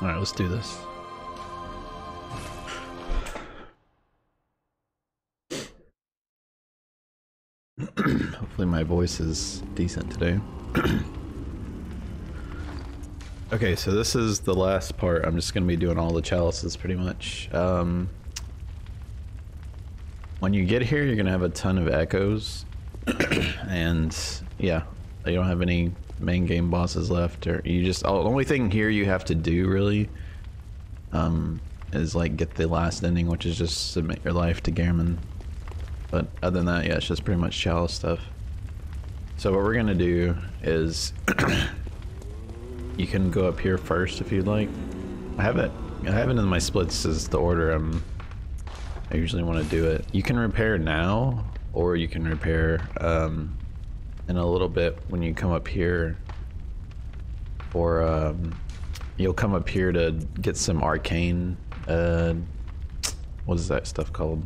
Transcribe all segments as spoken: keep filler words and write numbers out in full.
Alright, let's do this. Hopefully my voice is decent today. Okay, so this is the last part. I'm just going to be doing all the chalices pretty much. Um, when you get here, you're going to have a ton of echoes. And yeah, you don't have any main game bosses left. Or you just, oh, the only thing here you have to do really um, is like get the last ending, which is just submit your life to Garmin. But other than that, yeah, it's just pretty much chalice stuff. So what we're gonna do is, you can go up here first if you'd like. I have it. I have it in my splits is the order I'm. I usually want to do it. You can repair now, or you can repair um, in a little bit when you come up here. Or um, you'll come up here to get some arcane. Uh, what is that stuff called?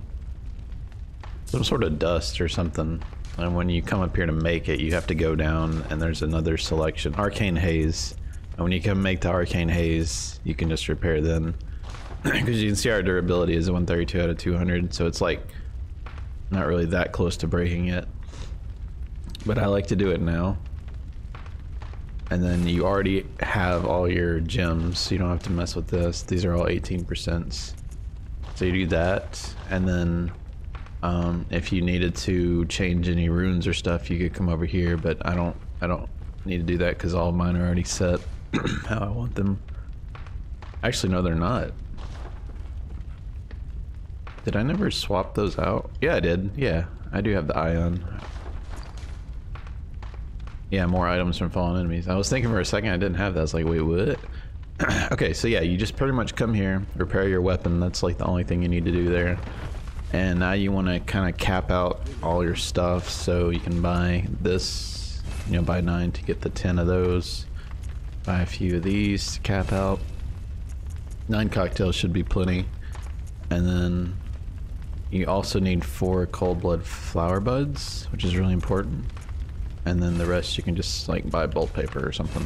Some sort of dust or something, and when you come up here to make it, you have to go down and there's another selection, Arcane Haze, and when you come make the Arcane Haze, you can just repair then, because you can see our durability is one thirty-two out of two hundred, so it's like not really that close to breaking it, but I like to do it now. And then you already have all your gems, so you don't have to mess with this. These are all eighteen percent, so you do that, and then Um, if you needed to change any runes or stuff, you could come over here, but I don't I don't need to do that because all of mine are already set how I want them. Actually, no, they're not. Did I never swap those out? Yeah, I did. Yeah, I do have the ion. Yeah, more items from fallen enemies. I was thinking for a second I didn't have that. I was like, wait, what? Okay, so yeah, you just pretty much come here, repair your weapon. That's like the only thing you need to do there. And now you want to kind of cap out all your stuff, so you can buy this, you know, buy nine to get the ten of those. Buy a few of these to cap out. Nine cocktails should be plenty. And then you also need four Coldblood Flower Buds, which is really important. And then the rest you can just like buy bulk paper or something.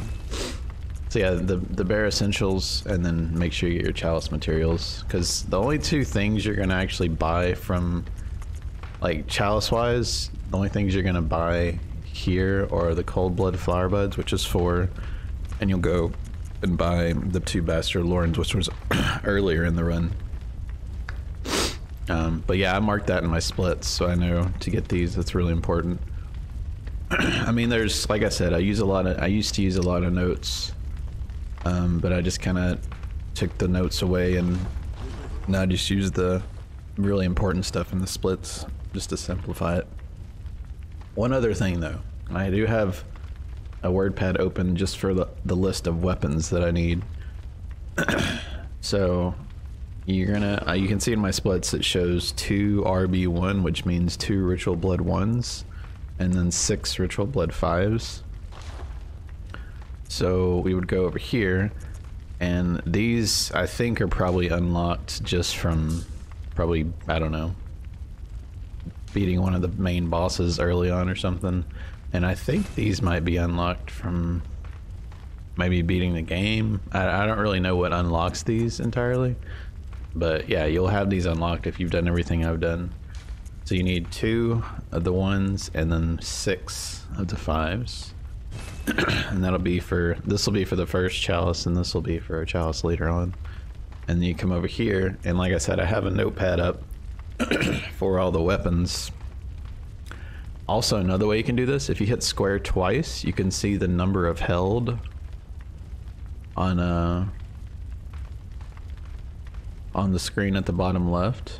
So yeah, the, the bare essentials, and then make sure you get your chalice materials, because the only two things you're going to actually buy from, like chalice-wise, the only things you're going to buy here are the Coldblood Flower Buds, which is four, and you'll go and buy the two Bastard Lorns, which was earlier in the run. Um, but yeah, I marked that in my splits, so I know to get these, that's really important. I mean, there's, like I said, I use a lot of, I used to use a lot of notes. Um, but I just kind of took the notes away and now just use the really important stuff in the splits just to simplify it. One other thing though, I do have a WordPad open just for the, the list of weapons that I need. So you're gonna, uh, you can see in my splits it shows two R B one, which means two Ritual Blood ones, and then six Ritual Blood fives. So we would go over here, and these I think are probably unlocked just from probably, I don't know, beating one of the main bosses early on or something. And I think these might be unlocked from maybe beating the game. I, I don't really know what unlocks these entirely, but yeah, you'll have these unlocked if you've done everything I've done. So you need two of the ones and then six of the fives. And that'll be for, this will be for the first chalice, and this will be for a chalice later on. And then you come over here, and like I said, I have a notepad up for all the weapons. Also, another way you can do this, if you hit square twice, you can see the number of held on uh, on the screen at the bottom left.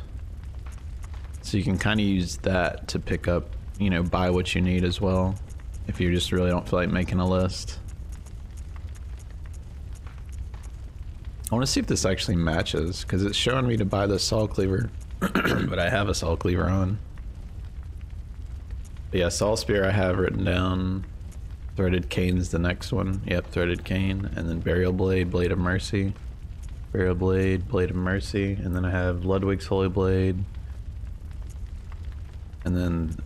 So you can kind of use that to pick up, you know, buy what you need as well, if you just really don't feel like making a list. I want to see if this actually matches, because it's showing me to buy the Saw Cleaver, but I have a Saw Cleaver on. But yeah, Saw Spear I have written down. Threaded Cane's the next one. Yep, Threaded Cane, and then Burial Blade, Blade of Mercy. Burial Blade, Blade of Mercy, and then I have Ludwig's Holy Blade. And then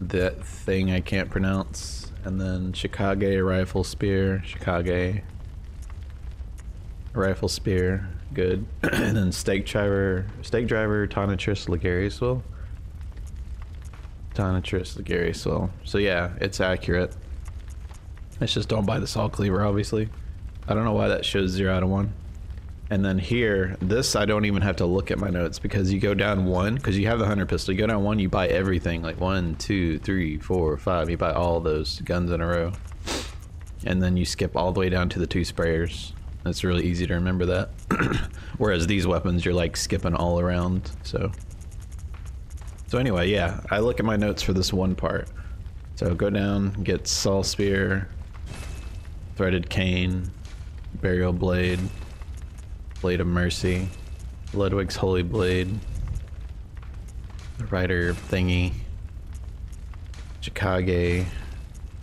that thing I can't pronounce, and then Chikage, Rifle Spear, Chikage, Rifle Spear, good. And then Stake Driver, Stake Driver, Tonitrus, Logarius Wheel. Tonitrus, Logarius Wheel. So yeah, it's accurate. It's just don't buy the Saw Cleaver, obviously. I don't know why that shows zero out of one. And then here, this I don't even have to look at my notes because you go down one, because you have the hunter pistol, you go down one, you buy everything, like one, two, three, four, five, you buy all those guns in a row. And then you skip all the way down to the two sprayers. It's really easy to remember that. Whereas these weapons, you're like skipping all around, so. So anyway, yeah, I look at my notes for this one part. So go down, get Saw Spear, Threaded Cane, Burial Blade, Blade of Mercy, Ludwig's Holy Blade, the Rider Thingy, Chikage,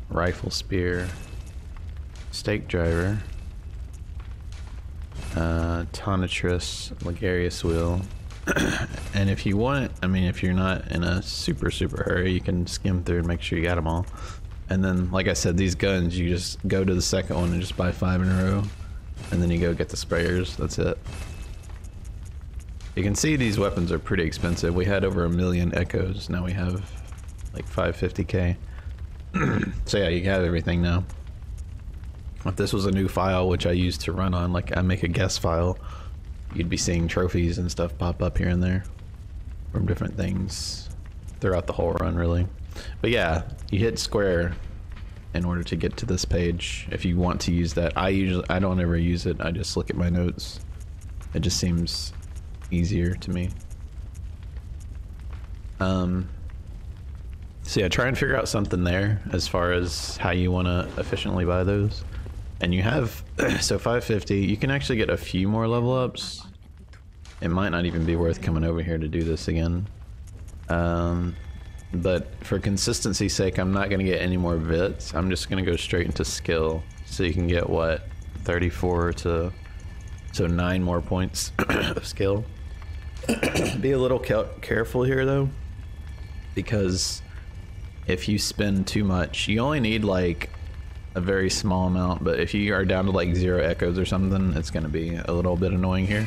Rifle Spear, Stake Driver, uh, Tonitrus, Logarius Wheel, and if you want, I mean, if you're not in a super, super hurry, you can skim through and make sure you got them all. And then, like I said, these guns, you just go to the second one and just buy five in a row. And then you go get the sprayers, that's it. You can see these weapons are pretty expensive. We had over a million echoes, now we have like five hundred fifty K. So yeah, you have everything now. If this was a new file, which I used to run on, like I make a guest file, you'd be seeing trophies and stuff pop up here and there from different things throughout the whole run, really. But yeah, you hit square in order to get to this page if you want to use that. I usually, I don't ever use it, I just look at my notes. It just seems easier to me. Um, so yeah, try and figure out something there as far as how you want to efficiently buy those. And you have, so five fifty, you can actually get a few more level ups. It might not even be worth coming over here to do this again. Um, But for consistency's sake, I'm not going to get any more vits. I'm just going to go straight into skill. So you can get, what, thirty-four to... So nine more points of skill. Be a little careful here, though. Because if you spend too much, you only need, like, a very small amount. But if you are down to, like, zero echoes or something, it's going to be a little bit annoying here.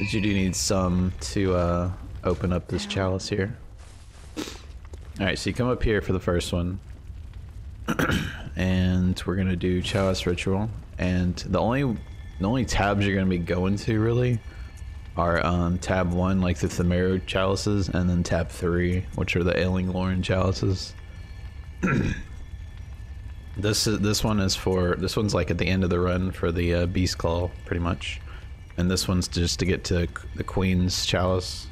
But you do need some to uh, open up this chalice here. Alright, so you come up here for the first one, and we're going to do Chalice Ritual, and the only the only tabs you're going to be going to, really, are um, tab one, like the Pthumeru Chalices, and then tab three, which are the Ailing Loran Chalices. This is, this one is for, this one's like at the end of the run for the uh, Beast Claw, pretty much, and this one's just to get to the Queen's Chalice,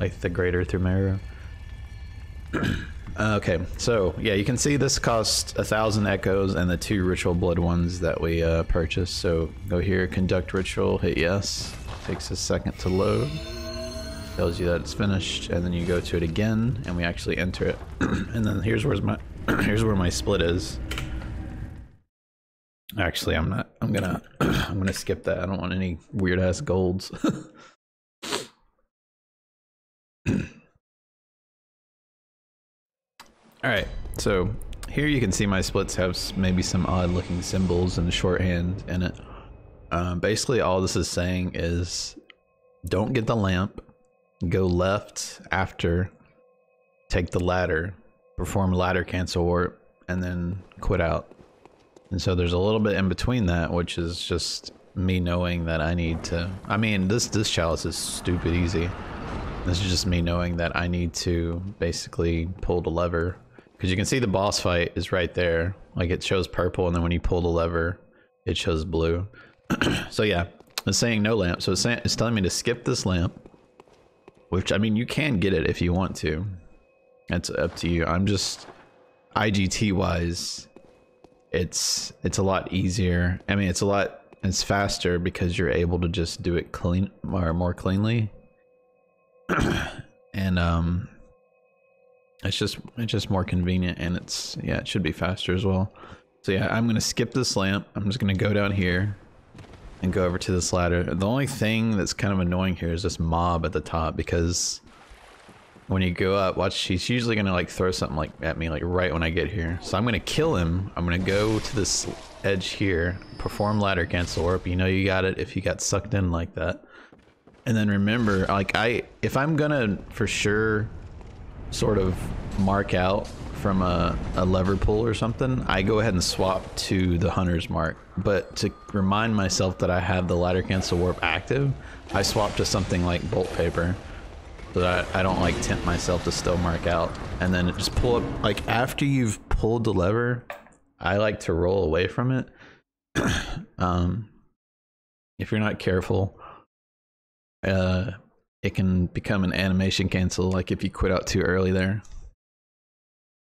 like the Greater Pthumeru. Okay, so yeah, you can see this costs a thousand echoes and the two Ritual Blood ones that we uh, purchased. So go here, conduct ritual, hit yes. Takes a second to load. Tells you that it's finished, and then you go to it again, and we actually enter it. And then here's where's my here's where my split is. Actually, I'm not. I'm gonna I'm gonna skip that. I don't want any weird ass golds. Alright, so here you can see my splits have maybe some odd looking symbols and shorthand in it. Um, basically all this is saying is don't get the lamp, go left after, take the ladder, perform ladder cancel warp, and then quit out. And so there's a little bit in between that, which is just me knowing that I need to... I mean, this, this chalice is stupid easy. This is just me knowing that I need to basically pull the lever. Because you can see the boss fight is right there. Like it shows purple, and then when you pull the lever, it shows blue. So yeah, it's saying no lamp. So it's, saying, it's telling me to skip this lamp. Which, I mean, you can get it if you want to. It's up to you. I'm just... I G T-wise, it's it's a lot easier. I mean, it's a lot... It's faster because you're able to just do it clean or more cleanly. And um... It's just, it's just more convenient, and it's, yeah, it should be faster as well. So yeah, I'm gonna skip this lamp, I'm just gonna go down here and go over to this ladder. The only thing that's kind of annoying here is this mob at the top, because when you go up, watch, he's usually gonna like throw something like at me like right when I get here. So I'm gonna kill him. I'm gonna go to this edge here, perform ladder cancel warp. You know you got it if you got sucked in like that. And then remember, like I, if I'm gonna for sure sort of mark out from a, a lever pull or something, I go ahead and swap to the hunter's mark. But to remind myself that I have the ladder cancel warp active, I swap to something like bolt paper, so that I don't like tempt myself to still mark out. And then just pull up, like after you've pulled the lever, I like to roll away from it. um, if you're not careful, uh, it can become an animation cancel, like if you quit out too early there.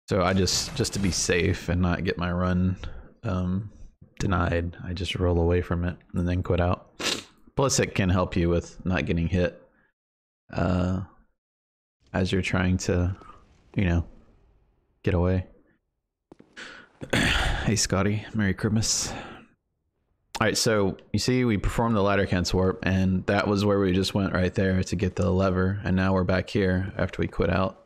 So I just, just to be safe and not get my run um, denied, I just roll away from it and then quit out. Plus it can help you with not getting hit uh, as you're trying to, you know, get away. Hey Scotty, Merry Christmas. Alright, so you see we performed the ladder cancel warp, and that was where we just went right there to get the lever, and now we're back here after we quit out.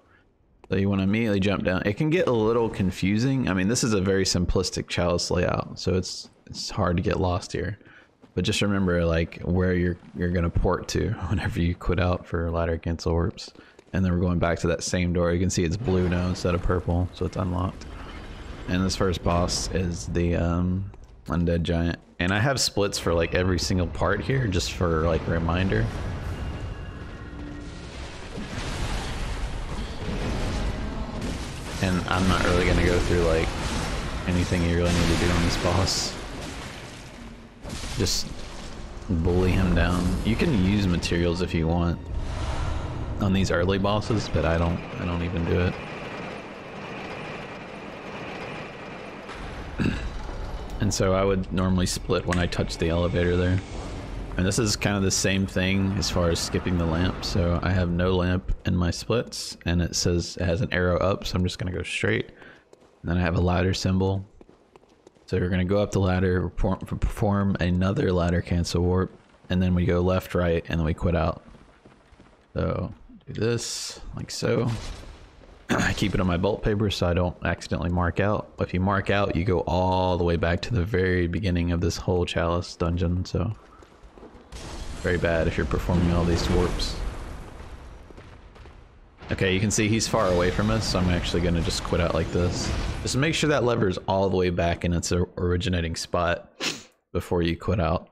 So you want to immediately jump down. It can get a little confusing. I mean, this is a very simplistic chalice layout, so it's it's hard to get lost here. But just remember like where you're you're gonna port to whenever you quit out for ladder cancel warps. And then we're going back to that same door. You can see it's blue now instead of purple, so it's unlocked. And this first boss is the um, Undead Giant. And I have splits for like every single part here, just for like a reminder. And I'm not really gonna go through like anything you really need to do on this boss. Just bully him down. You can use materials if you want on these early bosses, but I don't. I don't even do it. And so I would normally split when I touch the elevator there. And this is kind of the same thing as far as skipping the lamp. So I have no lamp in my splits, and it says it has an arrow up, so I'm just gonna go straight. And then I have a ladder symbol. So we're gonna go up the ladder, perform another ladder cancel warp, and then we go left, right, and then we quit out. So do this, like so. I keep it on my bolt paper so I don't accidentally mark out. If you mark out, you go all the way back to the very beginning of this whole chalice dungeon, so very bad if you're performing all these warps. Okay, you can see he's far away from us, so I'm actually gonna just quit out like this. Just make sure that lever is all the way back in its originating spot before you quit out.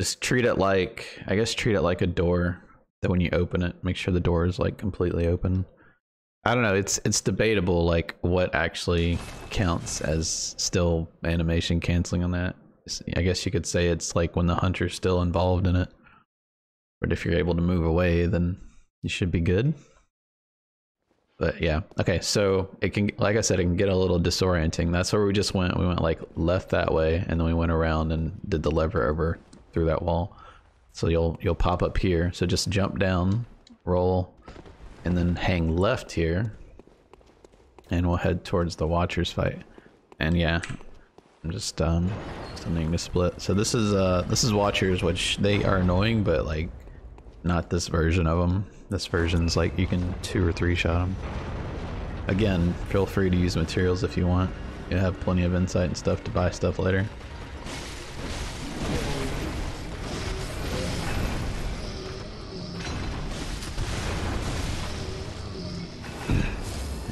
Just treat it like, I guess treat it like a door, that when you open it, make sure the door is like completely open. I don't know, it's it's debatable like what actually counts as still animation canceling on that. I guess you could say it's like when the hunter's still involved in it. But if you're able to move away, then you should be good. But yeah, okay, so it can, like I said, it can get a little disorienting. That's where we just went. We went like left that way, and then we went around and did the lever over through that wall. So you'll you'll pop up here. So just jump down, roll, and then hang left here, and we'll head towards the Watchers fight. And yeah, I'm just um something to split. So this is uh this is Watchers, which they are annoying, but like not this version of them. This version's like you can two or three shot them. Again, feel free to use materials if you want. You'll have plenty of insight and stuff to buy stuff later.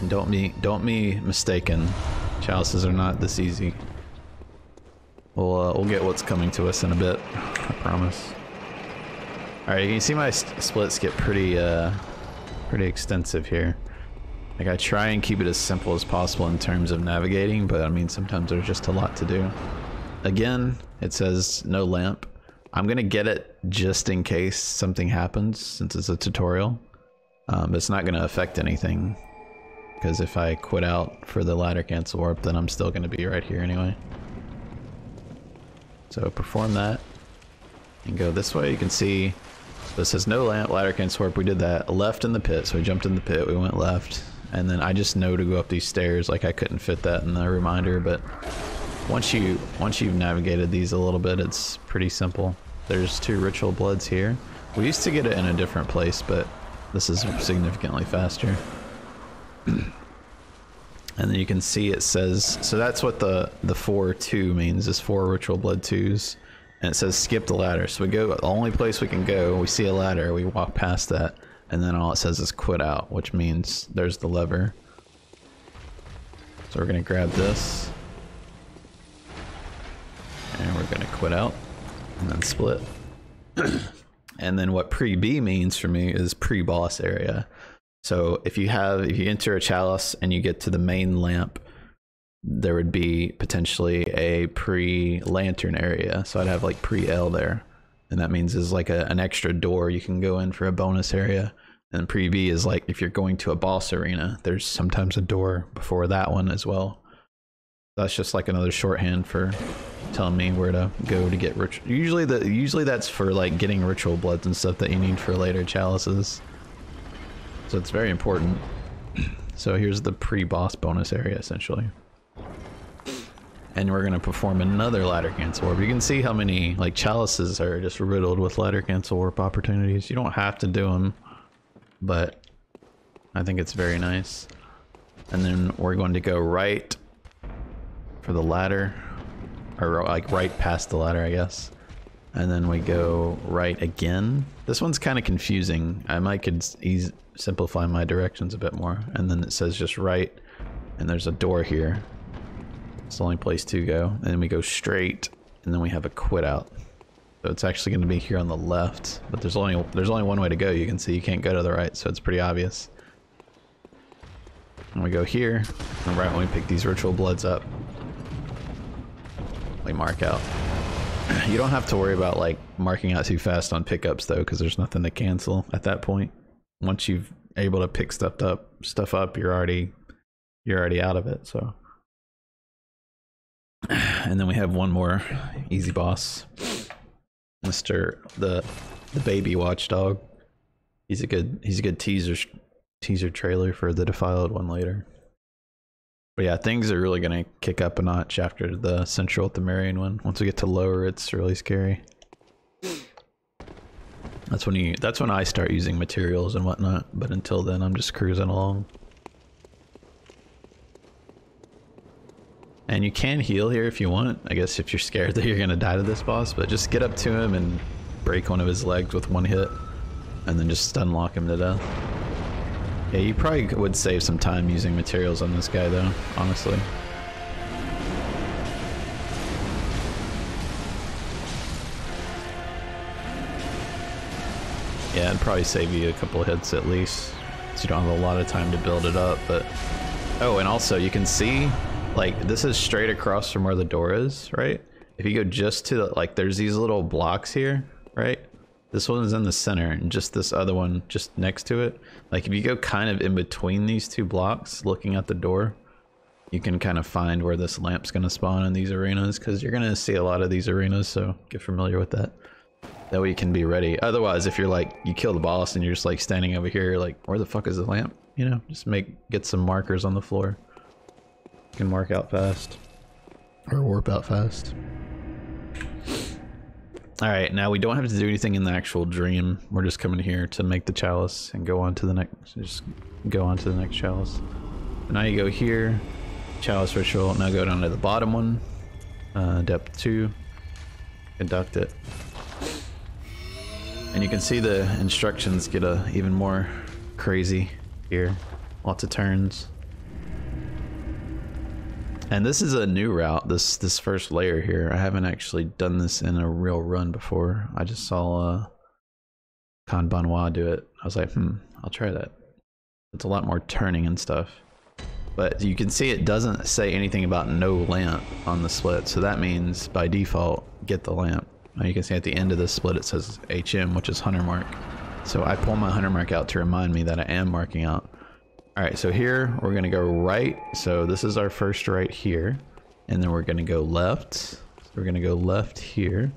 Don't be, don't be mistaken. Chalices are not this easy. We'll, uh, we'll get what's coming to us in a bit. I promise. All right, you can see my splits get pretty, uh, pretty extensive here. Like I try and keep it as simple as possible in terms of navigating, but I mean sometimes there's just a lot to do. Again, it says no lamp. I'm gonna get it just in case something happens, since it's a tutorial. Um, but it's not gonna affect anything, because if I quit out for the ladder cancel warp, then I'm still going to be right here anyway. So perform that and go this way. You can see this says no lamp, ladder cancel warp. We did that. Left in the pit. So we jumped in the pit. We went left. And then I just know to go up these stairs. Like I couldn't fit that in the reminder. But once, you, once you've navigated these a little bit, it's pretty simple. There's two Ritual Bloods here. We used to get it in a different place, but This is significantly faster. And then you can see it says, so that's what the the four two means, is four Ritual Blood twos. And it says skip the ladder. So we go, the only place we can go, we see a ladder, we walk past that, and then all it says is quit out, which means there's the lever. So we're gonna grab this. And we're gonna quit out. And then split. And then what pre-B means for me is pre-boss area. So if you have, if you enter a chalice and you get to the main lamp, there would be potentially a pre-lantern area. So I'd have like pre-L there. And that means is like a, an extra door you can go in for a bonus area. And pre-B is like if you're going to a boss arena, there's sometimes a door before that one as well. That's just like another shorthand for telling me where to go to get ritual. Usually, the usually that's for like getting ritual bloods and stuff that you need for later chalices. So it's very important. So here's the pre-boss bonus area essentially, and we're gonna perform another ladder cancel warp. You can see how many like chalices are just riddled with ladder cancel warp opportunities. You don't have to do them, but I think it's very nice. And then we're going to go right for the ladder. Or like right past the ladder, I guess. And then we go right again. This one's kind of confusing. I might could ease, simplify my directions a bit more. And then it says just right, and there's a door here. It's the only place to go. And then we go straight, and then we have a quit out. So it's actually going to be here on the left, but there's only there's only one way to go. You can see you can't go to the right, so it's pretty obvious. And we go here, and right when we pick these ritual bloods up, mark out. You don't have to worry about like marking out too fast on pickups though, because there's nothing to cancel at that point. Once you've able to pick stuff up, stuff up, you're already you're already out of it. So, and then we have one more easy boss, Mister the the baby Watchdog. He's a good he's a good teaser teaser trailer for the Defiled one later. But yeah, things are really going to kick up a notch after the Central Pthumerian one. Once we get to lower, it's really scary. That's when you. That's when I start using materials and whatnot. But until then, I'm just cruising along. And you can heal here if you want. I guess if you're scared that you're going to die to this boss. But just get up to him and break one of his legs with one hit. And then just stun lock him to death. Yeah, you probably would save some time using materials on this guy though, honestly. Yeah, it'd probably save you a couple hits at least, so you don't have a lot of time to build it up, but... Oh, and also you can see, like, this is straight across from where the door is, right? If you go just to, the, like, there's these little blocks here, right? This one is in the center, and just this other one just next to it. Like, if you go kind of in between these two blocks, looking at the door, you can kind of find where this lamp's going to spawn in these arenas, because you're going to see a lot of these arenas, so get familiar with that. That way you can be ready. Otherwise, if you're like, you kill the boss, and you're just like standing over here, like, where the fuck is the lamp? You know, just make get some markers on the floor. You can mark out fast. Or warp out fast. Alright, now we don't have to do anything in the actual dream. We're just coming here to make the chalice and go on to the next, just go on to the next chalice. But now you go here, chalice ritual, now go down to the bottom one, uh, depth two, conduct it. And you can see the instructions get uh, even more crazy here. Lots of turns. And this is a new route, this this first layer here. I haven't actually done this in a real run before. I just saw uh, Konbanwa do it. I was like, hmm, I'll try that. It's a lot more turning and stuff. But you can see it doesn't say anything about no lamp on the split. So that means, by default, get the lamp. Now you can see at the end of this split it says H M, which is Hunter Mark. So I pull my Hunter Mark out to remind me that I am marking out. Alright, so here we're going to go right, so this is our first right here, and then we're going to go left, so we're going to go left here,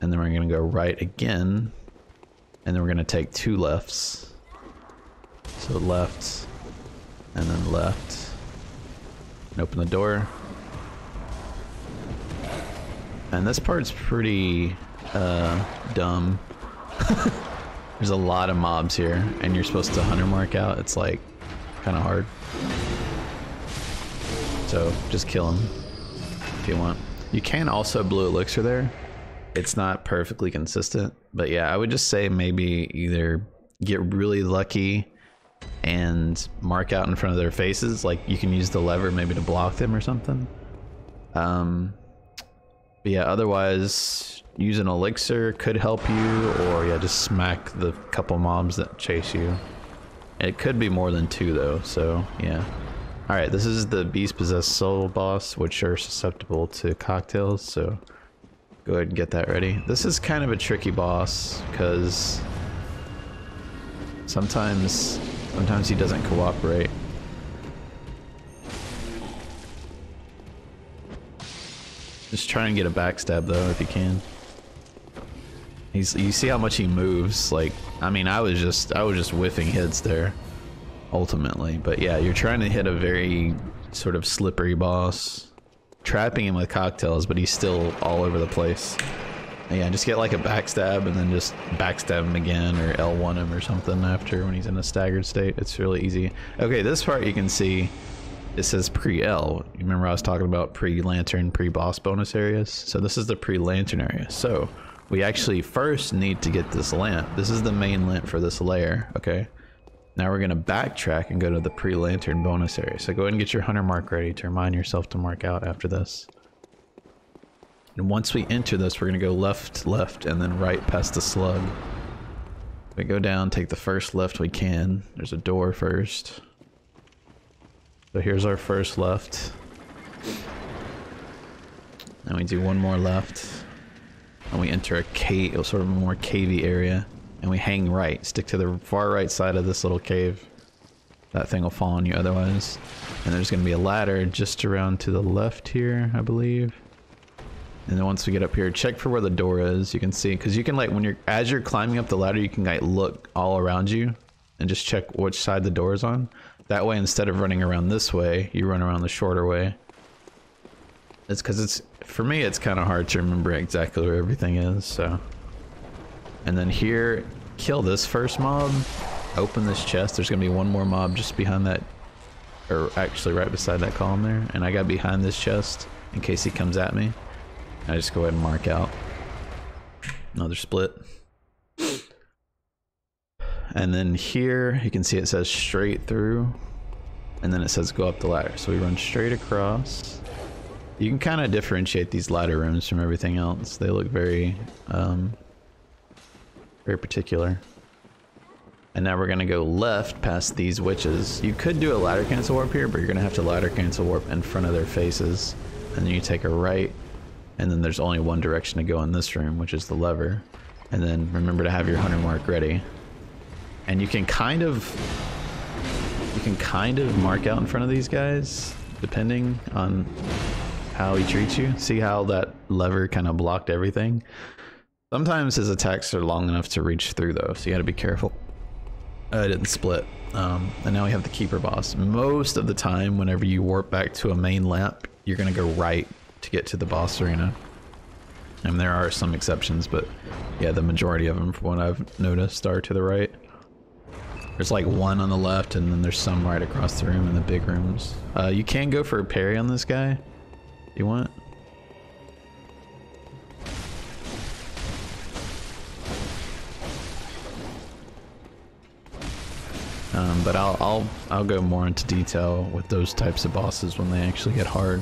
and then we're going to go right again, and then we're going to take two lefts, so left, and then left, and open the door, and this part's pretty, uh, dumb. There's a lot of mobs here, and you're supposed to hunter mark out. It's like kind of hard. So just kill them if you want. You can also blue elixir there. It's not perfectly consistent, but yeah, I would just say maybe either get really lucky and mark out in front of their faces. Like you can use the lever maybe to block them or something. Um, but yeah, otherwise use an elixir could help you, or yeah, just smack the couple mobs that chase you. It could be more than two though, so yeah. Alright, this is the Beast Possessed Soul boss, which are susceptible to cocktails, so go ahead and get that ready. This is kind of a tricky boss, because sometimes, sometimes he doesn't cooperate. Just try and get a backstab though, if you can. He's, you see how much he moves, like, I mean, I was just, I was just whiffing hits there. Ultimately, but yeah, you're trying to hit a very sort of slippery boss, trapping him with cocktails, but he's still all over the place. And yeah, just get like a backstab and then just backstab him again or L one him or something after when he's in a staggered state. It's really easy. Okay, this part you can see it says pre-L. You remember I was talking about pre-lantern, pre-boss bonus areas? So this is the pre-lantern area. So we actually first need to get this lamp. This is the main lamp for this layer, okay? Now we're going to backtrack and go to the pre-lantern bonus area. So go ahead and get your hunter mark ready to remind yourself to mark out after this. And once we enter this, we're going to go left, left, and then right past the slug. We go down, take the first left we can. There's a door first. So here's our first left. And we do one more left. And we enter a cave, sort of a more cavey area. And we hang right. Stick to the far right side of this little cave. That thing will fall on you otherwise. And there's going to be a ladder just around to the left here, I believe. And then once we get up here, check for where the door is. You can see, because you can like, when you're, as you're climbing up the ladder, you can like look all around you and just check which side the door is on. That way, instead of running around this way, you run around the shorter way. It's because it's, for me, it's kind of hard to remember exactly where everything is, so. And then here, kill this first mob, open this chest. There's going to be one more mob just behind that, or actually right beside that column there. And I got behind this chest in case he comes at me. I just go ahead and mark out. Another split. And then here, you can see it says straight through. And then it says go up the ladder. So we run straight across. You can kind of differentiate these ladder rooms from everything else. They look very... Um, very particular. And now we're gonna go left past these witches. You could do a ladder cancel warp here, but you're gonna have to ladder cancel warp in front of their faces. And then you take a right, and then there's only one direction to go in this room, which is the lever. And then remember to have your hunter mark ready. And you can kind of, you can kind of mark out in front of these guys, depending on how he treats you. See how that lever kind of blocked everything? Sometimes his attacks are long enough to reach through though, so you gotta be careful. I didn't split. Um, and now we have the Keeper boss. Most of the time, whenever you warp back to a main lamp, you're gonna go right to get to the boss arena. And there are some exceptions, but yeah, the majority of them, from what I've noticed, are to the right. There's like one on the left, and then there's some right across the room in the big rooms. Uh, you can go for a parry on this guy, if you want. Um, but I'll, I'll, I'll go more into detail with those types of bosses when they actually get hard.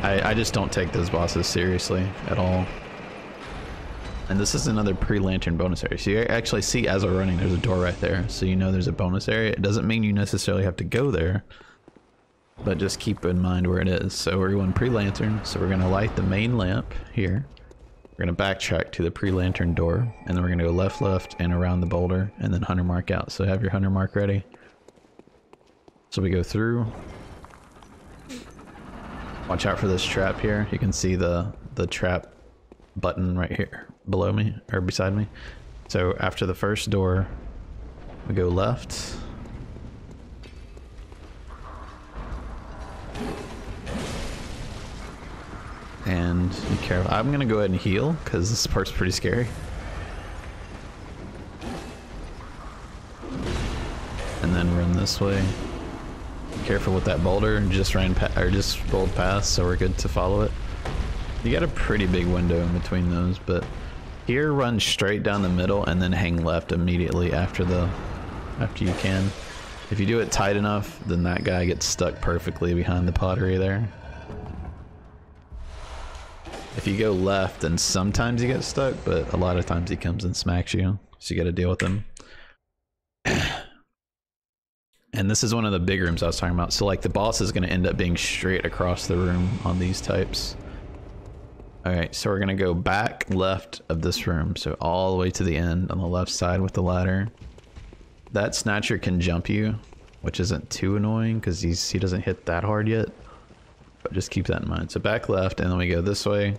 I, I just don't take those bosses seriously at all. And this is another pre-lantern bonus area. So you actually see as we're running, there's a door right there. So you know there's a bonus area. It doesn't mean you necessarily have to go there, but just keep in mind where it is. So we're going pre-lantern. So we're going to light the main lamp here. We're going to backtrack to the pre-lantern door, and then we're going to go left, left, and around the boulder, and then hunter mark out. So have your hunter mark ready. So we go through. Watch out for this trap here. You can see the, the trap button right here below me, or beside me. So after the first door, we go left. And be careful. I'm gonna go ahead and heal because this part's pretty scary. and then run this way. Careful with that boulder, and just ran pa or just rolled past, so we're good to follow it. You got a pretty big window in between those, but here run straight down the middle and then hang left immediately after the after you can. If you do it tight enough, then that guy gets stuck perfectly behind the pottery there. If you go left, then sometimes you get stuck, but a lot of times he comes and smacks you, so you got to deal with him. And this is one of the big rooms I was talking about. So like the boss is going to end up being straight across the room on these types. Alright, so we're going to go back left of this room. So all the way to the end on the left side with the ladder. That Snatcher can jump you, which isn't too annoying because he's he doesn't hit that hard yet. But just keep that in mind. So back left, and then we go this way.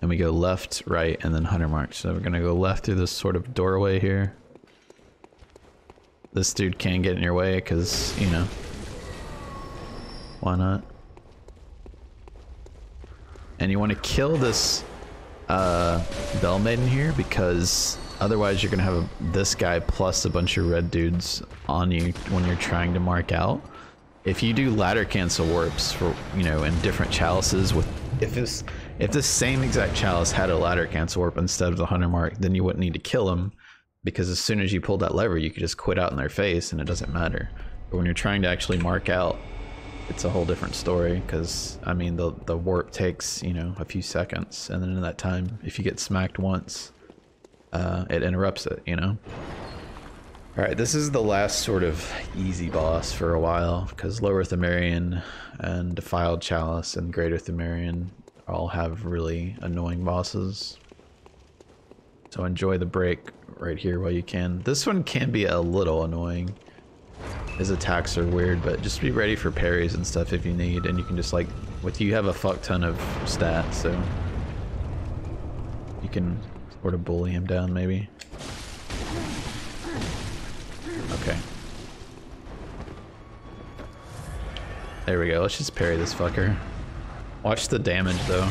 And we go left, right, and then hunter mark. So we're going to go left through this sort of doorway here. This dude can get in your way because, you know, why not? And you want to kill this uh, Bell Maiden here because otherwise you're going to have a, this guy plus a bunch of red dudes on you when you're trying to mark out. If you do ladder cancel warps for, you know, in different chalices with, if this, if this same exact chalice had a ladder cancel warp instead of the hunter mark, then you wouldn't need to kill him. Because as soon as you pull that lever, you could just quit out in their face and it doesn't matter. But when you're trying to actually mark out, it's a whole different story. Because, I mean, the, the warp takes, you know, a few seconds. And then in that time, if you get smacked once, uh, it interrupts it, you know? Alright, this is the last sort of easy boss for a while. Because Lower Pthumerian and Defiled Chalice and Greater Pthumerian all have really annoying bosses. So enjoy the break right here while you can. This one can be a little annoying. His attacks are weird, but just be ready for parries and stuff if you need, and you can just like, with you have a fuck ton of stats, so you can sort of bully him down maybe. Okay. There we go, let's just parry this fucker. Watch the damage though.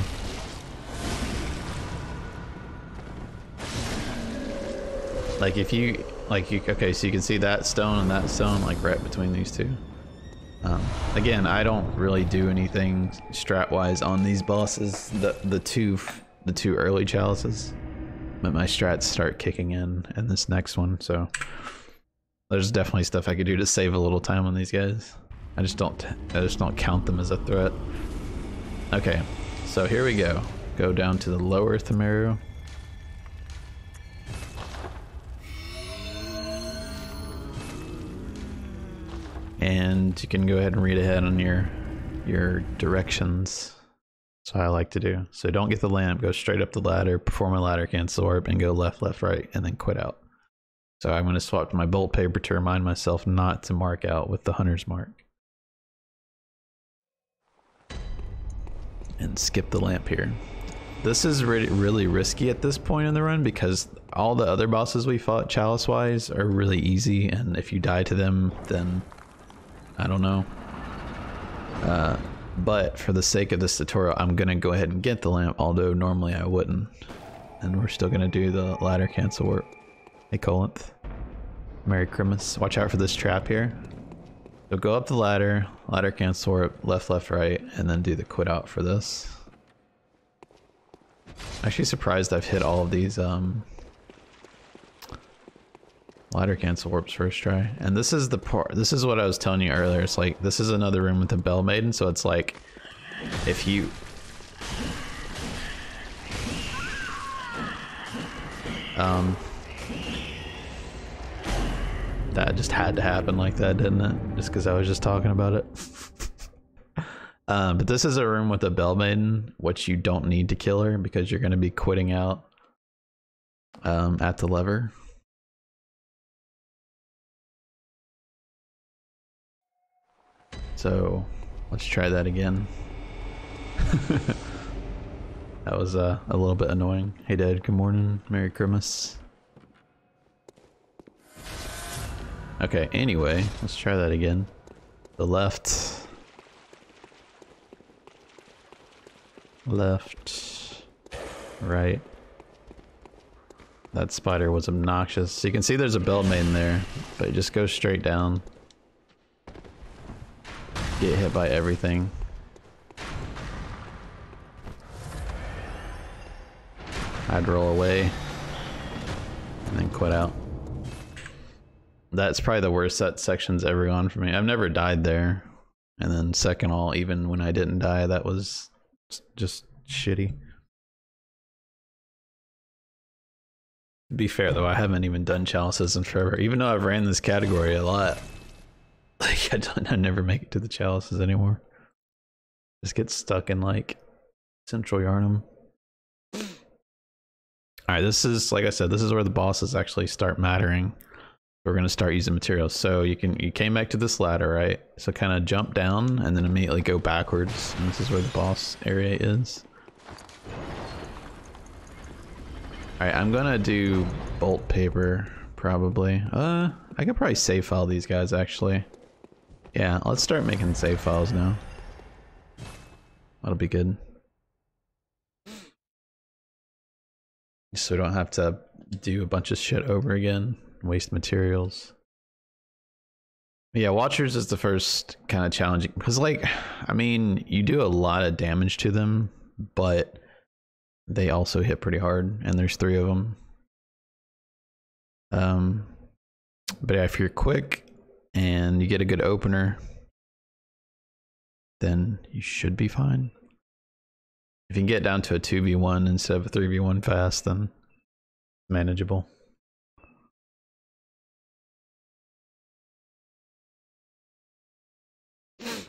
Like if you, like you, okay, so you can see that stone and that stone, like right between these two. Um, again, I don't really do anything strat-wise on these bosses, the the two, the two early chalices. But my strats start kicking in in this next one, so there's definitely stuff I could do to save a little time on these guys. I just don't, I just don't count them as a threat. Okay, so here we go. Go down to the Lower Pthumerian. And you can go ahead and read ahead on your your directions. That's what I like to do. So don't get the lamp, go straight up the ladder, perform a ladder cancel orb, and go left, left, right, and then quit out. So I'm going to swap to my bolt paper to remind myself not to mark out with the hunter's mark. And skip the lamp here. This is really, really risky at this point in the run because all the other bosses we fought chalice-wise are really easy, and if you die to them, then I don't know, uh, but for the sake of this tutorial, I'm gonna go ahead and get the lamp, although normally I wouldn't. And we're still gonna do the ladder cancel warp. Hey Colinth, Merry Christmas. Watch out for this trap here. So go up the ladder, ladder cancel warp, left, left, right, and then do the quit out for this. I'm actually surprised I've hit all of these um, ladder cancel warps first try. And this is the part, this is what I was telling you earlier. It's like, this is another room with a Bell Maiden, so it's like, if you... Um... That just had to happen like that, didn't it? Just because I was just talking about it. um, but this is a room with a Bell Maiden, which you don't need to kill her, because you're going to be quitting out um, at the lever. So let's try that again. That was uh, a little bit annoying. Hey Dad, good morning. Merry Christmas. Okay, anyway, let's try that again. The left. Left. Right. That spider was obnoxious. You can see there's a Bellmaiden there, but it just goes straight down. Get hit by everything. I'd roll away and then quit out. That's probably the worst that section's ever gone for me. I've never died there. And then second all, even when I didn't die, that was just shitty. To be fair though, I haven't even done chalices in forever, even though I've ran this category a lot. Like, I don't, I never make it to the chalices anymore. Just get stuck in like Central Yharnam. Alright, this is, like I said, this is where the bosses actually start mattering. We're going to start using materials. So you can, you came back to this ladder, right? So kind of jump down and then immediately go backwards. And this is where the boss area is. Alright, I'm going to do bolt paper, probably. Uh, I could probably save file these guys, actually. Yeah, let's start making save files now. That'll be good. So we don't have to do a bunch of shit over again, waste materials. Yeah, Watchers is the first kind of challenging, because like, I mean, you do a lot of damage to them, but they also hit pretty hard, and there's three of them. Um, but if you're quick and you get a good opener, then you should be fine. If you can get down to a two v one instead of a three v one fast, then manageable. But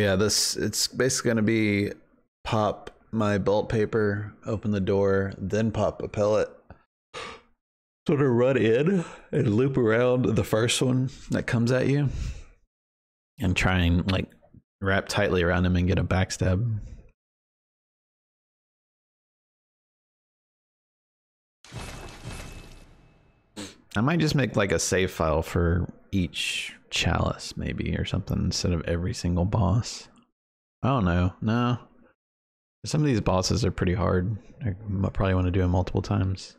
yeah, this, it's basically going to be pop my bolt paper, open the door, then pop a pellet. Sort of run in and loop around the first one that comes at you and try and like wrap tightly around him and get a backstab. I might just make like a save file for each chalice maybe or something instead of every single boss. I don't know. No. Some of these bosses are pretty hard. I probably want to do them multiple times.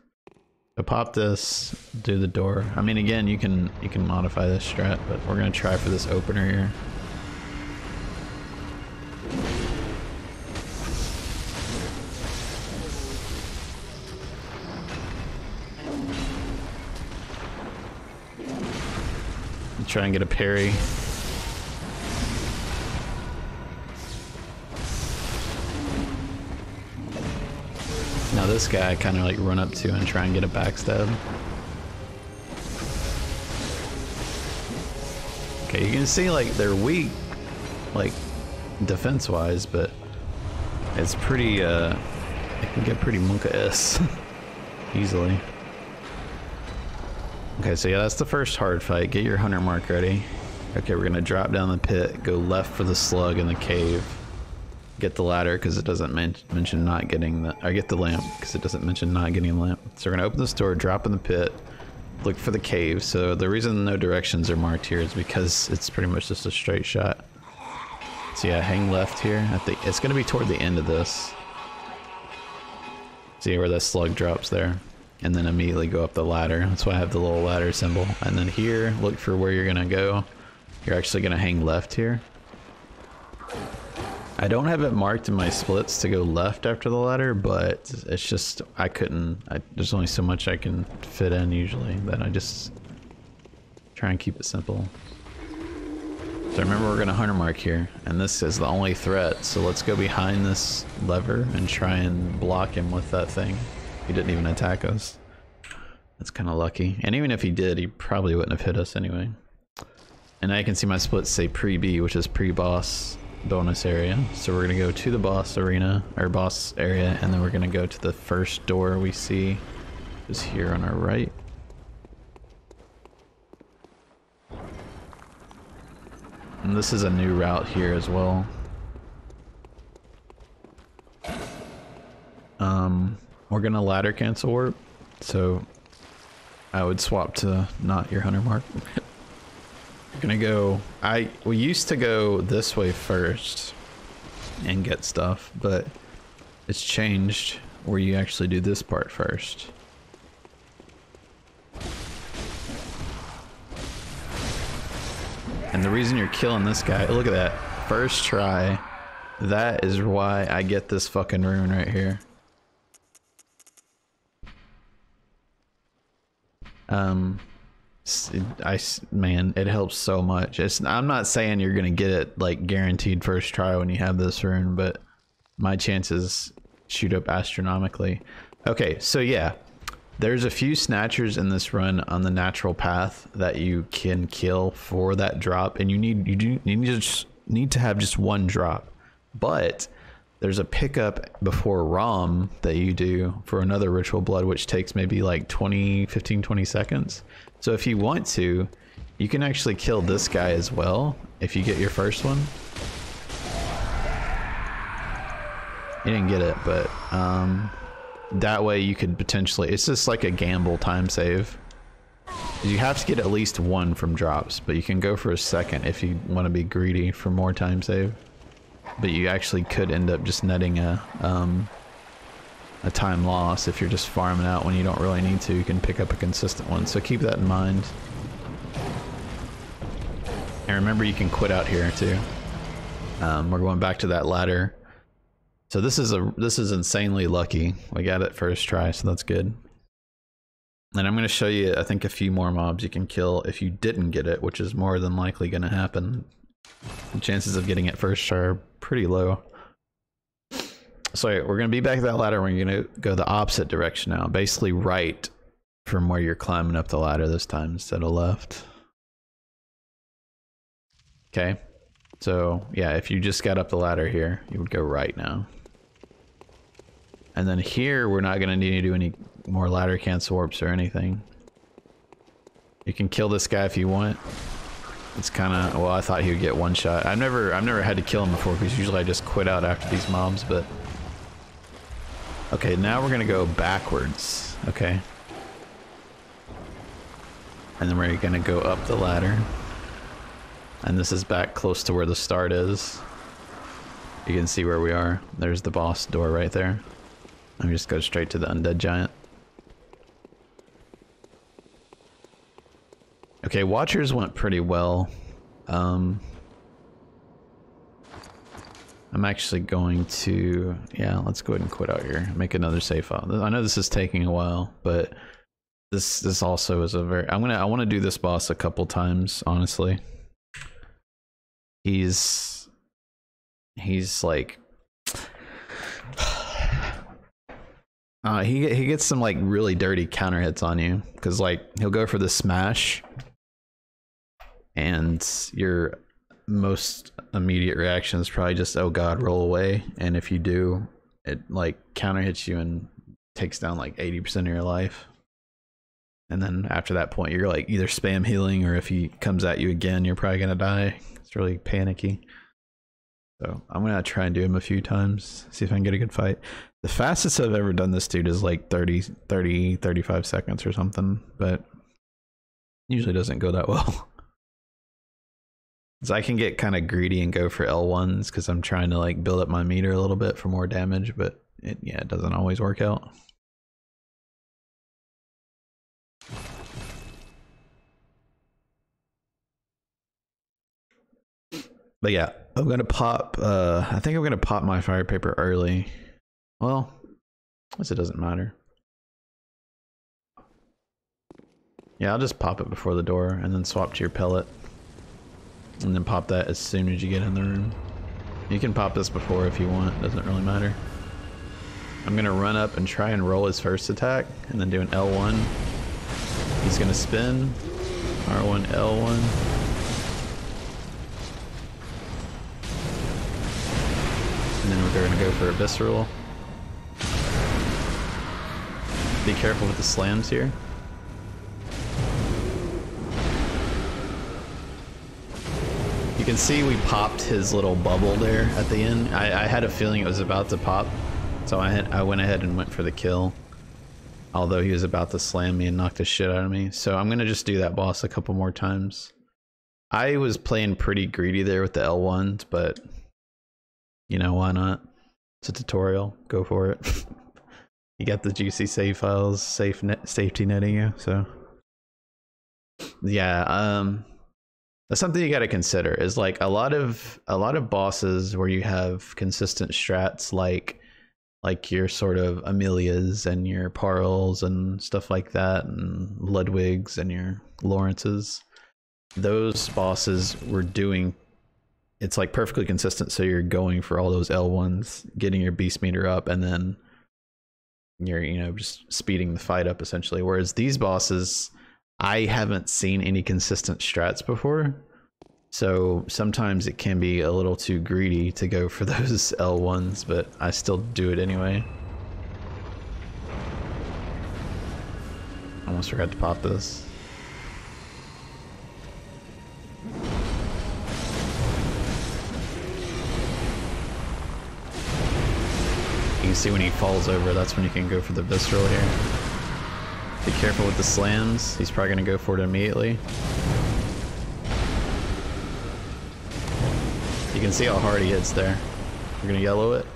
So pop this, do the door. I mean, again, you can you can modify this strat, but we're going to try for this opener here. Try and get a parry. Now this guy I kind of like run up to and try and get a backstab. Okay, you can see like they're weak, like defense wise, but it's pretty, uh, it can get pretty Munka-esque easily. Okay, so yeah, that's the first hard fight. Get your hunter mark ready. Okay, we're gonna drop down the pit, go left for the slug in the cave. Get the ladder, because it doesn't men mention not getting the... Or get the lamp, because it doesn't mention not getting the lamp. So we're gonna open this door, drop in the pit, look for the cave. So the reason no directions are marked here is because it's pretty much just a straight shot. So yeah, hang left here. I think it's gonna be toward the end of this. See where that slug drops there. And then immediately go up the ladder. That's why I have the little ladder symbol. And then here, look for where you're gonna go. You're actually gonna hang left here. I don't have it marked in my splits to go left after the ladder, but it's just, I couldn't, I, there's only so much I can fit in usually, that I just try and keep it simple. So remember, we're gonna hunter mark here, and this is the only threat, so let's go behind this lever and try and block him with that thing. He didn't even attack us. That's kind of lucky. And even if he did, he probably wouldn't have hit us anyway. And now you can see my splits say pre-B, which is pre-boss bonus area. So we're going to go to the boss arena, or boss area, and then we're going to go to the first door we see, which is here on our right. And this is a new route here as well. Um... We're gonna ladder cancel warp, so I would swap to not your hunter mark. We're gonna go, I, we used to go this way first and get stuff, but it's changed, or you actually do this part first. And the reason you're killing this guy, look at that, first try, that is why I get this fucking rune right here. Um, I, man, it helps so much. It's, I'm not saying you're gonna get it like guaranteed first try when you have this rune, but my chances shoot up astronomically. Okay, so yeah, there's a few snatchers in this run on the natural path that you can kill for that drop, and you need you do you need to just need to have just one drop. But there's a pickup before Rom that you do for another Ritual Blood, which takes maybe like twenty, fifteen, twenty seconds. So if you want to, you can actually kill this guy as well if you get your first one. You didn't get it, but um, that way you could potentially, it's just like a gamble time save. You have to get at least one from drops, but you can go for a second if you want to be greedy for more time save. But you actually could end up just netting a um, a time loss if you're just farming out when you don't really need to. You can pick up a consistent one, so keep that in mind. And remember, you can quit out here too. Um, we're going back to that ladder. So this is a this is insanely lucky. We got it first try, so that's good. And I'm going to show you, I think, a few more mobs you can kill if you didn't get it, which is more than likely going to happen. The chances of getting it first are pretty low. So we're going to be back at that ladder. We're going to go the opposite direction now. Basically right from where you're climbing up the ladder this time instead of left. Okay. So yeah, if you just got up the ladder here, you would go right now. And then here, we're not going to need to do any more ladder cancel warps or anything. You can kill this guy if you want. It's kind of, well, I thought he would get one shot. I've never, I've never had to kill him before because usually I just quit out after these mobs, but... Okay, now we're going to go backwards, okay? And then we're going to go up the ladder. And this is back close to where the start is. You can see where we are. There's the boss door right there. Let me just go straight to the Undead Giant. Okay, Watchers went pretty well. Um, I'm actually going to... Yeah, let's go ahead and quit out here. Make another save file. I know this is taking a while, but this this also is a very... I'm gonna, I want to do this boss a couple times, honestly. He's... He's like... Uh, he, he gets some like really dirty counter hits on you. Because like, he'll go for the smash... And your most immediate reaction is probably just, oh god, roll away. And if you do, it like counter hits you and takes down like eighty percent of your life. And then after that point, you're like either spam healing, or if he comes at you again, you're probably gonna die. It's really panicky. So I'm gonna try and do him a few times, see if I can get a good fight. The fastest I've ever done this dude is like thirty, thirty, thirty-five seconds or something, but usually doesn't go that well. So I can get kind of greedy and go for L ones because I'm trying to like build up my meter a little bit for more damage, but it, yeah, it doesn't always work out. But yeah, I'm gonna pop. Uh, I think I'm gonna pop my fire paper early. Well, I guess it doesn't matter. Yeah, I'll just pop it before the door and then swap to your pellet. And then pop that as soon as you get in the room. You can pop this before if you want, doesn't really matter. I'm going to run up and try and roll his first attack, and then do an L one. He's going to spin. R one, L one. And then we're going to go for a visceral. Be careful with the slams here. You can see we popped his little bubble there at the end. I, I had a feeling it was about to pop, so I, had, I went ahead and went for the kill. Although he was about to slam me and knock the shit out of me. So I'm going to just do that boss a couple more times. I was playing pretty greedy there with the L ones, but you know, why not? It's a tutorial. Go for it. You got the juicy save files, safe net, safety netting you. So yeah, um, that's something you got to consider. Is like a lot of a lot of bosses where you have consistent strats, like like your sort of Amelias and your Parles and stuff like that, and Ludwigs and your Lawrences. Those bosses were doing, it's like perfectly consistent, so you're going for all those L ones, getting your beast meter up, and then you're, you know, just speeding the fight up essentially. Whereas these bosses, I haven't seen any consistent strats before, so sometimes it can be a little too greedy to go for those L ones, but I still do it anyway. Almost forgot to pop this. You can see when he falls over, that's when you can go for the visceral here. Be careful with the slams, he's probably going to go for it immediately. You can see how hard he hits there. We're going to yellow it.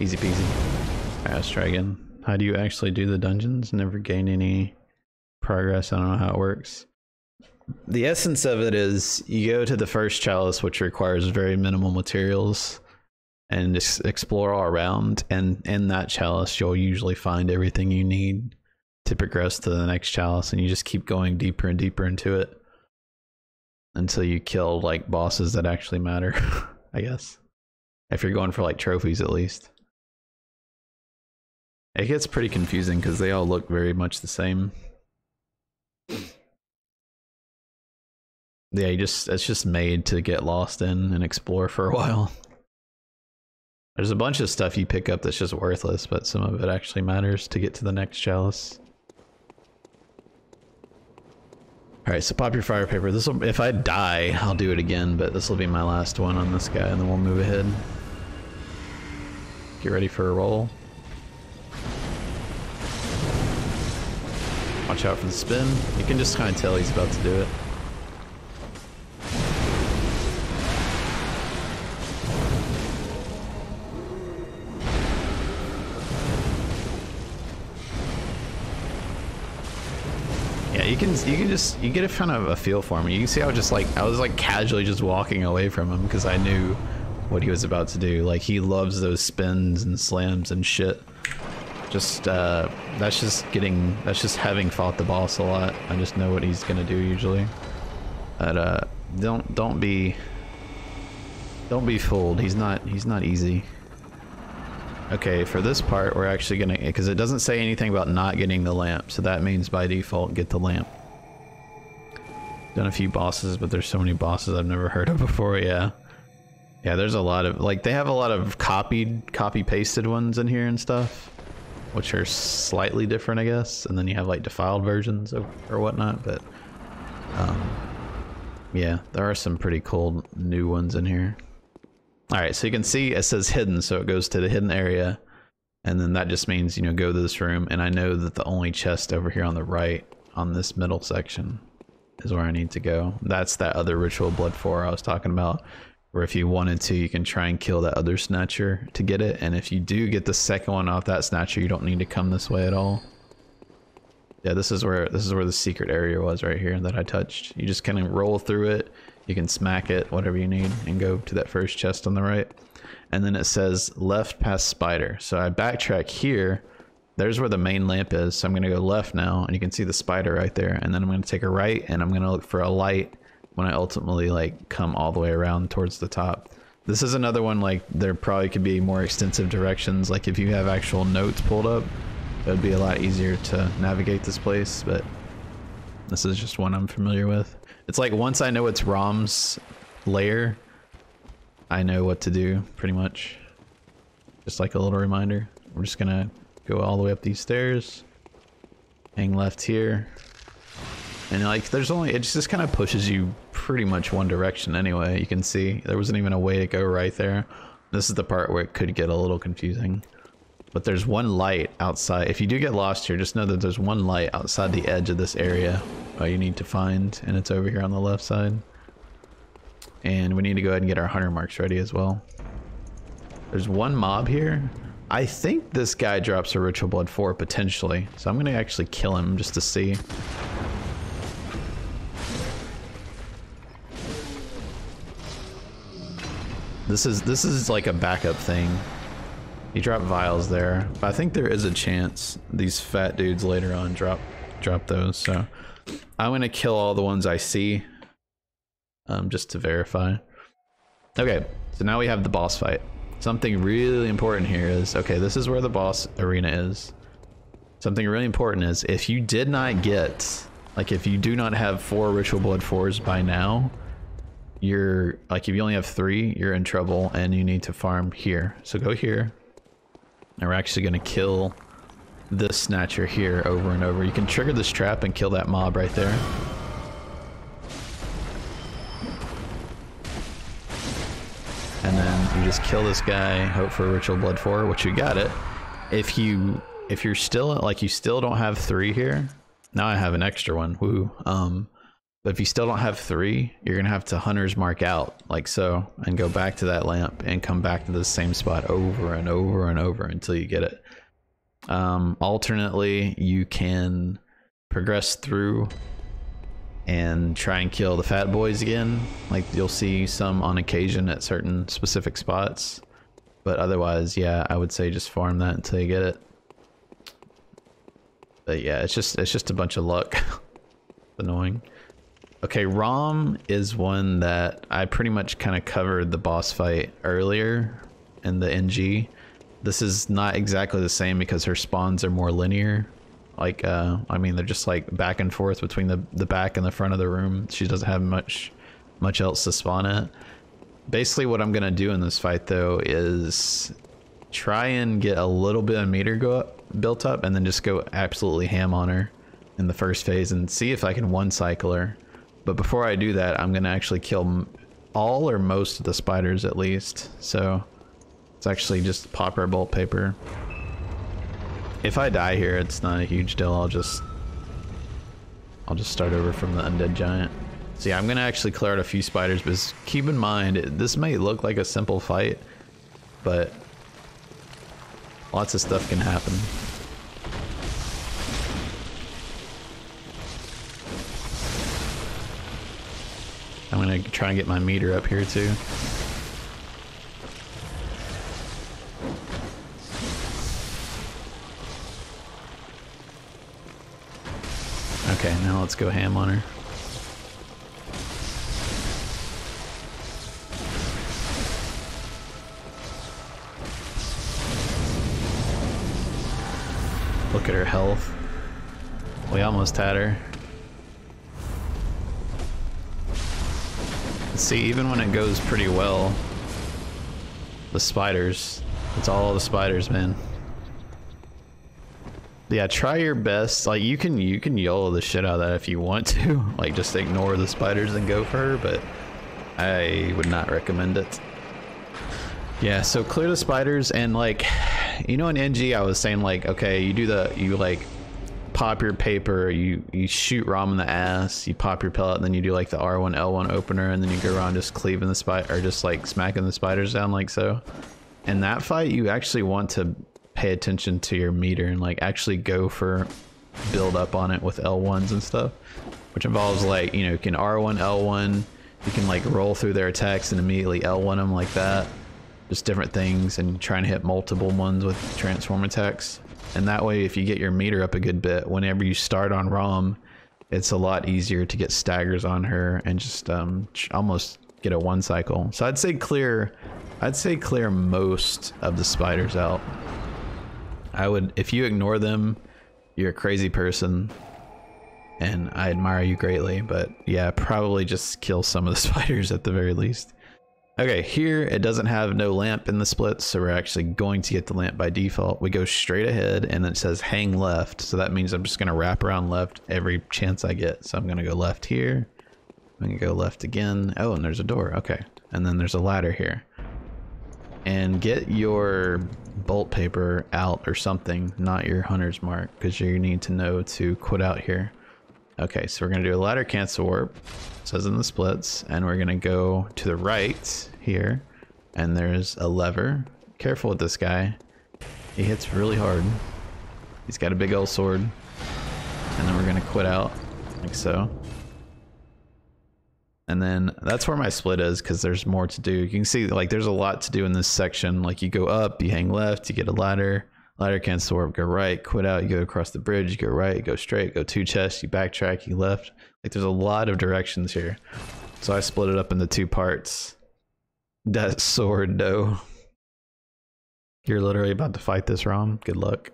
Easy peasy. Alright, let's try again. How do you actually do the dungeons? Never gain any progress, I don't know how it works. The essence of it is you go to the first chalice, which requires very minimal materials, and just explore all around, and in that chalice you'll usually find everything you need to progress to the next chalice, and you just keep going deeper and deeper into it until you kill like bosses that actually matter. I guess if you're going for like trophies, at least. It gets pretty confusing because they all look very much the same. Yeah, you just, it's just made to get lost in and explore for a while. There's a bunch of stuff you pick up that's just worthless, but some of it actually matters to get to the next chalice. Alright, so pop your fire paper. This will, if I die, I'll do it again, but this will be my last one on this guy, and then we'll move ahead. Get ready for a roll. Watch out for the spin. You can just kind of tell he's about to do it. You can you can just you get a kind of a feel for him. You can see how just like I was like casually just walking away from him because I knew what he was about to do. Like he loves those spins and slams and shit. Just uh, that's just getting that's just having fought the boss a lot. I just know what he's gonna do usually. But uh, don't don't be don't be fooled. He's not he's not easy. Okay, for this part, we're actually gonna, because it doesn't say anything about not getting the lamp, so that means by default, get the lamp. Done a few bosses, but there's so many bosses I've never heard of before, yeah. Yeah, there's a lot of, like, they have a lot of copied, copy-pasted ones in here and stuff, which are slightly different, I guess, and then you have, like, defiled versions of, or whatnot, but, um, yeah, there are some pretty cool new ones in here. Alright, so you can see it says hidden, so it goes to the hidden area, and then that just means, you know, go to this room, and I know that the only chest over here on the right, on this middle section, is where I need to go. That's that other Ritual Blood four I was talking about, where if you wanted to, you can try and kill that other Snatcher to get it, and if you do get the second one off that Snatcher, you don't need to come this way at all. Yeah, this is where, this is where the secret area was right here that I touched. You just kind of roll through it. You can smack it, whatever you need, and go to that first chest on the right. And then it says left past spider. So I backtrack here. There's where the main lamp is. So I'm going to go left now, and you can see the spider right there. And then I'm going to take a right, and I'm going to look for a light when I ultimately like come all the way around towards the top. This is another one like there probably could be more extensive directions. Like if you have actual notes pulled up, it would be a lot easier to navigate this place. But this is just one I'm familiar with. It's like once I know it's Rom's lair, I know what to do, pretty much. Just like a little reminder. We're just gonna go all the way up these stairs, hang left here, and like there's only, it just kind of pushes you pretty much one direction anyway. You can see there wasn't even a way to go right there. This is the part where it could get a little confusing. But there's one light outside. If you do get lost here, just know that there's one light outside the edge of this area you need to find, and it's over here on the left side. And we need to go ahead and get our hunter marks ready as well. There's one mob here. I think this guy drops a Ritual Blood four potentially, so I'm gonna actually kill him just to see. This is this is like a backup thing. He dropped vials there, but I think there is a chance these fat dudes later on drop drop those. So I'm gonna kill all the ones I see, um, just to verify. Okay, so now we have the boss fight. Something really important here is, okay, this is where the boss arena is. Something really important is, if you did not get, like if you do not have four Ritual Blood fours by now, you're, like if you only have three, you're in trouble and you need to farm here. So go here, and we're actually gonna kill this Snatcher here over and over. You can trigger this trap and kill that mob right there. And then you just kill this guy, hope for a Ritual Blood four, which you got it. If you, if you're still, like you still don't have three here, now I have an extra one, woo. Um, but if you still don't have three, you're gonna have to Hunter's Mark out, like so, and go back to that lamp and come back to the same spot over and over and over until you get it. Um, alternately, you can progress through and try and kill the fat boys again. Like you'll see some on occasion at certain specific spots, but otherwise, yeah, I would say just farm that until you get it. But yeah, it's just it's just a bunch of luck. Annoying. Okay, Rom is one that I pretty much kind of covered the boss fight earlier in the N G. This is not exactly the same because her spawns are more linear. Like, uh, I mean, they're just like back and forth between the, the back and the front of the room. She doesn't have much much else to spawn at. Basically, what I'm going to do in this fight, though, is try and get a little bit of meter go up, built up, and then just go absolutely ham on her in the first phase and see if I can one-cycle her. But before I do that, I'm going to actually kill all or most of the spiders, at least. So it's actually just pop our bolt paper. If I die here, it's not a huge deal. I'll just I'll just start over from the Undead Giant. So yeah, I'm gonna actually clear out a few spiders, but keep in mind, this may look like a simple fight, but lots of stuff can happen. I'm gonna try and get my meter up here too. Okay, now let's go ham on her. Look at her health. We almost had her. See, even when it goes pretty well, the spiders, it's all the spiders, man. Yeah, try your best. Like you can you can YOLO the shit out of that if you want to. Like just ignore the spiders and go for her, but I would not recommend it. Yeah, so clear the spiders and like you know in N G I was saying like okay, you do the you like pop your paper, you you shoot Rom in the ass, you pop your pellet, and then you do like the R one L one opener and then you go around just cleaving the spider or just like smacking the spiders down like so. In that fight you actually want to pay attention to your meter and like actually go for build up on it with L ones and stuff, which involves like, you know, you can R one L one, you can like roll through their attacks and immediately L one them like that, just different things, and trying to hit multiple ones with transform attacks. And that way if you get your meter up a good bit, whenever you start on Rom, it's a lot easier to get staggers on her and just um almost get a one cycle. So I'd say clear I'd say clear most of the spiders out. I would, if you ignore them, you're a crazy person, and I admire you greatly, but yeah, probably just kill some of the spiders at the very least. Okay, here it doesn't have no lamp in the splits, so we're actually going to get the lamp by default. We go straight ahead, and it says hang left, so that means I'm just going to wrap around left every chance I get. So I'm going to go left here, I'm going to go left again, oh, and there's a door, okay, and then there's a ladder here. And get your bolt paper out or something, not your Hunter's Mark, because you need to know to quit out here. Okay, so we're going to do a ladder cancel warp, it says in the splits, and we're going to go to the right here, and there's a lever. Careful with this guy. He hits really hard. He's got a big old sword. And then we're gonna quit out, like so. And then that's where my split is, because there's more to do. You can see, like, there's a lot to do in this section. Like, you go up, you hang left, you get a ladder. Ladder can swerve, go right, quit out, you go across the bridge, you go right, you go straight, go two chests, you backtrack, you left. Like, there's a lot of directions here. So I split it up into two parts. That sword, though. You're literally about to fight this, Rom. Good luck.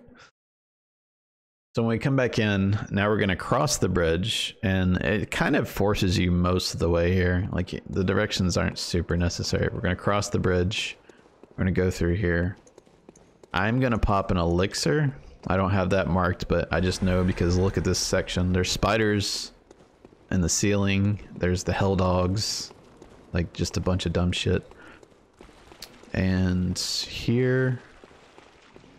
So when we come back in, now we're going to cross the bridge, and it kind of forces you most of the way here. Like, the directions aren't super necessary. We're going to cross the bridge. We're going to go through here. I'm going to pop an elixir. I don't have that marked, but I just know because look at this section. There's spiders in the ceiling. There's the hell dogs. Like, just a bunch of dumb shit. And here,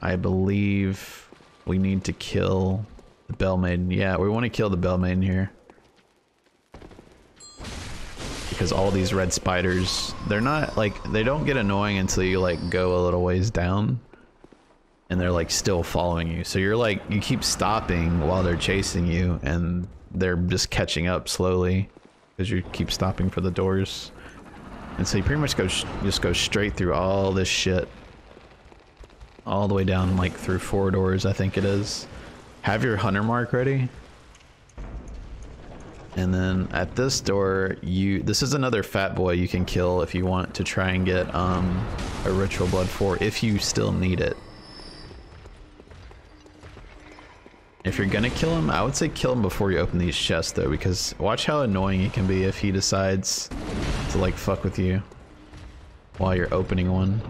I believe... we need to kill the Bell Maiden. Yeah, we want to kill the Bell Maiden here. Because all these red spiders, they're not like, they don't get annoying until you like go a little ways down. And they're like still following you. So you're like, you keep stopping while they're chasing you and they're just catching up slowly. Because you keep stopping for the doors. And so you pretty much go, just go straight through all this shit. All the way down, like, through four doors, I think it is. Have your hunter mark ready. And then at this door, you... this is another fat boy you can kill if you want to try and get um, a Ritual Blood four, if you still need it. If you're gonna kill him, I would say kill him before you open these chests, though, because watch how annoying he can be if he decides to, like, fuck with you while you're opening one.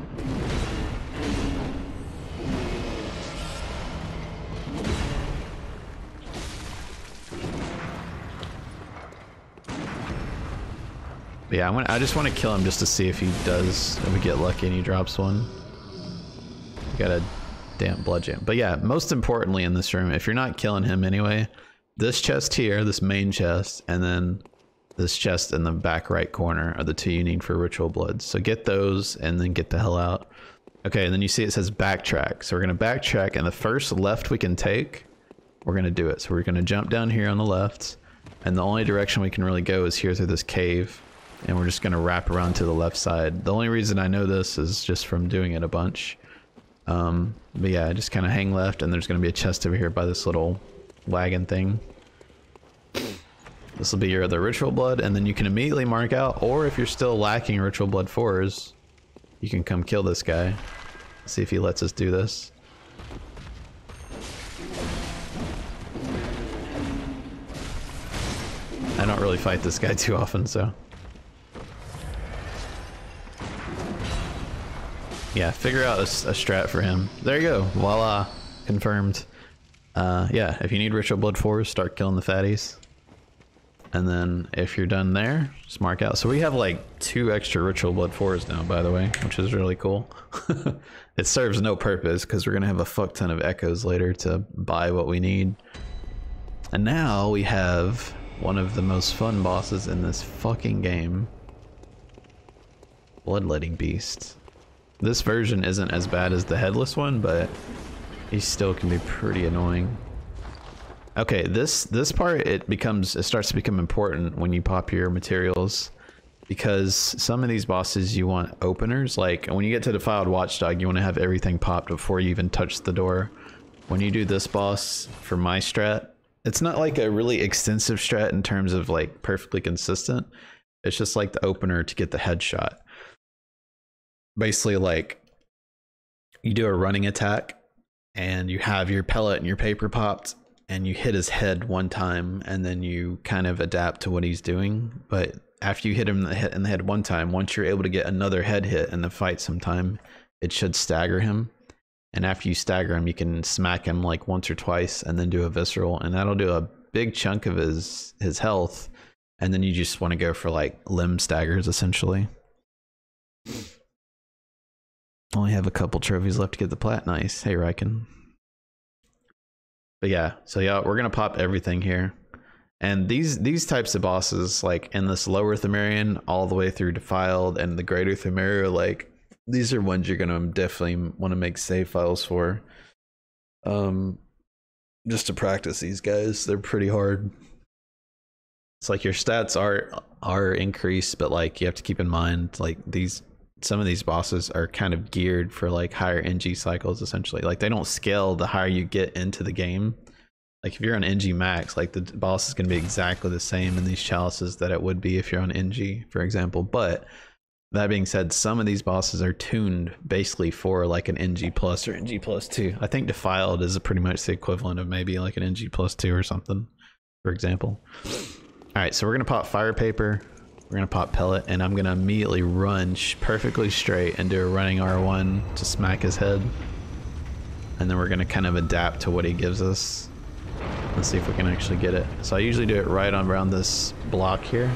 But yeah, I, want, I just want to kill him just to see if he does, if we get lucky and he drops one. We got a damn blood jam. But yeah, most importantly in this room, if you're not killing him anyway, this chest here, this main chest, and then this chest in the back right corner are the two you need for Ritual Blood. So get those and then get the hell out. Okay, and then you see it says backtrack. So we're going to backtrack, and the first left we can take, we're going to do it. So we're going to jump down here on the left, and the only direction we can really go is here through this cave. And we're just going to wrap around to the left side. The only reason I know this is just from doing it a bunch. Um, but yeah, just kind of hang left, and there's going to be a chest over here by this little wagon thing. This will be your other Ritual Blood, and then you can immediately mark out, or if you're still lacking Ritual Blood fours, you can come kill this guy. See if he lets us do this. I don't really fight this guy too often, so... yeah, figure out a, a strat for him. There you go. Voila. Confirmed. Uh, yeah, if you need Ritual Blood fours, start killing the fatties. And then if you're done there, just mark out. So we have like two extra Ritual Blood fours now, by the way, which is really cool. It serves no purpose because we're going to have a fuck ton of echoes later to buy what we need. And now we have one of the most fun bosses in this fucking game. Bloodletting Beast. This version isn't as bad as the headless one, but he still can be pretty annoying. Okay, this this part it becomes it starts to become important when you pop your materials, because some of these bosses you want openers. Like when you get to Defiled Watchdog, you want to have everything popped before you even touch the door. When you do this boss for my strat, it's not like a really extensive strat in terms of like perfectly consistent. It's just like the opener to get the headshot. Basically, like, you do a running attack, and you have your pellet and your paper popped, and you hit his head one time, and then you kind of adapt to what he's doing. But after you hit him in the head one time, once you're able to get another head hit in the fight sometime, it should stagger him. And after you stagger him, you can smack him, like, once or twice, and then do a visceral, and that'll do a big chunk of his, his health, and then you just want to go for, like, limb staggers, essentially. Only have a couple trophies left to get the plat. Nice. Hey, Ryken. But yeah, so yeah, we're going to pop everything here. And these these types of bosses, like in this Lower Pthumerian all the way through Defiled and the Greater Pthumeru, like these are ones you're gonna definitely want to make save files for, um, just to practice these guys. They're pretty hard. It's like your stats are are increased, but like you have to keep in mind like these some of these bosses are kind of geared for like higher N G cycles essentially. Like they don't scale the higher you get into the game. Like if you're on N G max, like the boss is going to be exactly the same in these chalices that it would be if you're on N G, for example. But that being said, some of these bosses are tuned basically for like an N G plus or N G plus two. I think Defiled is pretty much the equivalent of maybe like an N G plus two or something, for example. All right, so we're going to pop Fire Paper. We're going to pop Pellet, and I'm going to immediately run sh perfectly straight and do a running R one to smack his head. And then we're going to kind of adapt to what he gives us. Let's see if we can actually get it. So I usually do it right on around this block here.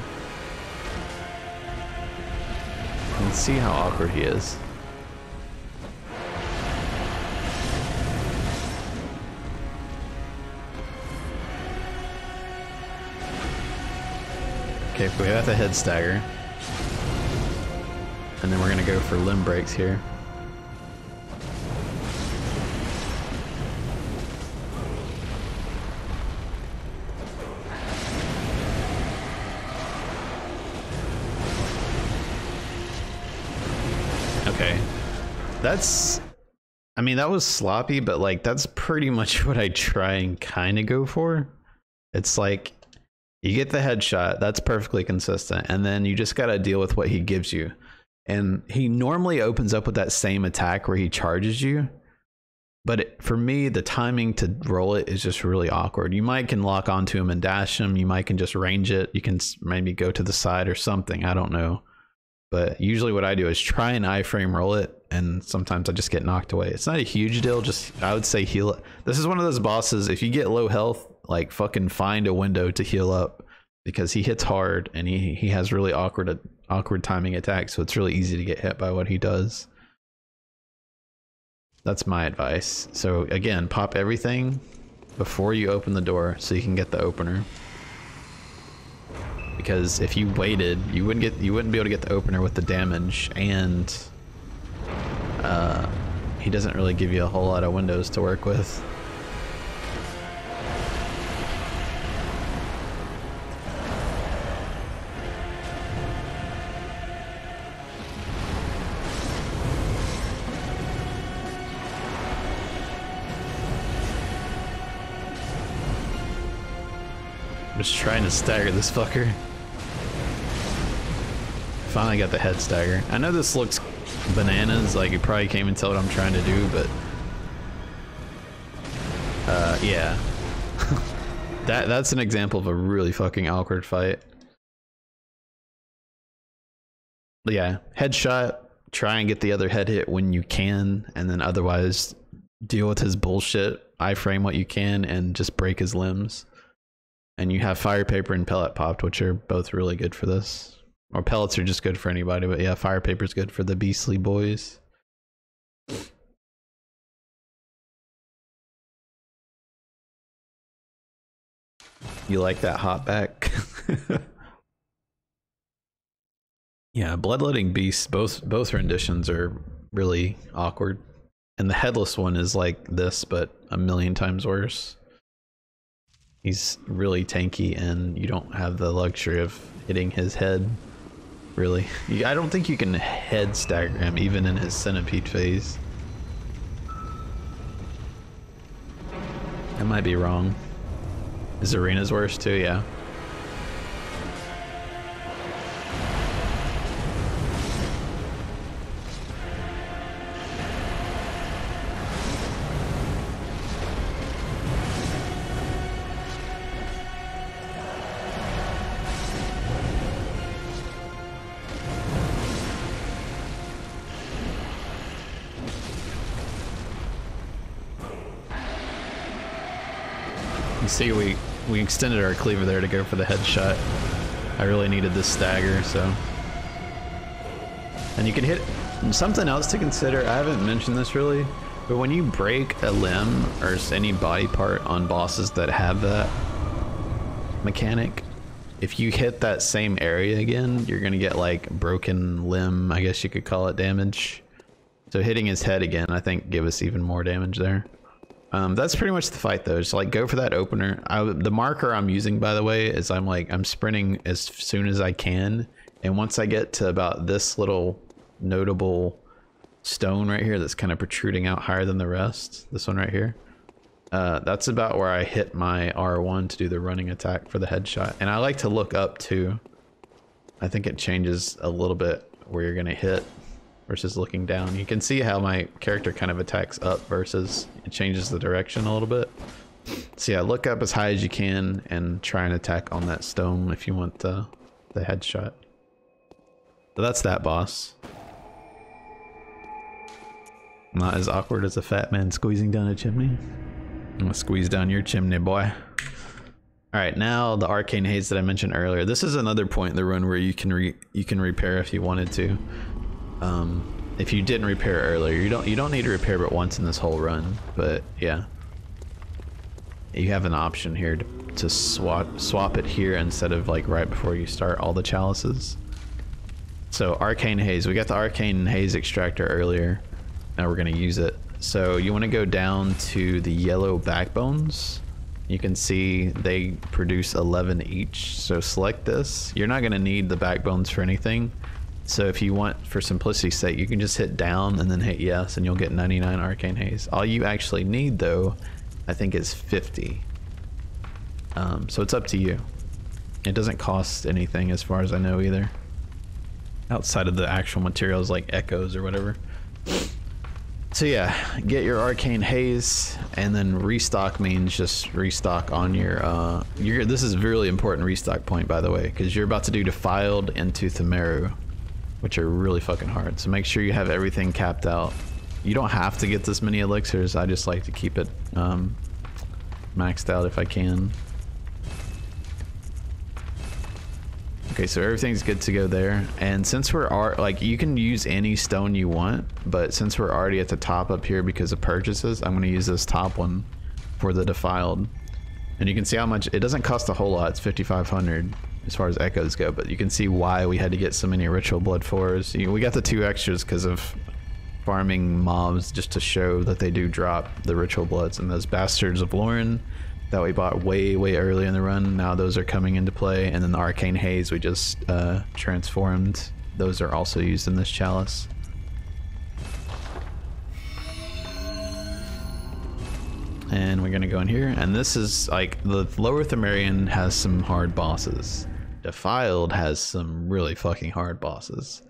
Let's see how awkward he is. Okay, we have to head stagger. And then we're gonna go for limb breaks here. Okay. That's, I mean, that was sloppy, but like that's pretty much what I try and kind of go for. It's like, you get the headshot, that's perfectly consistent, and then you just gotta deal with what he gives you. And he normally opens up with that same attack where he charges you, but it, for me, the timing to roll it is just really awkward. You might can lock onto him and dash him, you might can just range it, you can maybe go to the side or something, I don't know. But usually what I do is try and iframe roll it, and sometimes I just get knocked away. It's not a huge deal, just I would say heal it. This is one of those bosses, if you get low health, like fucking find a window to heal up, because he hits hard and he he has really awkward awkward timing attacks, so it's really easy to get hit by what he does. That's my advice. So again, pop everything before you open the door so you can get the opener, because if you waited, you wouldn't get you wouldn't be able to get the opener with the damage, and uh, he doesn't really give you a whole lot of windows to work with. Just trying to stagger this fucker. Finally got the head stagger. I know this looks bananas, like you probably can't even tell what I'm trying to do, but uh, yeah. that that's an example of a really fucking awkward fight. But yeah, headshot, try and get the other head hit when you can, and then otherwise deal with his bullshit, iframe what you can, and just break his limbs. And you have Fire Paper and Pellet popped, which are both really good for this. Or Pellets are just good for anybody, but yeah, Fire Paper's good for the beastly boys. You like that hot back? Yeah, Bloodletting Beast, both, both renditions are really awkward. And the Headless one is like this, but a million times worse. He's really tanky, and you don't have the luxury of hitting his head, really. I don't think you can head stagger him, even in his centipede phase. I might be wrong. His arena's worse too, yeah. See, we we extended our cleaver there to go for the headshot. I really needed this stagger, so. And you can hit something else to consider. I haven't mentioned this really, but when you break a limb or any body part on bosses that have that mechanic, if you hit that same area again, you're gonna get like broken limb, I guess you could call it, damage. So hitting his head again, I think, gave us even more damage there. Um, that's pretty much the fight, though. Just like go for that opener. I, the marker I'm using, by the way, is I'm like I'm sprinting as soon as I can, and once I get to about this little notable stone right here that's kind of protruding out higher than the rest, this one right here, uh, that's about where I hit my R one to do the running attack for the headshot. And I like to look up too. I think it changes a little bit where you're gonna hit versus looking down. You can see how my character kind of attacks up versus it changes the direction a little bit. So yeah, look up as high as you can and try and attack on that stone if you want the, the headshot. So that's that boss. Not as awkward as a fat man squeezing down a chimney. I'm gonna squeeze down your chimney, boy. All right, now the Arcane Haze that I mentioned earlier. This is another point in the run where you can re you can repair if you wanted to. Um, if you didn't repair earlier, you don't you don't need to repair but once in this whole run. But yeah, you have an option here to, to swap swap it here instead of like right before you start all the chalices. So Arcane Haze, we got the Arcane Haze extractor earlier. Now we're gonna use it. So you wanna go down to the yellow backbones. You can see they produce eleven each. So select this. You're not gonna need the backbones for anything. So if you want, for simplicity's sake, you can just hit down and then hit yes and you'll get ninety-nine Arcane Haze. All you actually need though, I think is fifty. Um, so it's up to you. It doesn't cost anything as far as I know either. Outside of the actual materials like echoes or whatever. So yeah, get your Arcane Haze, and then restock means just restock on your, uh, your, this is a really important restock point, by the way, because you're about to do Defiled into Pthumeriu, which are really fucking hard. So make sure you have everything capped out. You don't have to get this many elixirs. I just like to keep it um, maxed out if I can. Okay, so everything's good to go there, and since we're are like you can use any stone you want, but since we're already at the top up here because of purchases, I'm gonna use this top one for the Defiled, and you can see how much it doesn't cost a whole lot. It's fifty-five hundred as far as echoes go, but you can see why we had to get so many Ritual Blood fours. We got the two extras because of farming mobs just to show that they do drop the Ritual Bloods, and those Bastards of Lorn that we bought way, way early in the run. Now those are coming into play, and then the Arcane Haze we just uh, transformed. Those are also used in this chalice. And we're gonna go in here, and this is like, the Lower Pthumerian has some hard bosses. Defiled has some really fucking hard bosses.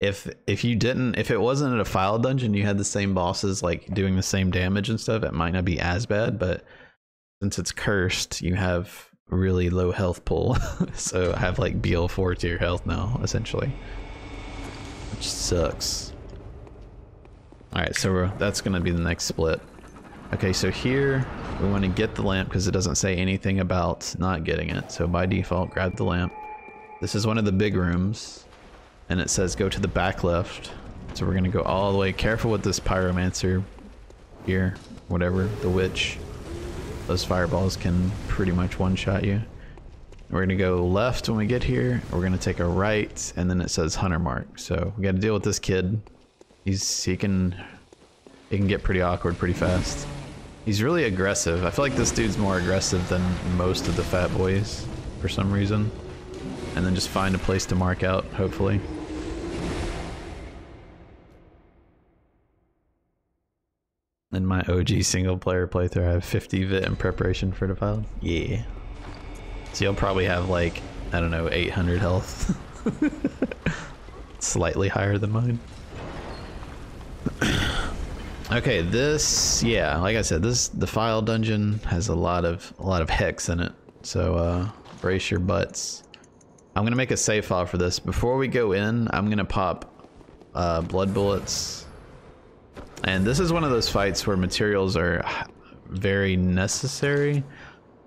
If if you didn't, if it wasn't a Defiled dungeon, you had the same bosses, like doing the same damage and stuff, it might not be as bad, but since it's cursed, you have really low health pull, so I have like B L four to your health now, essentially, which sucks. All right, so we're, that's gonna be the next split. Okay, so here we want to get the lamp because it doesn't say anything about not getting it. So by default, grab the lamp. This is one of the big rooms, and it says go to the back left. So we're gonna go all the way. Careful with this pyromancer here, whatever, the witch. Those fireballs can pretty much one-shot you. We're gonna go left when we get here. We're gonna take a right, and then it says Hunter Mark. So we got to deal with this kid. He's he can he can get pretty awkward pretty fast. He's really aggressive. I feel like this dude's more aggressive than most of the fat boys for some reason. And then just find a place to mark out, hopefully. In my O G single player playthrough, I have fifty vit in preparation for Defiled. Yeah. So you'll probably have like, I don't know, eight hundred health. Slightly higher than mine. Okay, this, yeah, like I said, this Defiled dungeon has a lot of a lot of hex in it. So uh, brace your butts. I'm gonna make a save file for this. Before we go in, I'm gonna pop uh, blood bullets. And this is one of those fights where materials are very necessary,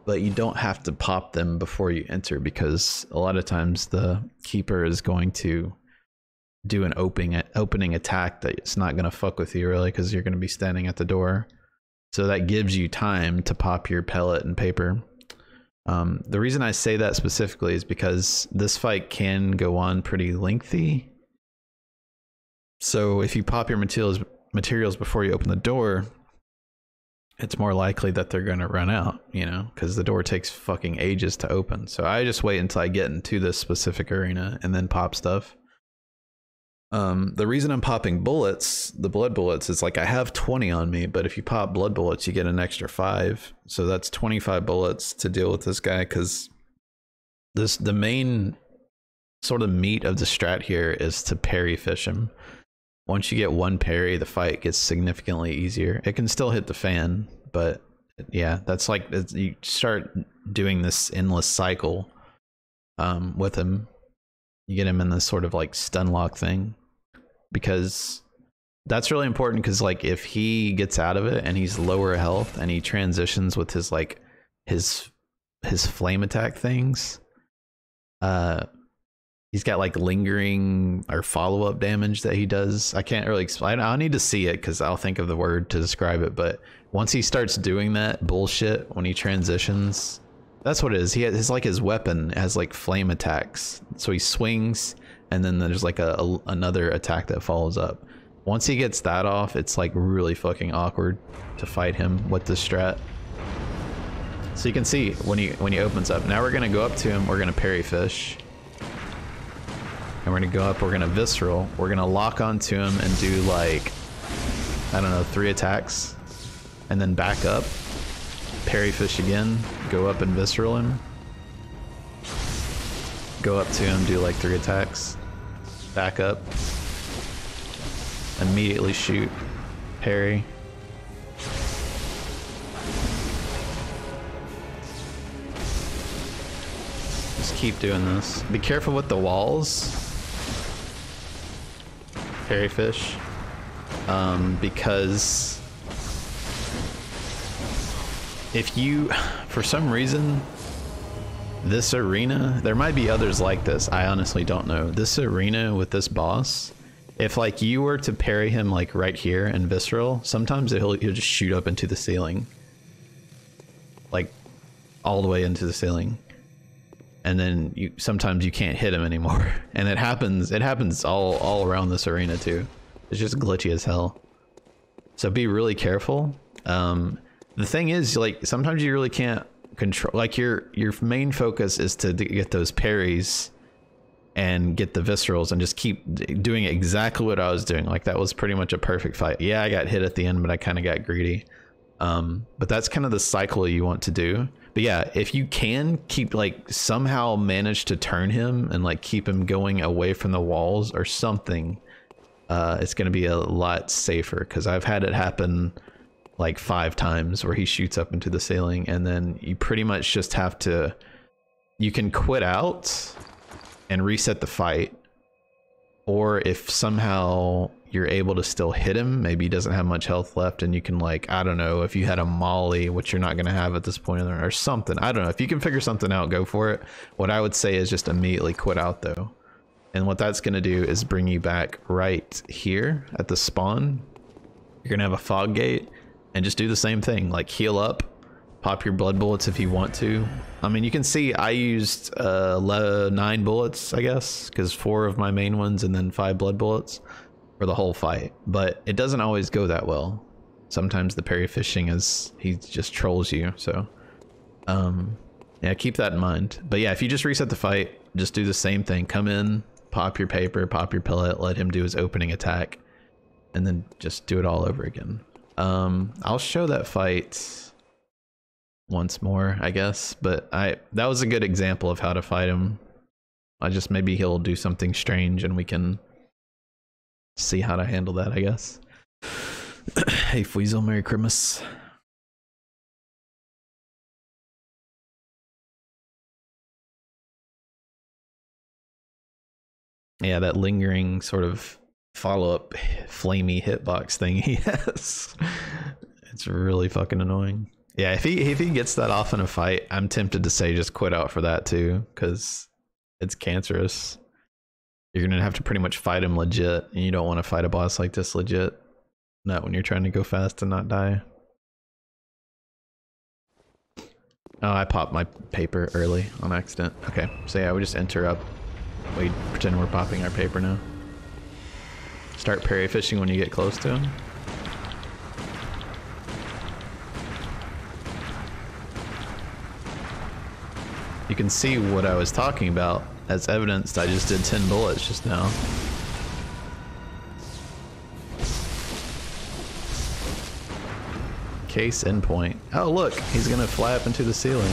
but you don't have to pop them before you enter, because a lot of times the Keeper is going to do an opening opening attack that it's not going to fuck with you really, because you're going to be standing at the door. So that gives you time to pop your pellet and paper. Um, the reason I say that specifically is because this fight can go on pretty lengthy. So if you pop your materials materials before you open the door, it's more likely that they're going to run out, you know, because the door takes fucking ages to open. So I just wait until I get into this specific arena and then pop stuff. Um, the reason I'm popping bullets, the blood bullets, is like I have twenty on me, but if you pop blood bullets, you get an extra five. So that's twenty-five bullets to deal with this guy, because this the main sort of meat of the strat here is to parry fish him. Once you get one parry, the fight gets significantly easier. It can still hit the fan, but yeah, that's like you start doing this endless cycle um, with him. You get him in this sort of like stun lock thing, because that's really important, because like if he gets out of it and he's lower health and he transitions with his like his his flame attack things, uh he's got like lingering or follow-up damage that he does. I can't really explain. I'll need to see it because I'll think of the word to describe it. But once he starts doing that bullshit when he transitions, that's what it is. He has his, like his weapon has like flame attacks. So he swings and then there's like a, a another attack that follows up. Once he gets that off, it's like really fucking awkward to fight him with this strat. So you can see when he when he opens up. Now we're gonna go up to him. We're gonna parry fish. And we're gonna go up, we're gonna visceral, we're gonna lock onto him and do like, I don't know, three attacks. And then back up, parry fish again, go up and visceral him. Go up to him, do like three attacks, back up, immediately shoot, parry. Just keep doing this. Be careful with the walls. Parry fish, um, because if you, for some reason, this arena, there might be others like this, I honestly don't know, this arena with this boss, if like you were to parry him like right here in visceral, sometimes he'll, he'll just shoot up into the ceiling, like all the way into the ceiling. And then you sometimes you can't hit him anymore, and it happens. It happens all all around this arena too. It's just glitchy as hell. So be really careful. Um, the thing is, like sometimes you really can't control. Like your your main focus is to get those parries, and get the viscerals, and just keep doing exactly what I was doing. Like that was pretty much a perfect fight. Yeah, I got hit at the end, but I kind of got greedy. Um, but that's kind of the cycle you want to do. But yeah, if you can keep like somehow manage to turn him and like keep him going away from the walls or something, uh, it's going to be a lot safer, because I've had it happen like five times where he shoots up into the ceiling, and then you pretty much just have to, you can quit out and reset the fight. Or if somehow you're able to still hit him, maybe he doesn't have much health left and you can like, I don't know, if you had a molly, which you're not going to have at this point or something, I don't know, if you can figure something out, go for it. What I would say is just immediately quit out though. And what that's going to do is bring you back right here at the spawn. You're going to have a fog gate and just do the same thing, like heal up, pop your blood bullets if you want to. I mean, you can see I used uh, nine bullets, I guess, because four of my main ones and then five blood bullets for the whole fight. But it doesn't always go that well. Sometimes the parry fishing is, he just trolls you. So, um, yeah, keep that in mind. But yeah, if you just reset the fight, just do the same thing. Come in, pop your paper, pop your pellet, let him do his opening attack, and then just do it all over again. Um, I'll show that fight once more, I guess, but I that was a good example of how to fight him. I just maybe he'll do something strange and we can see how to handle that, I guess. Hey Fweezel, Merry Christmas. Yeah, that lingering sort of follow-up flamey hitbox thing he has. It's really fucking annoying. Yeah, if he if he gets that off in a fight, I'm tempted to say just quit out for that too, because it's cancerous. You're gonna have to pretty much fight him legit, and you don't want to fight a boss like this legit. Not when you're trying to go fast and not die. Oh, I popped my paper early on accident. Okay, so yeah, we just interrupt. We pretend we're popping our paper now. Start parry fishing when you get close to him. You can see what I was talking about. As evidenced, I just did ten bullets just now. Case endpoint. Oh look, he's gonna fly up into the ceiling.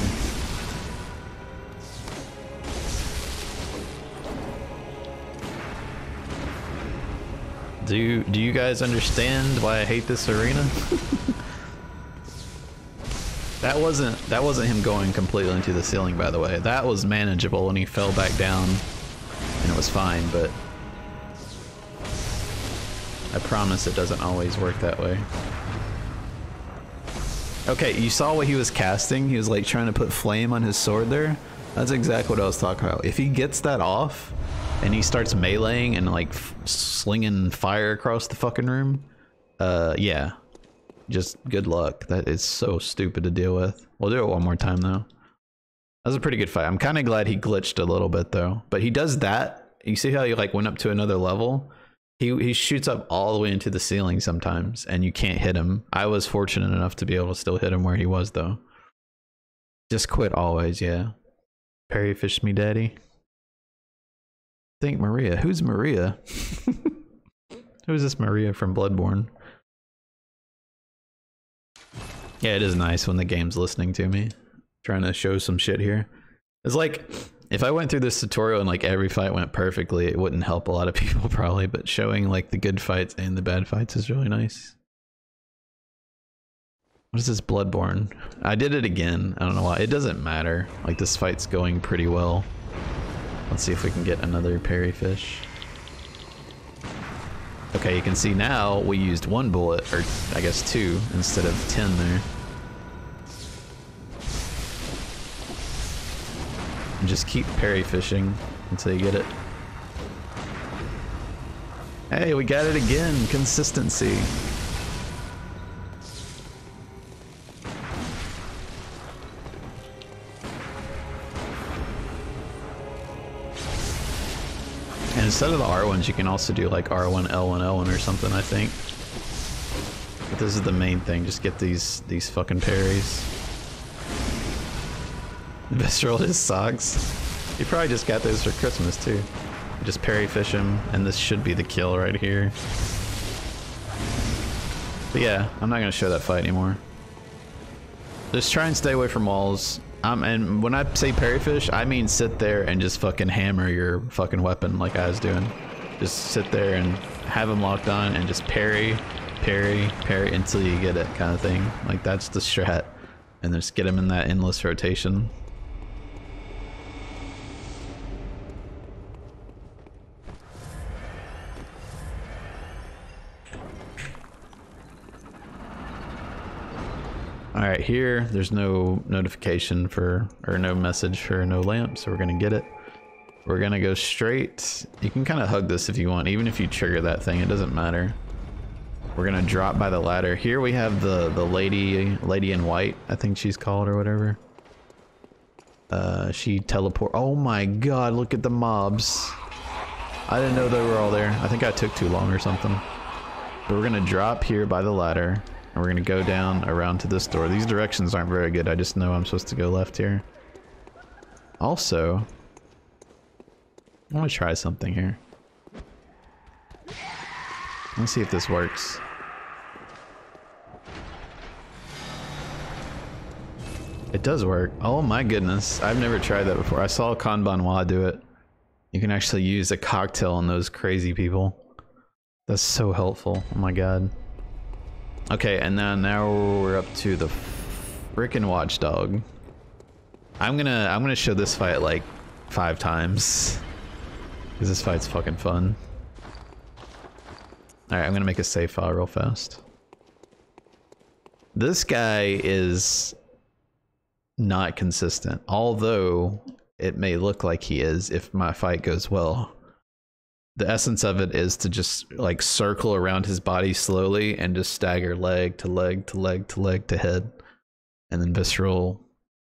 Do, do you guys understand why I hate this arena? That wasn't that wasn't him going completely into the ceiling, by the way. That was manageable when he fell back down and it was fine, but I promise it doesn't always work that way. Okay, you saw what he was casting? He was like trying to put flame on his sword there. That's exactly what I was talking about. If he gets that off and he starts meleeing and like f slinging fire across the fucking room, uh, yeah. Just good luck. That is so stupid to deal with. We'll do it one more time though. That was a pretty good fight. I'm kind of glad he glitched a little bit though. But he does that. You see how he like went up to another level? He he shoots up all the way into the ceiling sometimes and you can't hit him. I was fortunate enough to be able to still hit him where he was though. Just quit always, yeah. Parry fish me daddy. I think Maria. Who's Maria? Who's this Maria from Bloodborne? Yeah, it is nice when the game's listening to me. Trying to show some shit here. It's like, if I went through this tutorial and like every fight went perfectly, it wouldn't help a lot of people probably, but showing like the good fights and the bad fights is really nice. What is this Bloodborne? I did it again. I don't know why. It doesn't matter. Like this fight's going pretty well. Let's see if we can get another parry fish. Okay, you can see now we used one bullet, or I guess two, instead of ten there. And just keep parry fishing until you get it. Hey, we got it again! Consistency! And instead of the R ones, you can also do like R one, L one, L one or something, I think. But this is the main thing, just get these these fucking parries. Visceral his socks. You probably just got those for Christmas too. You just parry fish him, and this should be the kill right here. But yeah, I'm not gonna show that fight anymore. Just try and stay away from walls. Um, and when I say parry fish, I mean sit there and just fucking hammer your fucking weapon like I was doing. Just sit there and have him locked on and just parry, parry, parry until you get it kind of thing. Like that's the strat. And just get him in that endless rotation. All right, here, there's no notification for, or no message for no lamp, so we're gonna get it. We're gonna go straight. You can kind of hug this if you want, even if you trigger that thing, it doesn't matter. We're gonna drop by the ladder. Here we have the, the lady, lady in white, I think she's called or whatever. Uh, she teleport, oh my God, look at the mobs. I didn't know they were all there. I think I took too long or something. But we're gonna drop here by the ladder. And we're gonna go down around to this door. These directions aren't very good. I just know I'm supposed to go left here. Also, I want to try something here. Let's see if this works. It does work. Oh my goodness. I've never tried that before. I saw Konbanwa do it. You can actually use a cocktail on those crazy people. That's so helpful. Oh my God. Okay, and now now we're up to the frickin' Watchdog. I'm gonna I'm gonna show this fight like five times, cause this fight's fucking fun. All right, I'm gonna make a save file real fast. This guy is not consistent, although it may look like he is if my fight goes well. The essence of it is to just like circle around his body slowly and just stagger leg to leg to leg to leg to head. And then visceral.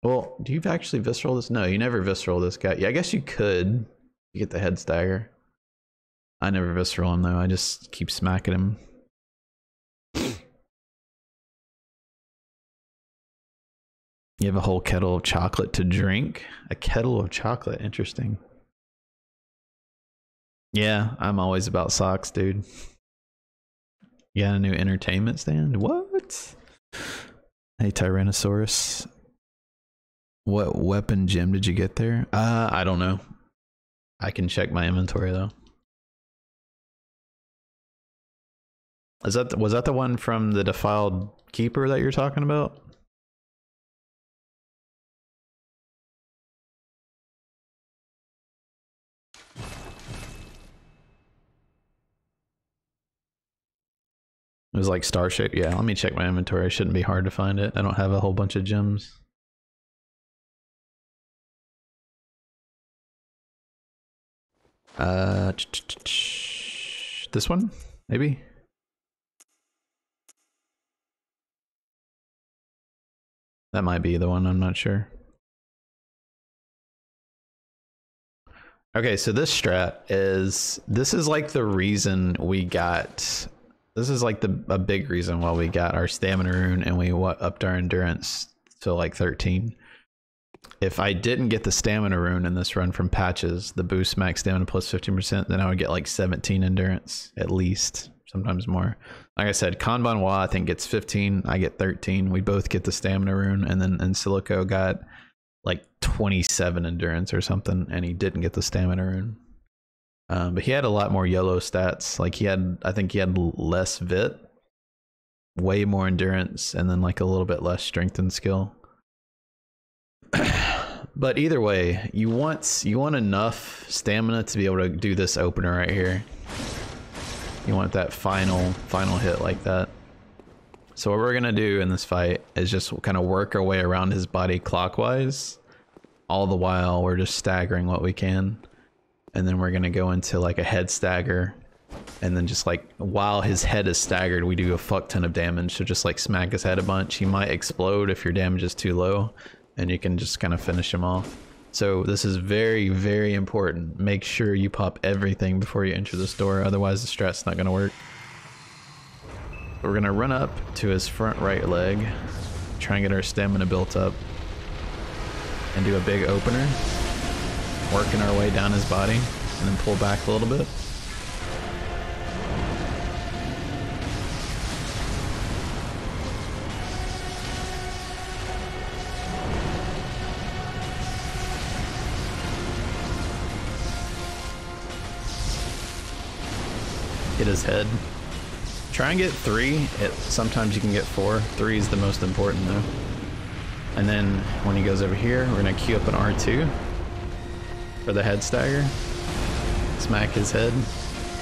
Well, do you actually visceral this? No, you never visceral this guy. Yeah, I guess you could. You get the head stagger. I never visceral him though. I just keep smacking him. You have a whole kettle of chocolate to drink. A kettle of chocolate. Interesting. Yeah, I'm always about socks, dude. You got a new entertainment stand? What? Hey, Tyrannosaurus. What weapon gem did you get there? Uh, I don't know. I can check my inventory, though. Is that the, was that the one from the Defiled Keeper that you're talking about? It was like Starship. Yeah, let me check my inventory. It shouldn't be hard to find it. I don't have a whole bunch of gems. Uh, ch -ch -ch -ch. This one, maybe? That might be the one, I'm not sure. Okay, so this strat is, this is like the reason we got, this is like the a big reason why we got our stamina rune and we what, upped our endurance to like thirteen. If I didn't get the stamina rune in this run from patches, the boost max stamina plus fifteen percent, then I would get like seventeen endurance at least, sometimes more. Like I said, Konbanwa I think gets fifteen, I get thirteen. We both get the stamina rune, and then and Silico got like twenty-seven endurance or something, and he didn't get the stamina rune. Um, but he had a lot more yellow stats. Like he had, I think he had less vit, way more endurance, and then like a little bit less strength and skill. But either way, you want you want enough stamina to be able to do this opener right here. You want that final final hit like that. So what we're gonna do in this fight is just kind of work our way around his body clockwise, all the while we're just staggering what we can, and then we're gonna go into like a head stagger, and then just like while his head is staggered, we do a fuck ton of damage. So just like smack his head a bunch. He might explode if your damage is too low. And you can just kind of finish him off. So this is very, very important. Make sure you pop everything before you enter this door, otherwise the strat's not going to work. We're going to run up to his front right leg, try and get our stamina built up, and do a big opener, working our way down his body, and then pull back a little bit. His head. Try and get three. It, sometimes you can get four. Three is the most important though. And then when he goes over here, we're gonna queue up an R two for the head stagger. Smack his head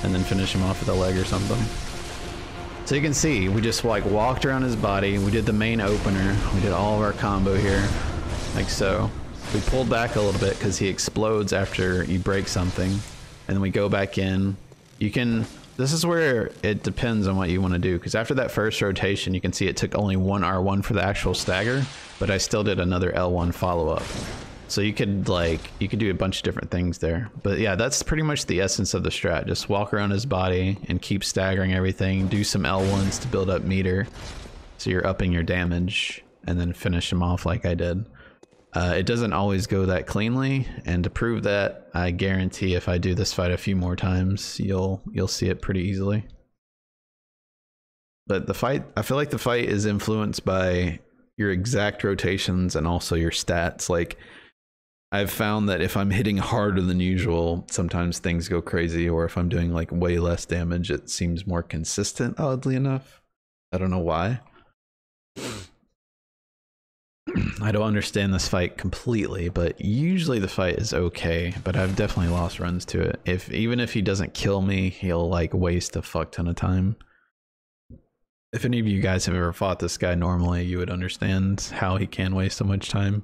and then finish him off with a leg or something. So you can see we just like walked around his body. We did the main opener. We did all of our combo here like so. We pulled back a little bit because he explodes after you break something, and then we go back in. You can This is where it depends on what you want to do, because after that first rotation, you can see it took only one R one for the actual stagger, but I still did another L one follow-up. So you could like, you could do a bunch of different things there. But yeah, that's pretty much the essence of the strat. Just walk around his body and keep staggering everything, do some L ones to build up meter, so you're upping your damage, and then finish him off like I did. Uh, it doesn't always go that cleanly, and to prove that, I guarantee if I do this fight a few more times, you'll you'll see it pretty easily. But the fight, I feel like the fight is influenced by your exact rotations and also your stats. Like, I've found that if I'm hitting harder than usual, sometimes things go crazy, or if I'm doing like way less damage, it seems more consistent, oddly enough. I don't know why. I don't understand this fight completely, but usually the fight is okay, but I've definitely lost runs to it. If even if he doesn't kill me, he'll like waste a fuck ton of time. If any of you guys have ever fought this guy normally, you would understand how he can waste so much time.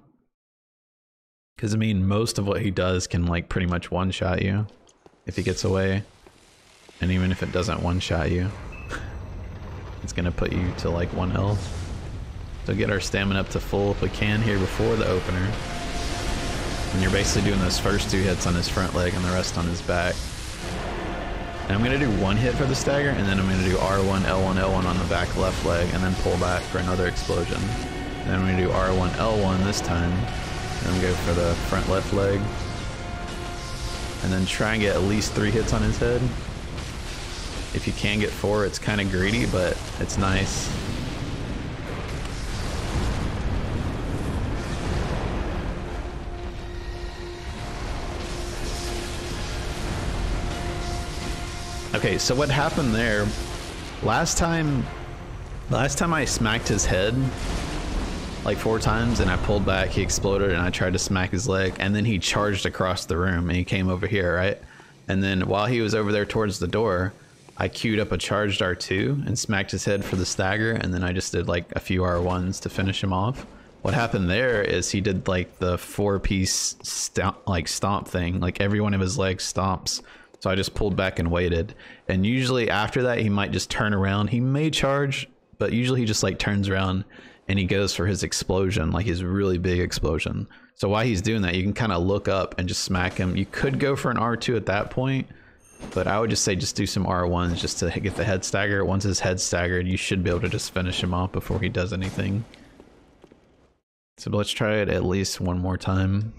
Because I mean, most of what he does can like pretty much one-shot you if he gets away. And even if it doesn't one-shot you, it's gonna put you to like one health. So get our stamina up to full if we can here before the opener. And you're basically doing those first two hits on his front leg and the rest on his back. And I'm going to do one hit for the stagger, and then I'm going to do R one, L one, L one on the back left leg, and then pull back for another explosion. Then we do R one L one this time. Then go for the front left leg. And then try and get at least three hits on his head. If you can get four, it's kind of greedy, but it's nice. Okay, so what happened there, last time, last time I smacked his head like four times and I pulled back, he exploded and I tried to smack his leg and then he charged across the room and he came over here, right? And then while he was over there towards the door, I queued up a charged R two and smacked his head for the stagger and then I just did like a few R ones to finish him off. What happened there is he did like the four piece stomp, like stomp thing, like every one of his legs stomps. So I just pulled back and waited. And usually after that, he might just turn around. He may charge, but usually he just like turns around and he goes for his explosion, like his really big explosion. So while he's doing that, you can kind of look up and just smack him. You could go for an R two at that point, but I would just say just do some R ones just to get the head stagger. Once his head's staggered, you should be able to just finish him off before he does anything. So let's try it at least one more time.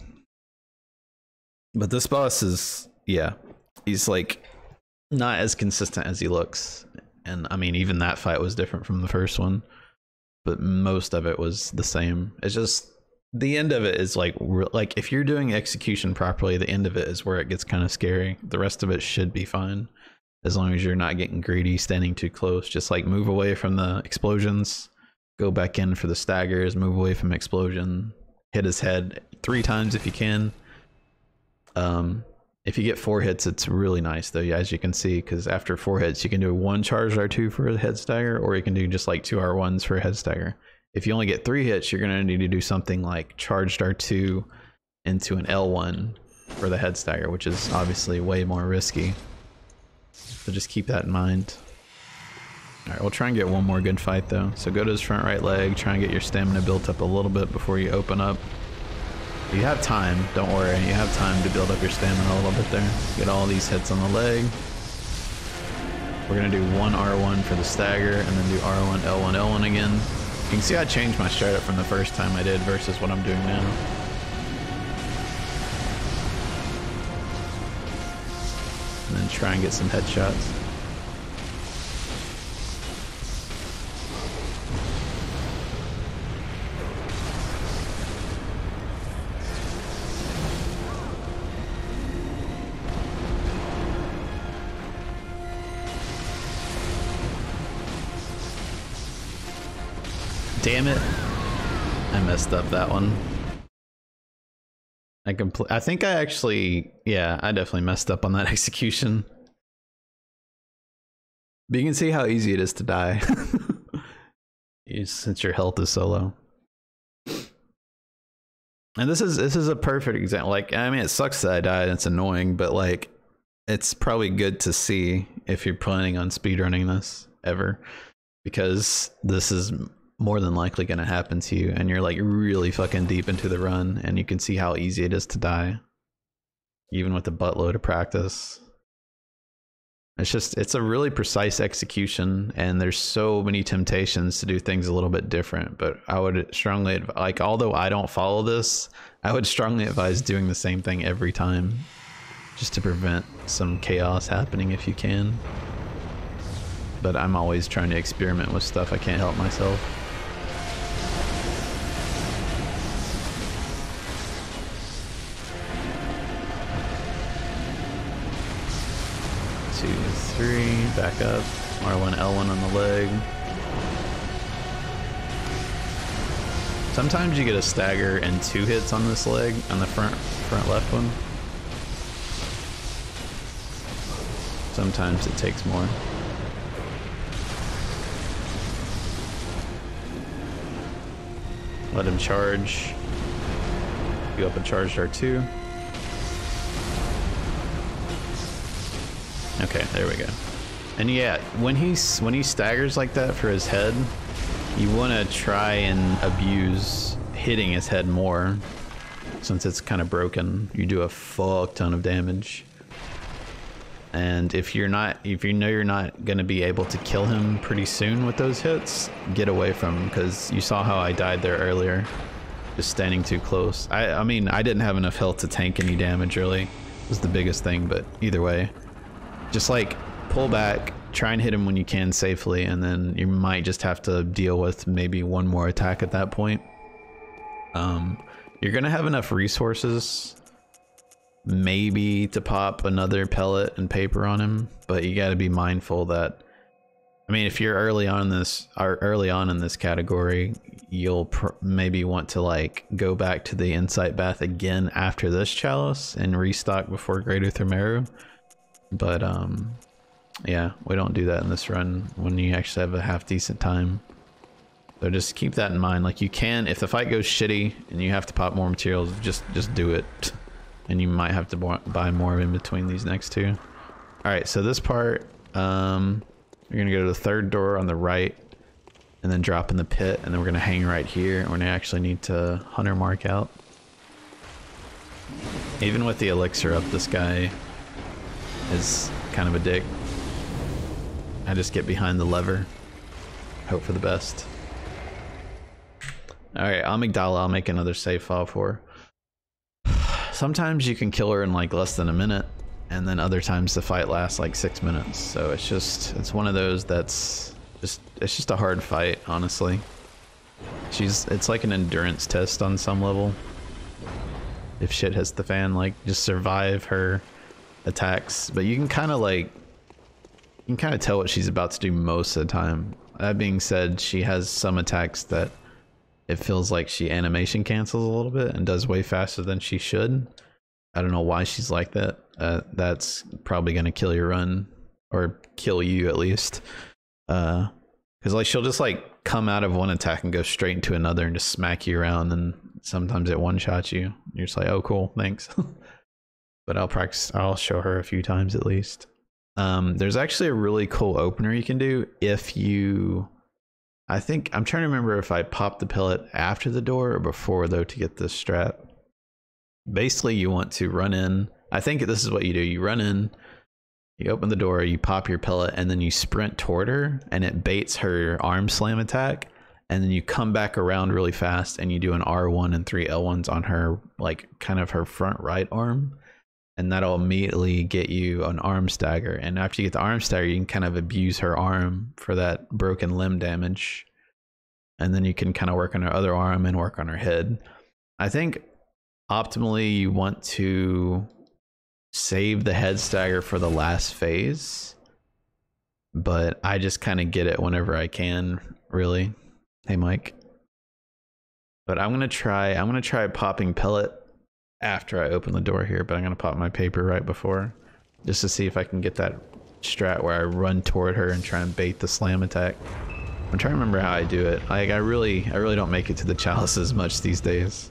But this boss is, yeah. He's like not as consistent as he looks, and I mean even that fight was different from the first one, but most of it was the same. It's just the end of it is like like if you're doing execution properly, the end of it is where it gets kind of scary. The rest of it should be fine as long as you're not getting greedy, standing too close. Just like move away from the explosions, go back in for the staggers, move away from explosion, hit his head three times if you can. Um. If you get four hits, it's really nice though, as you can see, because after four hits, you can do one charged R two for a head stagger, or you can do just like two R ones for a head stagger. If you only get three hits, you're going to need to do something like charged R two into an L one for the head stagger, which is obviously way more risky. So just keep that in mind. Alright, we'll try and get one more good fight though. So go to his front right leg, try and get your stamina built up a little bit before you open up. You have time, don't worry, you have time to build up your stamina a little bit there. Get all these hits on the leg. We're going to do one R one for the stagger, and then do R one, L one, L one again. You can see I changed my strat up from the first time I did versus what I'm doing now. And then try and get some headshots. Damn it. I messed up that one. I compl- I think I actually, yeah, I definitely messed up on that execution. But you can see how easy it is to die. Since your health is so low. And this is, this is a perfect example. Like, I mean, it sucks that I died. It's annoying, but like, it's probably good to see if you're planning on speedrunning this ever. Because this is more than likely gonna happen to you, and you're like really fucking deep into the run, and you can see how easy it is to die. Even with a buttload of practice. It's just, it's a really precise execution, and there's so many temptations to do things a little bit different, but I would strongly advise, like, although I don't follow this, I would strongly advise doing the same thing every time, just to prevent some chaos happening if you can. But I'm always trying to experiment with stuff, I can't help myself. Two, three, back up, R one, L one on the leg. Sometimes you get a stagger and two hits on this leg, on the front, front left one. Sometimes it takes more. Let him charge. Go up and charge R two. Okay, there we go. And yeah, when he when he staggers like that for his head, you want to try and abuse hitting his head more, since it's kind of broken. You do a fuck ton of damage, And if you're not, if you know you're not going to be able to kill him pretty soon with those hits, get away from him, because you saw how I died there earlier, just standing too close. I, I mean, I didn't have enough health to tank any damage, really. It was the biggest thing, but either way, just like pull back, try and hit him when you can safely, and then you might just have to deal with maybe one more attack at that point. Um, you're going to have enough resources maybe to pop another pellet and paper on him, but you got to be mindful that, I mean, if you're early on this, or early on in this category, you'll pr maybe want to like go back to the Insight Bath again after this chalice and restock before Greater Pthumeru. But um, yeah, we don't do that in this run when you actually have a half decent time. So just keep that in mind. Like, you can, if the fight goes shitty and you have to pop more materials, just just do it. And you might have to buy more in between these next two. All right, so this part, um, you're gonna go to the third door on the right and then drop in the pit, and then we're gonna hang right here. We're gonna actually need to hunter mark out. Even with the elixir up, this guy is kind of a dick. I just get behind the lever, hope for the best. All right, Amygdala, I'll make another save file for her. Sometimes you can kill her in like less than a minute, and then other times the fight lasts like six minutes. So it's just, it's one of those that's just, it's just a hard fight, honestly. She's, it's like an endurance test on some level. If shit hits the fan, like just survive her attacks. But you can kind of like, you can kind of tell what she's about to do most of the time. That being said, she has some attacks that it feels like she animation cancels a little bit and does way faster than she should. I don't know why she's like that. Uh, that's probably going to kill your run, or kill you at least. Because uh, like she'll just like come out of one attack and go straight into another and just smack you around, and sometimes it one-shots you. You're just like, oh cool, thanks. But I'll practice, I'll show her a few times at least. Um, there's actually a really cool opener you can do if you... I think, I'm trying to remember if I popped the pellet after the door or before though to get this strat. Basically you want to run in, I think this is what you do, you run in, you open the door, you pop your pellet, and then you sprint toward her, and it baits her arm slam attack, and then you come back around really fast and you do an R one and three L ones on her, like kind of her front right arm, and that'll immediately get you an arm stagger. And after you get the arm stagger, you can kind of abuse her arm for that broken limb damage. And then you can kind of work on her other arm and work on her head. I think optimally you want to save the head stagger for the last phase, but I just kind of get it whenever I can, really. Hey, Mike. But I'm going to try, I'm going to try popping pellet after I open the door here, but I'm going to pop my paper right before, just to see if I can get that strat where I run toward her and try and bait the slam attack. I'm trying to remember how I do it. Like, I really, I really don't make it to the chalices much these days.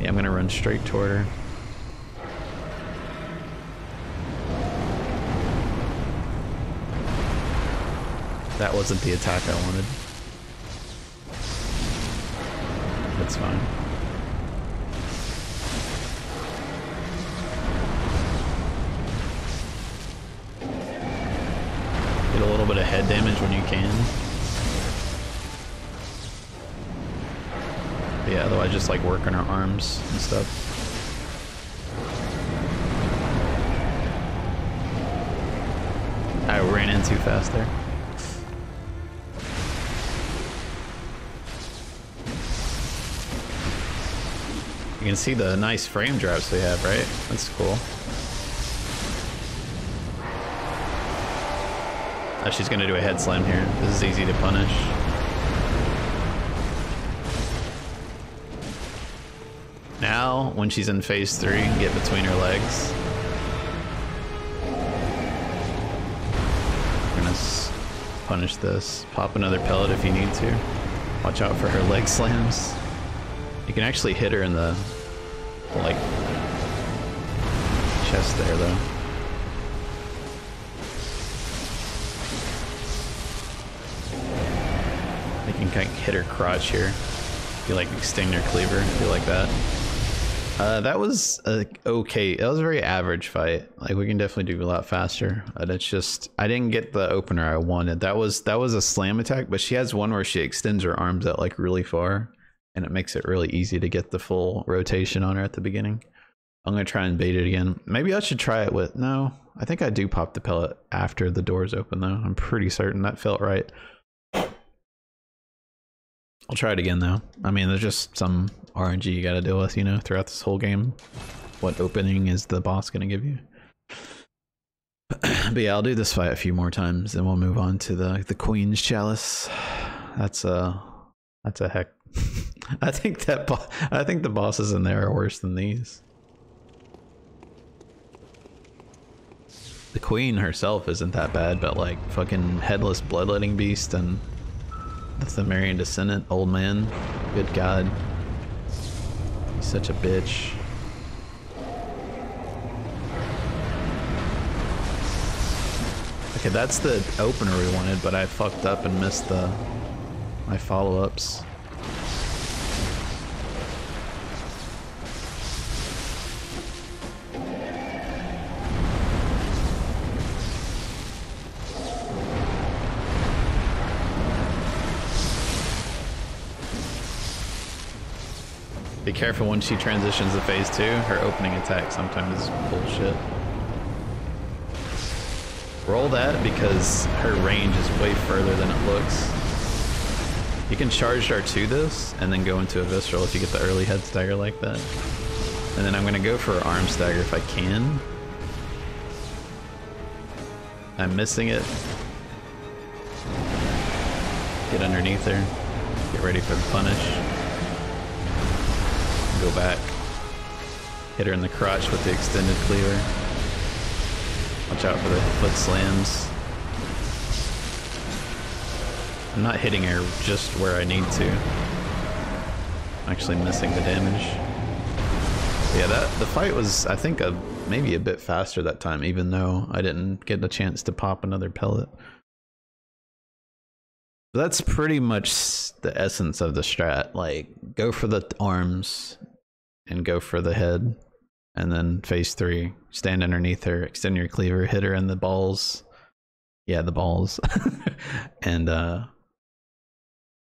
Yeah, I'm going to run straight toward her. That wasn't the attack I wanted. That's fine. Get a little bit of head damage when you can. But yeah, otherwise just like work on our arms and stuff. I ran in too fast there. You can see the nice frame drops they have, right? That's cool. Oh, she's gonna do a head slam here. This is easy to punish. Now, when she's in phase three, get between her legs. We're gonna punish this. Pop another pellet if you need to. Watch out for her leg slams. You can actually hit her in the, like, chest there, though. You can kind of hit her crotch here. You, like, extend her cleaver, if you like that. Uh, that was uh, okay. That was a very average fight. Like, we can definitely do a lot faster. And it's just, I didn't get the opener I wanted. That was that was a slam attack, but she has one where she extends her arms out like really far, and it makes it really easy to get the full rotation on her at the beginning. I'm gonna try and bait it again. Maybe I should try it with no. I think I do pop the pellet after the door's open though. I'm pretty certain that felt right. I'll try it again though. I mean, there's just some R N G you gotta deal with, you know, throughout this whole game. What opening is the boss gonna give you? But yeah, I'll do this fight a few more times, and we'll move on to the the Queen's Chalice. That's a that's a heck. I think that I think the bosses in there are worse than these. The Queen herself isn't that bad, but like fucking Headless Bloodletting Beast and the Pthumerian Descendant, old man. Good God. He's such a bitch. Okay, that's the opener we wanted, but I fucked up and missed the my follow-ups. Be careful when she transitions to phase two. Her opening attack sometimes is bullshit. Roll that because her range is way further than it looks. You can charge her to this and then go into a visceral if you get the early head stagger like that. And then I'm gonna go for her arm stagger if I can. I'm missing it. Get underneath her. Get ready for the punish. Go back. Hit her in the crotch with the extended cleaver. Watch out for the foot slams. I'm not hitting her just where I need to. I'm actually missing the damage. Yeah, that the fight was, I think, a, maybe a bit faster that time, even though I didn't get the chance to pop another pellet. But that's pretty much the essence of the strat. Like, go for the arms and go for the head, and then phase three, stand underneath her, extend your cleaver, hit her in the balls, yeah, the balls, and uh,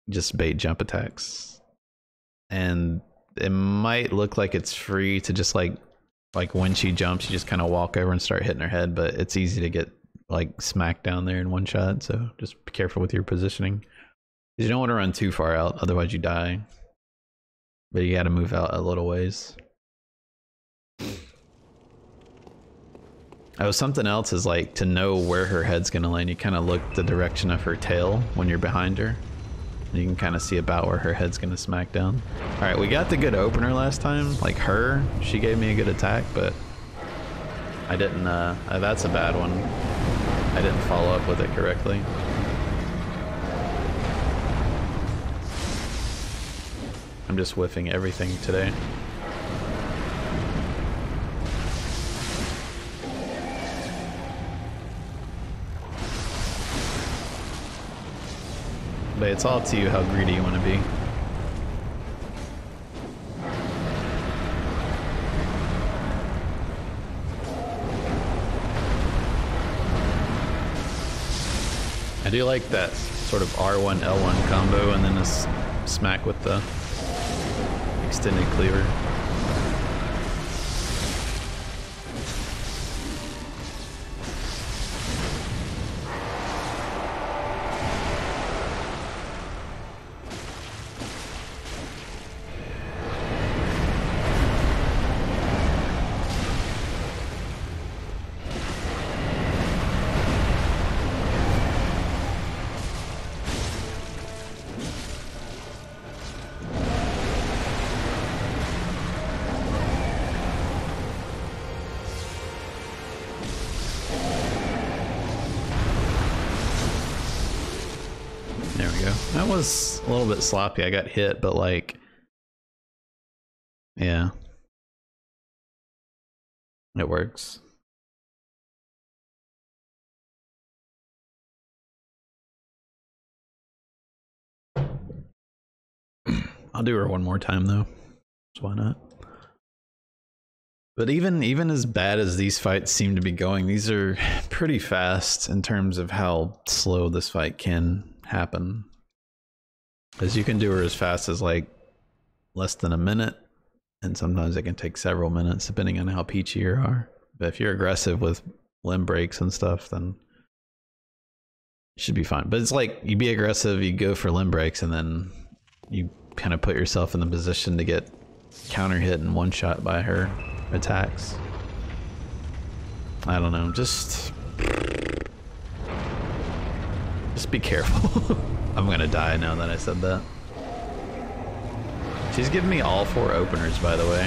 just bait jump attacks. And it might look like it's free to just like, like when she jumps, you just kind of walk over and start hitting her head, but it's easy to get like smack down there in one shot, so just be careful with your positioning, because you don't want to run too far out, otherwise you die. But you got to move out a little ways. Oh, something else is like to know where her head's gonna land. You kind of look the direction of her tail when you're behind her. You can kind of see about where her head's gonna smack down. All right, we got the good opener last time. Like her, she gave me a good attack, but I didn't. Uh, oh, that's a bad one. I didn't follow up with it correctly. I'm just whiffing everything today. But it's all to you how greedy you want to be. I do like that sort of R one L one combo and then this smack with the extended cleaver. That was a little bit sloppy. I got hit, but like, yeah, it works. I'll do her one more time though, so why not? But even even as bad as these fights seem to be going, these are pretty fast in terms of how slow this fight can happen. As you can do her as fast as like less than a minute, and sometimes it can take several minutes depending on how peachy you are. But if you're aggressive with limb breaks and stuff, then it should be fine. But it's like you be aggressive, you go for limb breaks, and then you kind of put yourself in the position to get counter hit and one shot by her attacks. I don't know, just just be careful. I'm gonna die now that I said that. She's giving me all four openers, by the way.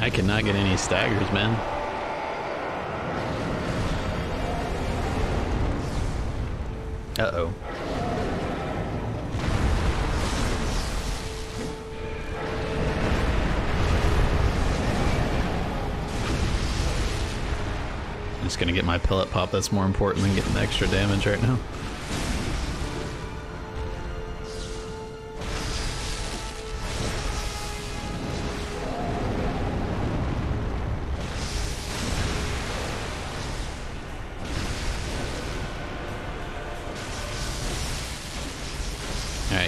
I cannot get any staggers, man. Uh-oh. I'm just gonna get my pellet pop. That's more important than getting the extra damage right now.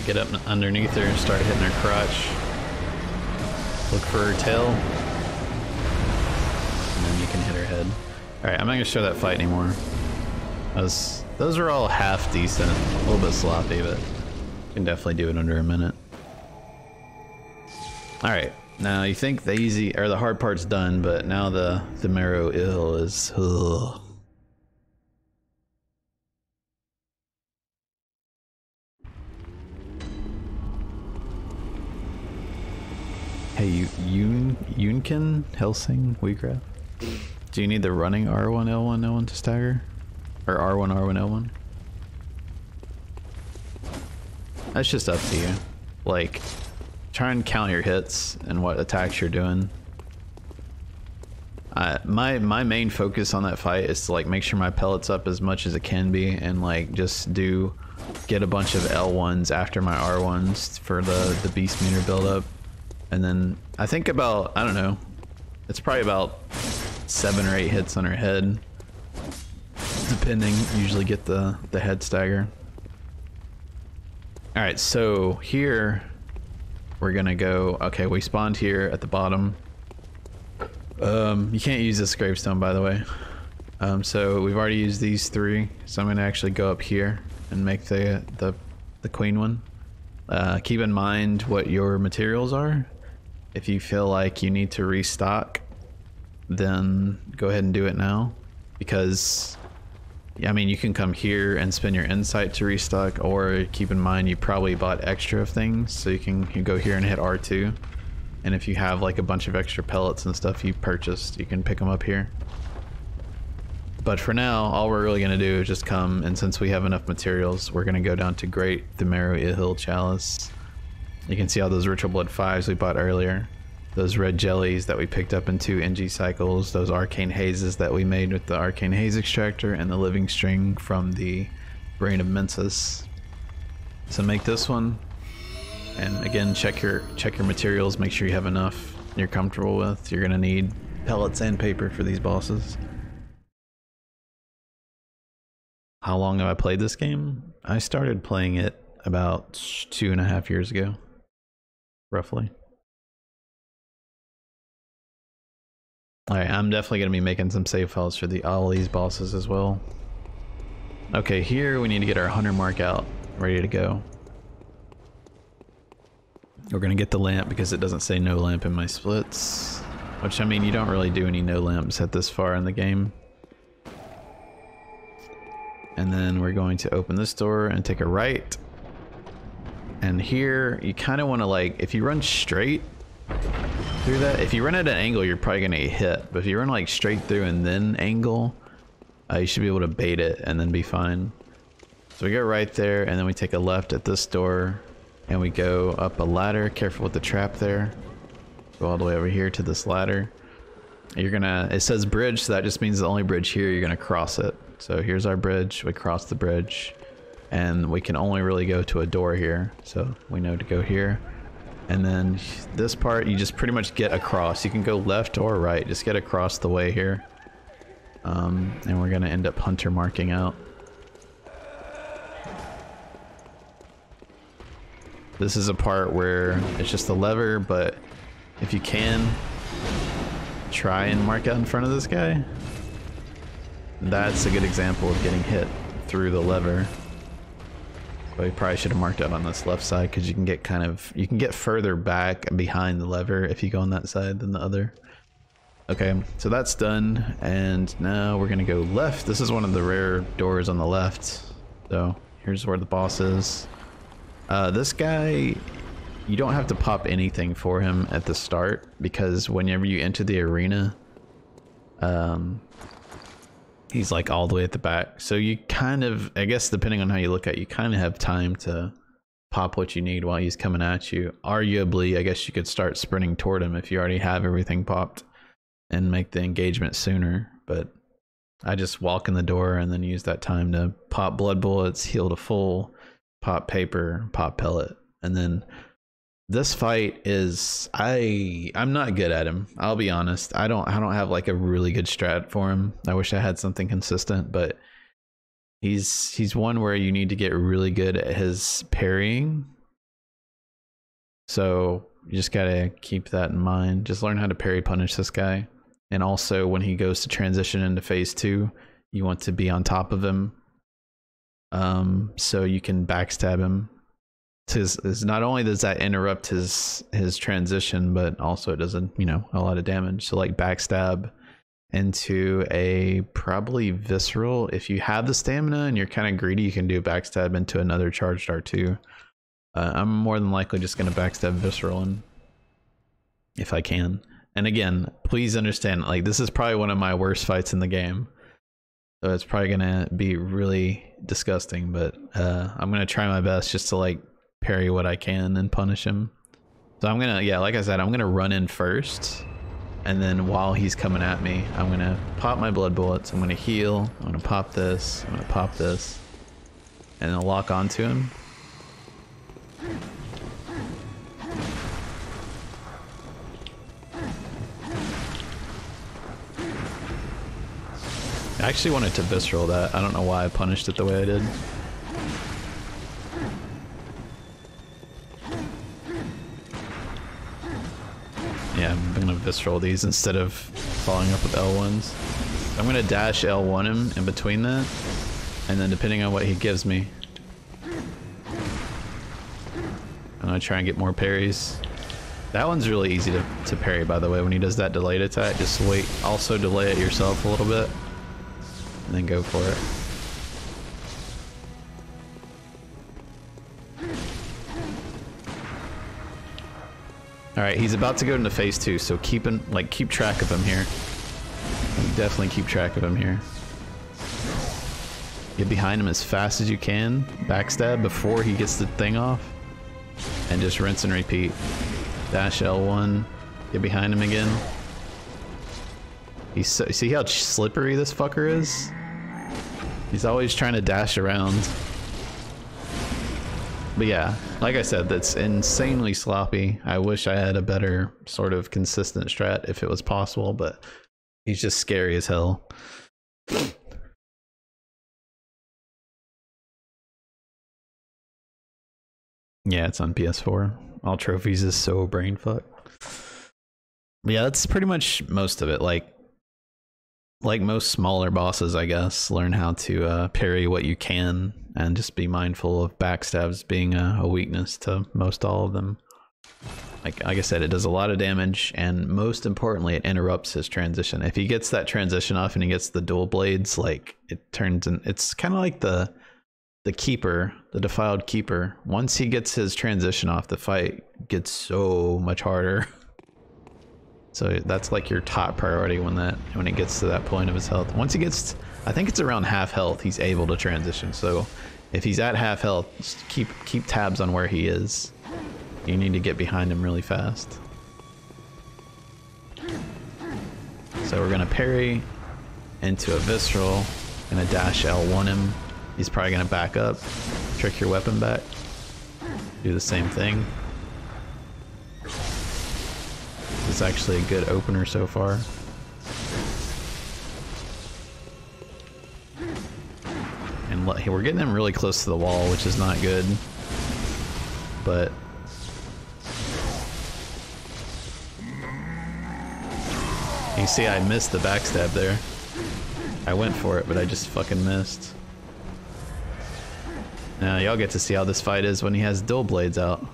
Get up underneath her and start hitting her crotch. Look for her tail. And then you can hit her head. Alright, I'm not gonna show that fight anymore. I was, those are all half decent. A little bit sloppy, but you can definitely do it under a minute. Alright, now you think the easy or the hard part's done, but now the Pthumero ill is ugh. Hey, Yoon, Yoonkin, Helsing, Weegraf. Do you need the running R one L one L one to stagger? Or R one R one L one? That's just up to you. Like, try and count your hits and what attacks you're doing. Uh, my, my main focus on that fight is to like make sure my pellet's up as much as it can be and like just do, get a bunch of L ones after my R ones for the, the beast meter buildup. And then I think about, I don't know, it's probably about seven or eight hits on her head, depending, usually get the, the head stagger. All right, so here we're gonna go, okay, we spawned here at the bottom. Um, you can't use this gravestone, by the way. Um, so we've already used these three, so I'm gonna actually go up here and make the, the, the queen one. Uh, keep in mind what your materials are. If you feel like you need to restock, then go ahead and do it now, because I mean you can come here and spend your insight to restock, or keep in mind you probably bought extra of things, so you can you go here and hit R two, and if you have like a bunch of extra pellets and stuff you purchased, you can pick them up here. But for now, all we're really going to do is just come, and since we have enough materials, we're going to go down to Great Pthumeru Hill Chalice. You can see all those Ritual Blood fives we bought earlier, those red jellies that we picked up in two N G cycles, those Arcane Hazes that we made with the Arcane Haze Extractor, and the Living String from the Brain of Mensis. So make this one, and again, check your, check your materials, make sure you have enough you're comfortable with. You're going to need pellets and paper for these bosses. How long have I played this game? I started playing it about two and a half years ago, roughly. Alright, I'm definitely going to be making some save files for the all these bosses as well. Okay, here we need to get our hunter mark out, ready to go. We're going to get the lamp because it doesn't say no lamp in my splits. Which, I mean, you don't really do any no-limps at this far in the game. And then we're going to open this door and take a right. And here, you kind of want to, like, if you run straight through that, if you run at an angle, you're probably going to get hit. But if you run, like, straight through and then angle, uh, you should be able to bait it and then be fine. So we go right there, and then we take a left at this door. And we go up a ladder. Careful with the trap there. Go all the way over here to this ladder. You're going to... It says bridge, so that just means the only bridge here, you're going to cross it. So here's our bridge. We cross the bridge. And we can only really go to a door here, so we know to go here. And then this part, you just pretty much get across. You can go left or right. Just get across the way here. Um, and we're going to end up hunter marking out. This is a part where it's just a lever, but if you can, try and mark out in front of this guy. That's a good example of getting hit through the lever. But you probably should have marked out on this left side, because you can get kind of, you can get further back behind the lever if you go on that side than the other. Okay, so that's done, and now we're gonna go left. This is one of the rare doors on the left, so here's where the boss is. Uh, this guy, you don't have to pop anything for him at the start, because whenever you enter the arena, um, he's like all the way at the back. So you kind of, I guess depending on how you look at it, you kind of have time to pop what you need while he's coming at you. Arguably, I guess you could start sprinting toward him if you already have everything popped and make the engagement sooner. But I just walk in the door and then use that time to pop blood bullets, heal to full, pop paper, pop pellet. And then this fight is, I, I'm not good at him. I'll be honest. I don't, I don't have like a really good strat for him. I wish I had something consistent, but he's, he's one where you need to get really good at his parrying. So you just got to keep that in mind. Just learn how to parry punish this guy. And also when he goes to transition into phase two, you want to be on top of him. Um, so you can backstab him. His, not only does that interrupt his his transition, but also it doesn't, you know, a lot of damage. So like backstab into a probably visceral. If you have the stamina and you're kind of greedy, you can do backstab into another charged R two. Uh, I'm more than likely just going to backstab visceral and if I can. And again, please understand, like this is probably one of my worst fights in the game. So it's probably going to be really disgusting, but uh, I'm going to try my best just to like parry what I can and punish him. So I'm gonna, yeah, like I said, I'm gonna run in first, and then while he's coming at me, I'm gonna pop my blood bullets, I'm gonna heal, I'm gonna pop this, I'm gonna pop this, and then lock onto him. I actually wanted to visceral that. I don't know why I punished it the way I did. Yeah, I'm going to visceral these instead of following up with L ones. I'm going to dash L one him in between that, and then depending on what he gives me, I'm going to try and get more parries. That one's really easy to, to parry, by the way. When he does that delayed attack, just wait. Also delay it yourself a little bit, and then go for it. All right, he's about to go into phase two, so keep in, like keep track of him here. Definitely keep track of him here. Get behind him as fast as you can, backstab before he gets the thing off, and just rinse and repeat. Dash L one, get behind him again. He's so, see how slippery this fucker is? He's always trying to dash around. But yeah, like I said, that's insanely sloppy. I wish I had a better sort of consistent strat if it was possible, but he's just scary as hell. Yeah, it's on P S four. All trophies is so brain fuck. But yeah, that's pretty much most of it. Like, like most smaller bosses, I guess, learn how to uh, parry what you can and just be mindful of backstabs being a, a weakness to most all of them. Like, like I said, it does a lot of damage, and most importantly, it interrupts his transition. If he gets that transition off and he gets the dual blades, like, it turns in, it's kind of like the the Keeper, the Defiled Keeper. Once he gets his transition off, the fight gets so much harder. So that's like your top priority when that when it gets to that point of his health. Once he gets, I think it's around half health, he's able to transition. So if he's at half health, just keep keep tabs on where he is. You need to get behind him really fast. So we're gonna parry into a visceral, gonna dash L one him. He's probably gonna back up, trick your weapon back, do the same thing. It's actually a good opener so far. And we're getting him really close to the wall, which is not good. But you see I missed the backstab there. I went for it, but I just fucking missed. Now y'all get to see how this fight is when he has dual blades out.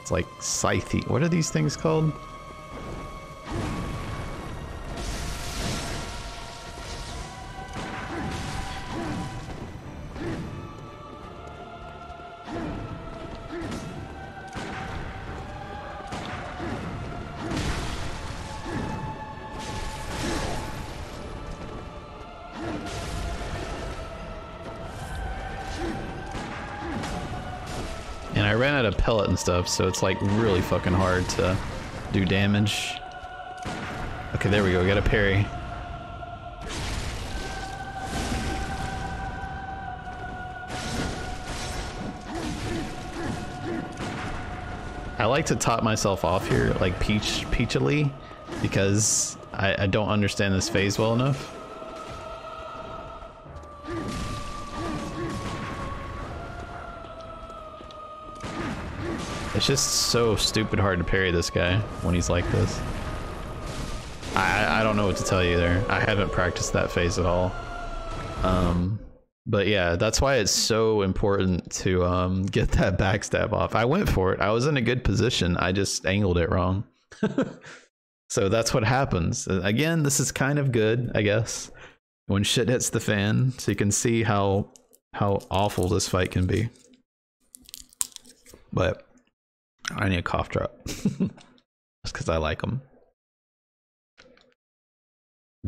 It's like scythe. What are these things called? Pellet and stuff, so it's like really fucking hard to do damage. Okay, there we go, we got a parry. I like to top myself off here, like peach peachily, because I, I don't understand this phase well enough. It's just so stupid hard to parry this guy when he's like this. I, I don't know what to tell you there. I haven't practiced that phase at all. Um, but yeah, that's why it's so important to um, get that backstab off. I went for it. I was in a good position. I just angled it wrong. So that's what happens. Again, this is kind of good, I guess, when shit hits the fan. So you can see how, how awful this fight can be. But I need a cough drop. That's because I like them.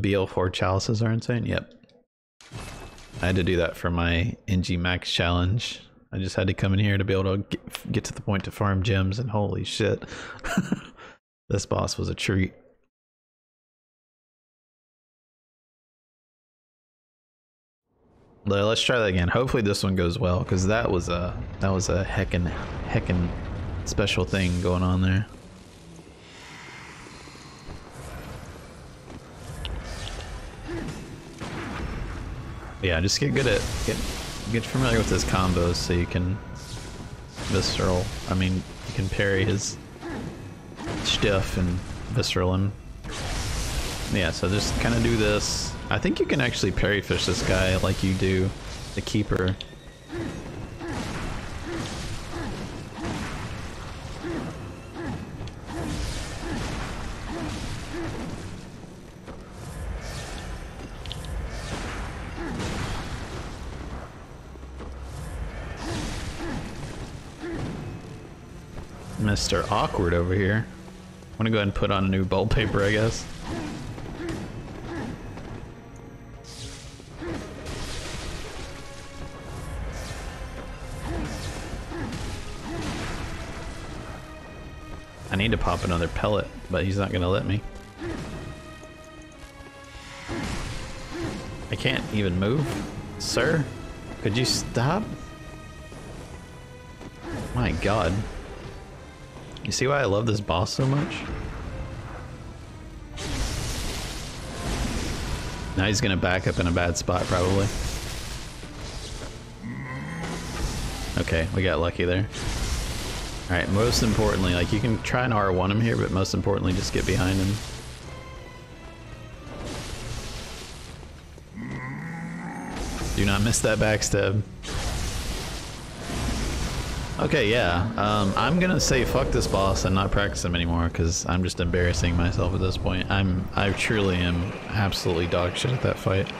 B L four chalices are insane? Yep. I had to do that for my N G Max challenge. I just had to come in here to be able to get, get to the point to farm gems, and holy shit. This boss was a treat. Let's try that again. Hopefully this one goes well, because that was a that was a heckin' heckin' special thing going on there. Yeah, just get good at get get familiar with his combos so you can visceral. I mean, you can parry his stuff and visceral him. Yeah, so just kind of do this. I think you can actually parry fish this guy like you do the Keeper. Mister Awkward over here. I'm gonna go ahead and put on a new bold paper, I guess. I need to pop another pellet, but he's not gonna let me. I can't even move. Sir, could you stop? My god. You see why I love this boss so much? Now he's gonna back up in a bad spot, probably. Okay, we got lucky there. Alright, most importantly, like, you can try and R one him here, but most importantly, just get behind him. Do not miss that backstab. Okay, yeah. Um, I'm gonna say fuck this boss and not practice him anymore because I'm just embarrassing myself at this point. I'm, I truly am absolutely dog shit at that fight.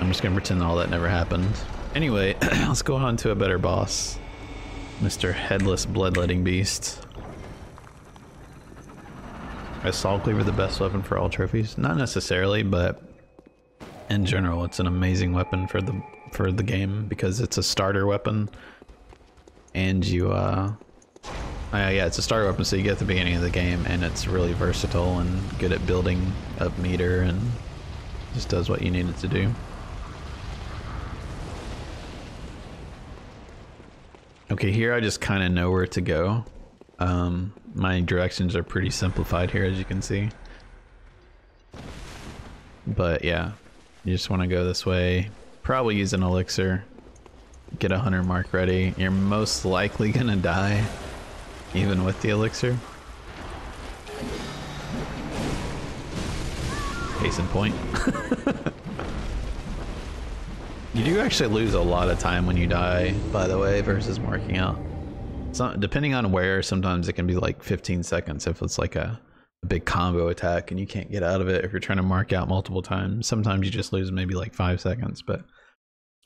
I'm just gonna pretend all that never happened. Anyway, let's go on to a better boss. Mister Headless Bloodletting Beast. Is Saw Cleaver the best weapon for all trophies? Not necessarily, but in general it's an amazing weapon for the for the game because it's a starter weapon. And you, uh, uh, yeah, it's a starter weapon, so you get at the beginning of the game, and it's really versatile and good at building up meter, and just does what you need it to do. Okay, here I just kind of know where to go. Um, my directions are pretty simplified here, as you can see. But yeah, you just want to go this way, probably use an elixir. Get a hunter mark ready. You're most likely gonna die, even with the elixir. Case in point. You do actually lose a lot of time when you die, by the way, versus marking out. So, depending on where, sometimes it can be like fifteen seconds if it's like a, a big combo attack and you can't get out of it if you're trying to mark out multiple times. Sometimes you just lose maybe like five seconds, but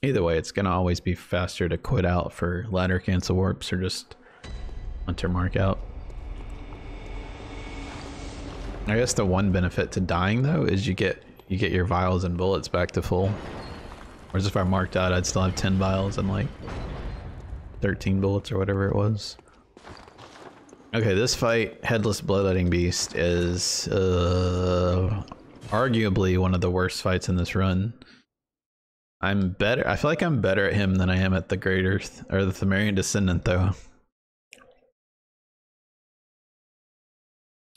either way, it's gonna always be faster to quit out for ladder cancel warps or just hunter mark out. I guess the one benefit to dying though is you get you get your vials and bullets back to full. Whereas if I marked out, I'd still have ten vials and like thirteen bullets or whatever it was. Okay, this fight, Headless Bloodletting Beast, is uh, arguably one of the worst fights in this run. I'm better. I feel like I'm better at him than I am at the Greater Th or the Pthumerian Descendant, though.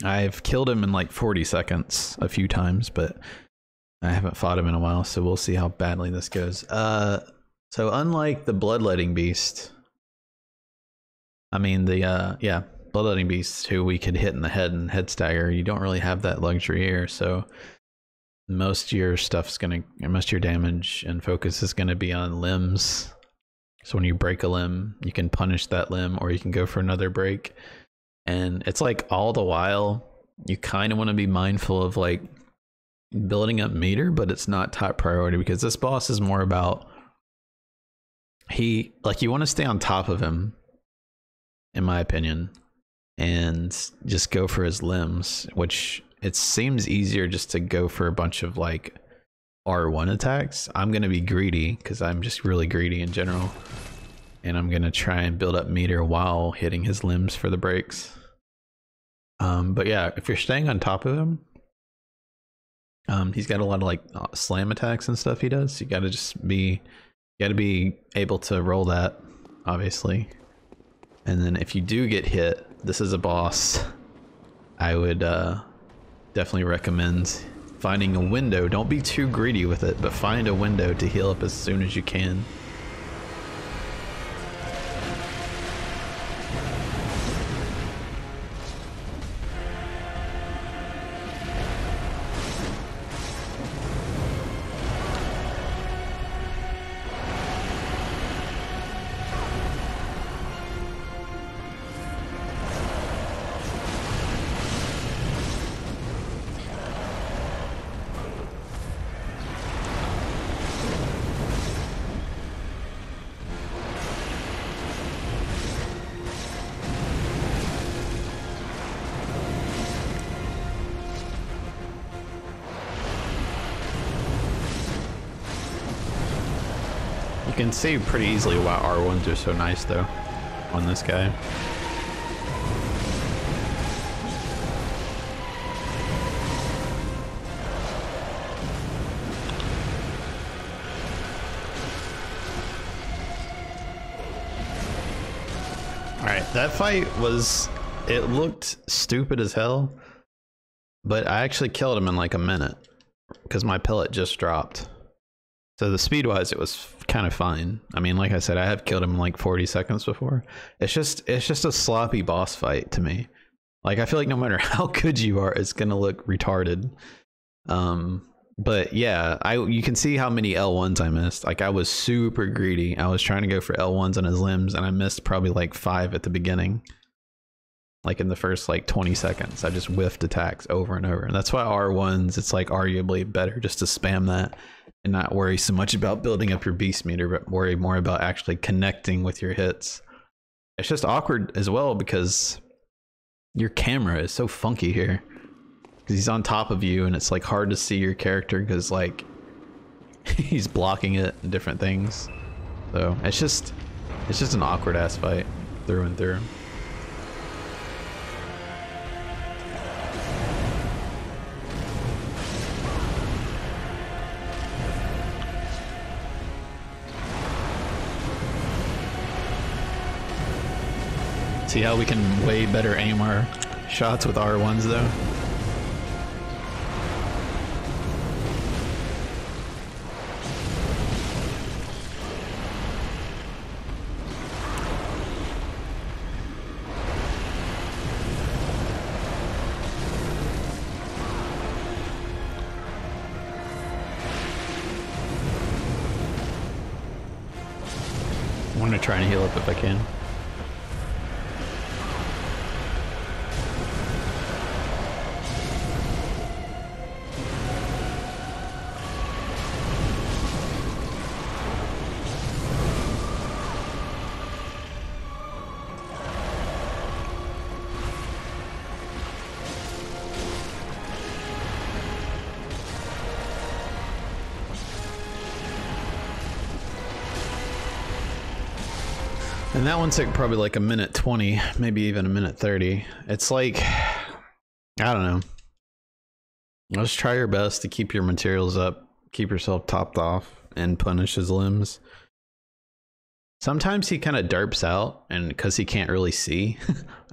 I've killed him in like forty seconds a few times, but I haven't fought him in a while, so we'll see how badly this goes. Uh, so unlike the Bloodletting Beast, I mean the uh, yeah Bloodletting Beast, who we could hit in the head and head stagger, you don't really have that luxury here, so. Most of your stuff's gonna, most of your damage and focus is gonna be on limbs. So when you break a limb, you can punish that limb, or you can go for another break. And it's like all the while, you kind of want to be mindful of like building up meter, but it's not top priority because this boss is more about he like you want to stay on top of him, in my opinion, and just go for his limbs, which. It seems easier just to go for a bunch of like R one attacks. I'm going to be greedy because I'm just really greedy in general. And I'm going to try and build up meter while hitting his limbs for the breaks. Um, but yeah, if you're staying on top of him, um, he's got a lot of like slam attacks and stuff he does. You got to just be, got to be able to roll that, obviously. And then if you do get hit, this is a boss. I would, uh, definitely recommend finding a window. Don't be too greedy with it, but find a window to heal up as soon as you can. You can see pretty easily why R ones are so nice though on this guy. Alright, that fight was, it looked stupid as hell, but I actually killed him in like a minute because my pellet just dropped. So the speed-wise, it was kind of fine. I mean, like I said, I have killed him in like forty seconds before. It's just, it's just a sloppy boss fight to me. Like, I feel like no matter how good you are, it's gonna look retarded. Um, But yeah, I you can see how many L ones I missed. Like, I was super greedy. I was trying to go for L ones on his limbs, and I missed probably like five at the beginning. Like in the first like twenty seconds, I just whiffed attacks over and over. And that's why R ones, it's like arguably better just to spam that and not worry so much about building up your beast meter, but worry more about actually connecting with your hits. It's just awkward as well because your camera is so funky here. Because he's on top of you and it's like hard to see your character because like he's blocking it and different things. So it's just, it's just an awkward ass fight through and through. See how we can way better aim our shots with R ones though. I'm gonna try and heal up if I can. And that one took probably like a minute twenty, maybe even a minute thirty. It's like, I don't know. Just try your best to keep your materials up, keep yourself topped off, and punish his limbs. Sometimes he kind of derps out, and because he can't really see,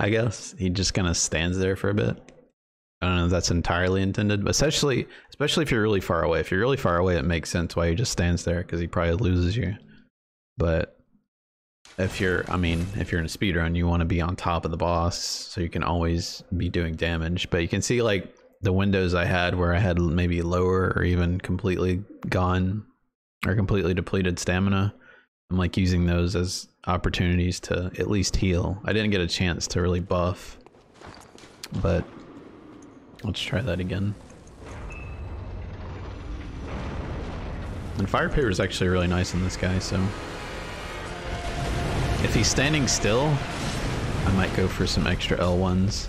I guess, he just kind of stands there for a bit. I don't know if that's entirely intended, but especially, especially if you're really far away. If you're really far away, it makes sense why he just stands there, because he probably loses you. But if you're, I mean, if you're in a speedrun, you want to be on top of the boss so you can always be doing damage. But you can see like the windows I had where I had maybe lower or even completely gone or completely depleted stamina. I'm like using those as opportunities to at least heal. I didn't get a chance to really buff, but let's try that again. And Fire Paper is actually really nice in this guy, so. If he's standing still, I might go for some extra L ones.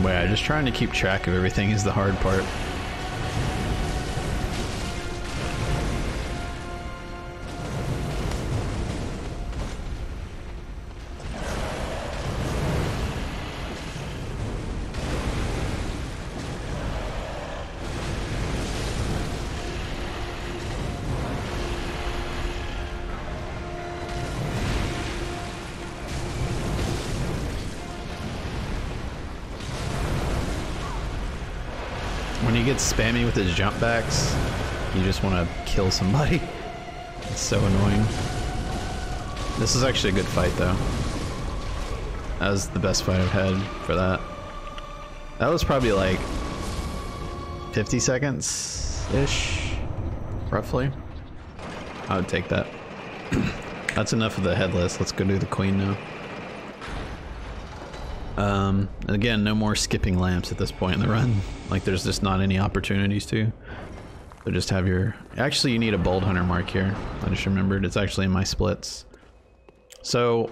Wow, just trying to keep track of everything is the hard part. When he gets spammy with his jump backs, you just want to kill somebody. It's so annoying. This is actually a good fight though. That was the best fight I've had for that. That was probably like fifty seconds-ish, roughly. I would take that. That's enough of the headless. Let's go do the queen now. Um, again, no more skipping lamps at this point in the run. Like, there's just not any opportunities to. So just have your... Actually, you need a Bold Hunter mark here. I just remembered. It's actually in my splits. So,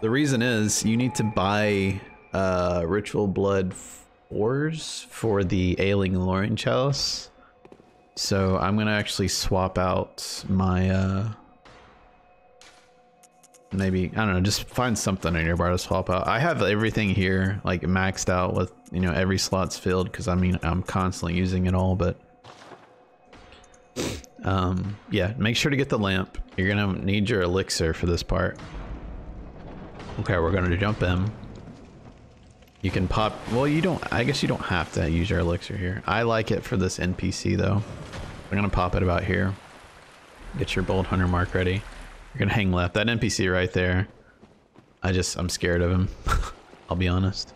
the reason is you need to buy uh, Ritual Blood fours for the Ailing Loran Chalice. So, I'm going to actually swap out my... Uh, Maybe, I don't know, just find something in your bar to swap out. I have everything here, like, maxed out with, you know, every slot's filled, because, I mean, I'm constantly using it all, but... Um, yeah, make sure to get the lamp. You're gonna need your elixir for this part. Okay, we're gonna jump in. You can pop... Well, you don't... I guess you don't have to use your elixir here. I like it for this N P C, though. We're gonna pop it about here. Get your Bold Hunter mark ready. You're gonna hang left. That N P C right there, I just, I'm scared of him. I'll be honest.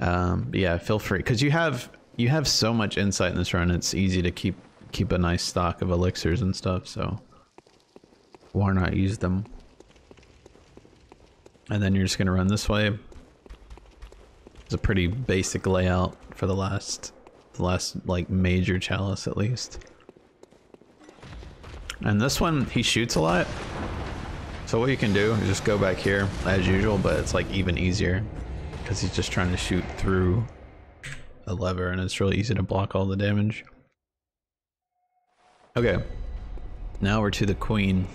Um, yeah, feel free, because you have you have so much insight in this run. It's easy to keep keep a nice stock of elixirs and stuff. So why not use them? And then you're just gonna run this way. It's a pretty basic layout for the last the last like major chalice at least. And this one, he shoots a lot. So what you can do is just go back here as usual, but it's like even easier because he's just trying to shoot through a lever and it's really easy to block all the damage. Okay, now we're to the Queen.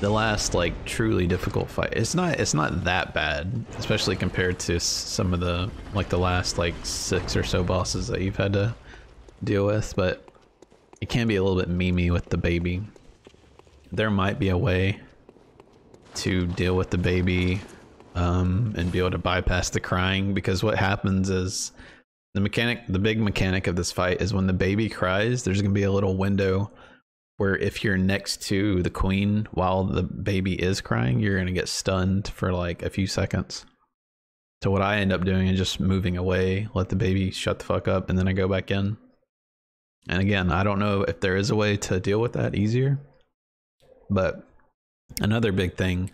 The last like truly difficult fight. It's not it's not that bad, especially compared to some of the like the last like six or so bosses that you've had to deal with, but it can be a little bit memey with the baby. There might be a way to deal with the baby um, and be able to bypass the crying, because what happens is the mechanic, the big mechanic of this fight is when the baby cries, there's gonna be a little window where if you're next to the Queen while the baby is crying, you're gonna get stunned for like a few seconds. So what I end up doing is just moving away, let the baby shut the fuck up, and then I go back in. And again, I don't know if there is a way to deal with that easier, but another big thing,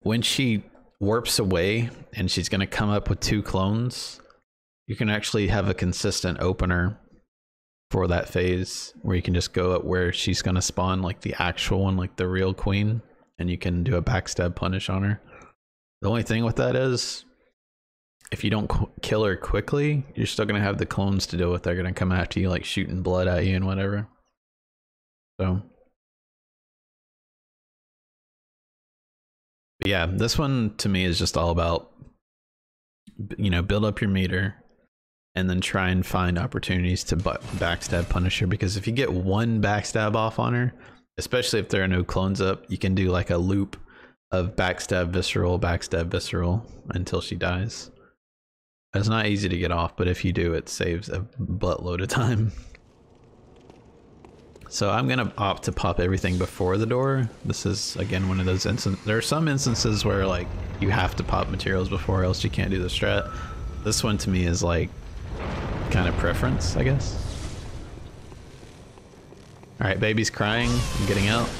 when she warps away and she's gonna come up with two clones, you can actually have a consistent opener for that phase where you can just go up where she's gonna spawn like the actual one, like the real Queen, and you can do a backstab punish on her. The only thing with that is if you don't kill her quickly, you're still gonna have the clones to deal with. They're gonna come after you like shooting blood at you and whatever. So but yeah, this one to me is just all about, you know, build up your meter and then try and find opportunities to backstab punish her, because if you get one backstab off on her, especially if there are no clones up, you can do like a loop of backstab visceral, backstab visceral until she dies. It's not easy to get off, but if you do, it saves a buttload of time. So I'm gonna opt to pop everything before the door. This is again one of those instances. There are some instances where like you have to pop materials before, else you can't do the strat. This one to me is like kind of preference, I guess. Alright, baby's crying. I'm getting out.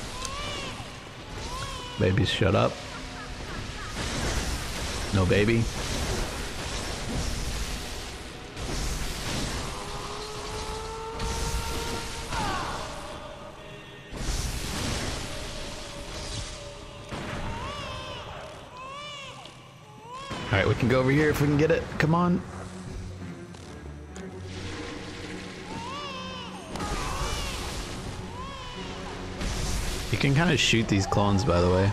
Baby's shut up. No baby. Alright, we can go over here if we can get it. Come on. You can kind of shoot these clones, by the way.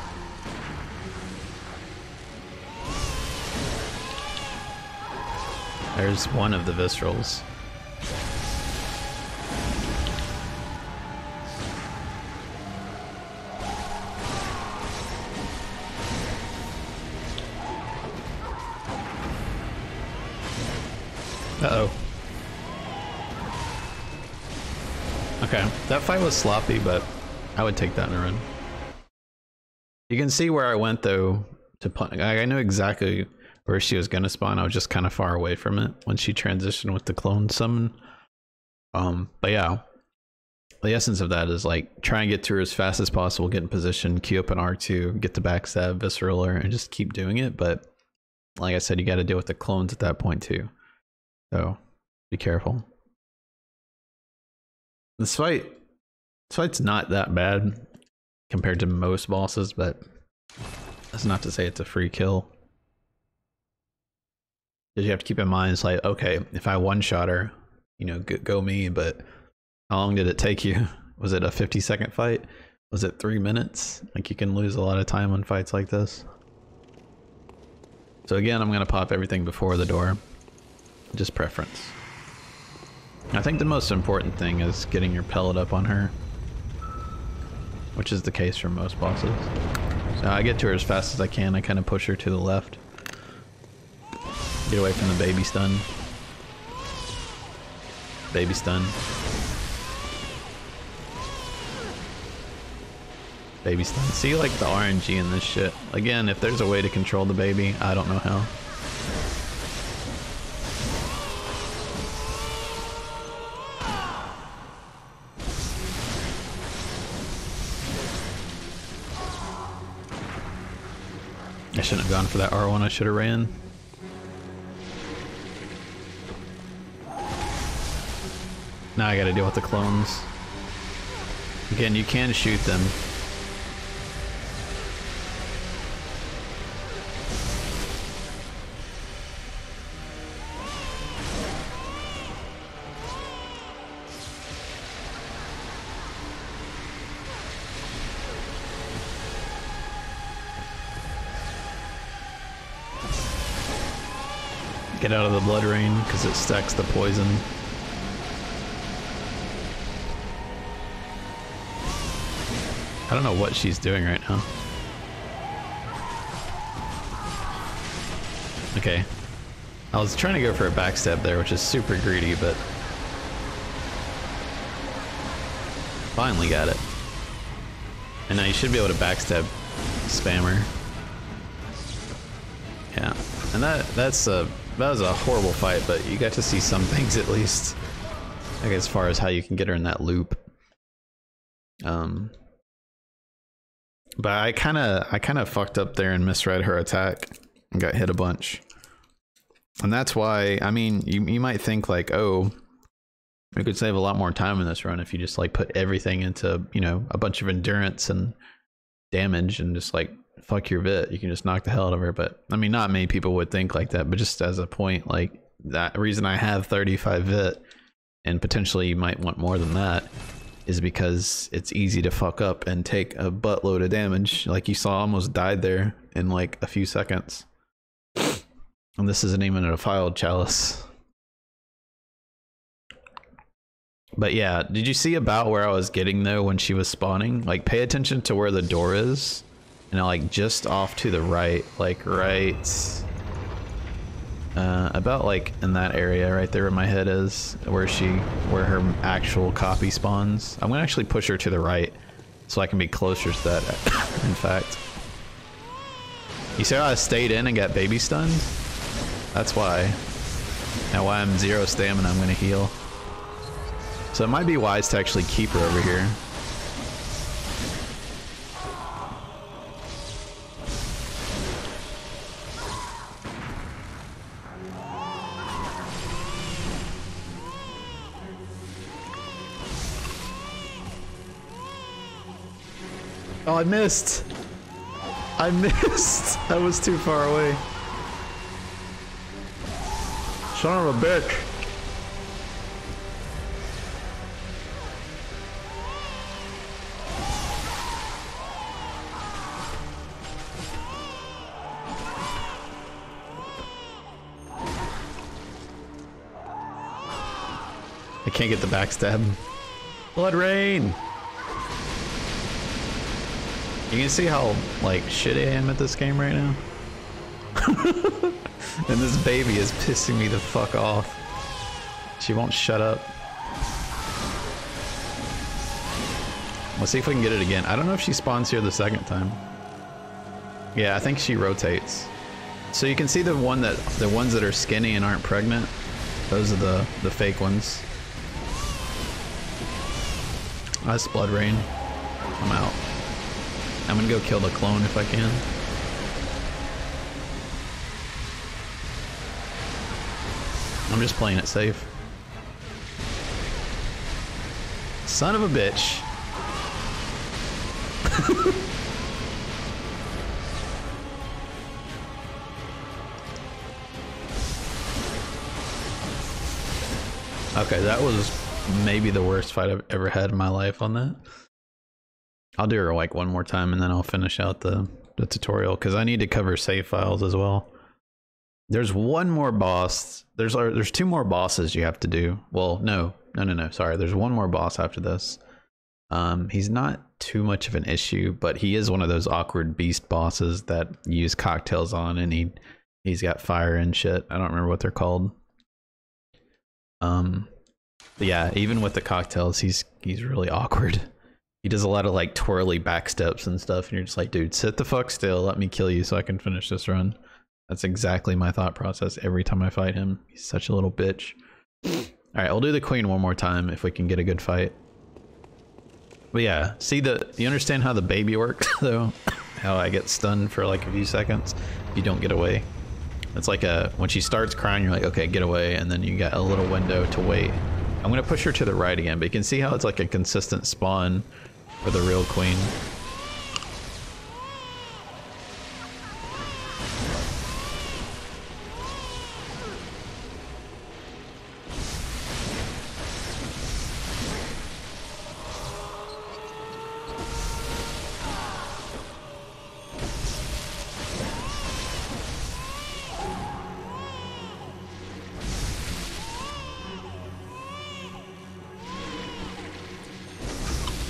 There's one of the viscerals. Uh-oh. Okay, that fight was sloppy, but I would take that in a run. You can see where I went though to pun- I knew exactly where she was gonna spawn. I was just kind of far away from it when she transitioned with the clone summon. Um, but yeah, the essence of that is like try and get to her as fast as possible, get in position, queue up an R two, get the backstab, visceral her, and just keep doing it. But like I said, you got to deal with the clones at that point too. So be careful. This fight. So it's not that bad compared to most bosses, but that's not to say it's a free kill. Because you have to keep in mind, it's like, okay, if I one-shot her, you know, go me, but how long did it take you? Was it a fifty second fight? Was it three minutes? Like, you can lose a lot of time on fights like this. So again, I'm going to pop everything before the door. Just preference. I think the most important thing is getting your pellet up on her, which is the case for most bosses. So I get to her as fast as I can. I kind of push her to the left. Get away from the baby stun. Baby stun. Baby stun. See, like, the R N G in this shit. Again, if there's a way to control the baby, I don't know how. shouldn't have gone for that R one, I should have ran. Now I gotta deal with the clones. Again, you can shoot them. Get out of the blood rain because it stacks the poison. I don't know what she's doing right now. Okay. I was trying to go for a backstab there, which is super greedy, but... finally got it. And now you should be able to backstab Spammer. Yeah. And that that's a... that was a horrible fight, but you got to see some things at least. Like as far as how you can get her in that loop. Um... But I kind of I kind of fucked up there and misread her attack and got hit a bunch. And that's why, I mean, you, you might think like, oh, we could save a lot more time in this run if you just like put everything into, you know, a bunch of endurance and damage and just like, fuck your vit. You can just knock the hell out of her. But I mean, not many people would think like that, but just as a point, like that reason I have thirty-five vit and potentially you might want more than that is because it's easy to fuck up and take a buttload of damage. Like you saw, I almost died there in like a few seconds. And this isn't even a defiled chalice. But yeah, did you see about where I was getting though when she was spawning? Like pay attention to where the door is. And I like just off to the right, like right... Uh, about like in that area right there where my head is, where she, where her actual copy spawns. I'm gonna actually push her to the right so I can be closer to that, in fact. You see how I stayed in and got baby stunned? That's why. Now why I'm zero stamina, I'm gonna heal. So it might be wise to actually keep her over here. Oh, I missed! I missed! I was too far away. Son of a bitch! I can't get the backstab. Blood rain! You can see how, like, shitty I am at this game right now? And this baby is pissing me the fuck off. She won't shut up. Let's see if we can get it again. I don't know if she spawns here the second time. Yeah, I think she rotates. So you can see the one that the ones that are skinny and aren't pregnant. Those are the, the fake ones. That's Blood Rain. I'm out. I'm gonna go kill the clone if I can. I'm just playing it safe. Son of a bitch. Okay, that was maybe the worst fight I've ever had in my life on that. I'll do her like one more time and then I'll finish out the, the tutorial because I need to cover save files as well. There's one more boss. There's there's two more bosses you have to do. Well, no, no, no, no. Sorry. There's one more boss after this. Um, he's not too much of an issue, but he is one of those awkward beast bosses that you use cocktails on and he, he's got fire and shit. I don't remember what they're called. Um, yeah, even with the cocktails, he's he's really awkward. He does a lot of like twirly back steps and stuff and you're just like, dude, sit the fuck still, let me kill you so I can finish this run. That's exactly my thought process every time I fight him. He's such a little bitch. Alright, I'll do the Queen one more time if we can get a good fight. But yeah, see the, you understand how the baby works though? how I get stunned for like a few seconds if you don't get away. It's like a, when she starts crying, you're like, okay, get away, and then you got a little window to wait. I'm going to push her to the right again, but you can see how it's like a consistent spawn for the real queen.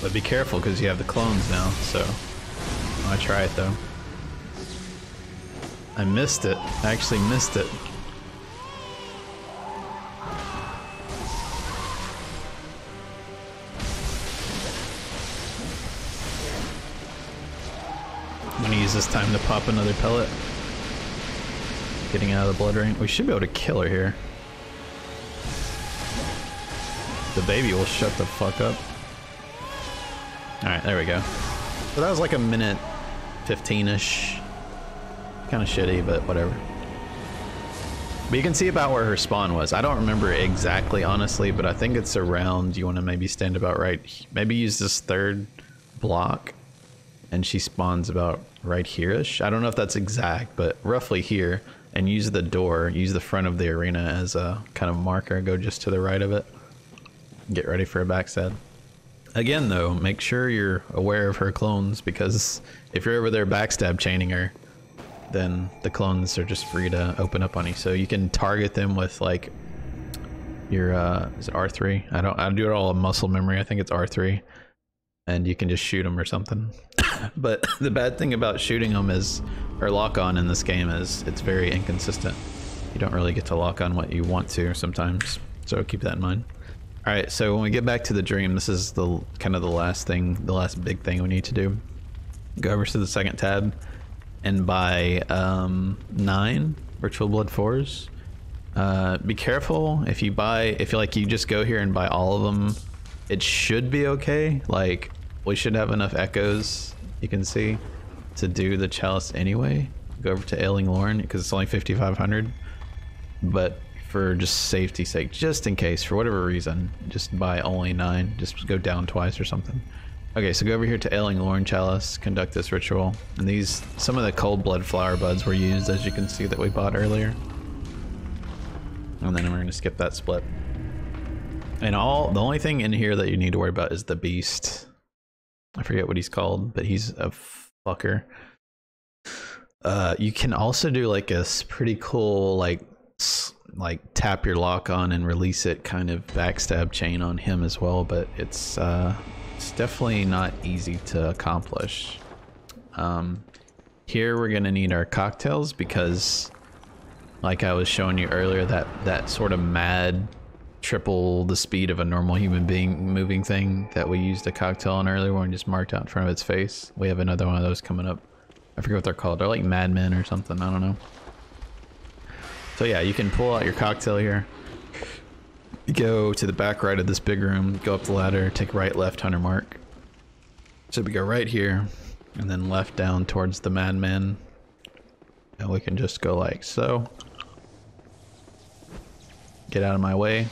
But be careful because you have the clones now, so I'll try it though. I missed it. I actually missed it. I'm gonna use this time to pop another pellet. Getting out of the blood ring. We should be able to kill her here. The baby will shut the fuck up. Alright, there we go. So that was like a minute fifteen-ish. Kind of shitty, but whatever. But you can see about where her spawn was. I don't remember exactly, honestly, but I think it's around, you want to maybe stand about right, maybe use this third block, and she spawns about right here-ish. I don't know if that's exact, but roughly here, and use the door, use the front of the arena as a kind of marker, go just to the right of it. Get ready for a backstab. Again, though, make sure you're aware of her clones, because if you're over there backstab chaining her, then the clones are just free to open up on you. So you can target them with like your uh, is it R three? I don't. I do it all in muscle memory. I think it's R three, and you can just shoot them or something. But the bad thing about shooting them is, or lock on in this game is, it's very inconsistent. You don't really get to lock on what you want to sometimes. So keep that in mind. Alright, so when we get back to the dream, this is the kind of the last thing, the last big thing we need to do. Go over to the second tab, and buy um, nine Ritual Blood fours. Uh, be careful if you buy, if you like, you just go here and buy all of them. It should be okay. Like, we should have enough echoes, you can see, to do the chalice anyway. Go over to Ailing Loran because it's only fifty-five hundred, but. For just safety's sake, just in case, for whatever reason, just buy only nine. Just go down twice or something. Okay, so go over here to Ailing Loran Chalice, conduct this ritual. And these, some of the Coldblood Flower Buds were used, as you can see, that we bought earlier. And then we're going to skip that split. And all, the only thing in here that you need to worry about is the beast. I forget what he's called, but he's a fucker. Uh, you can also do like a pretty cool, like, like tap your lock on and release it kind of backstab chain on him as well, but it's uh it's definitely not easy to accomplish. Um here we're gonna need our cocktails, because like I was showing you earlier, that that sort of mad triple the speed of a normal human being moving thing that we used a cocktail on earlier when we just marked out in front of its face, we have another one of those coming up. I forget what they're called. They're like madmen or something, I don't know. So yeah, you can pull out your cocktail here, go to the back right of this big room, go up the ladder, take right, left, hunter mark. So we go right here, and then left down towards the madman, and we can just go like so. Get out of my way.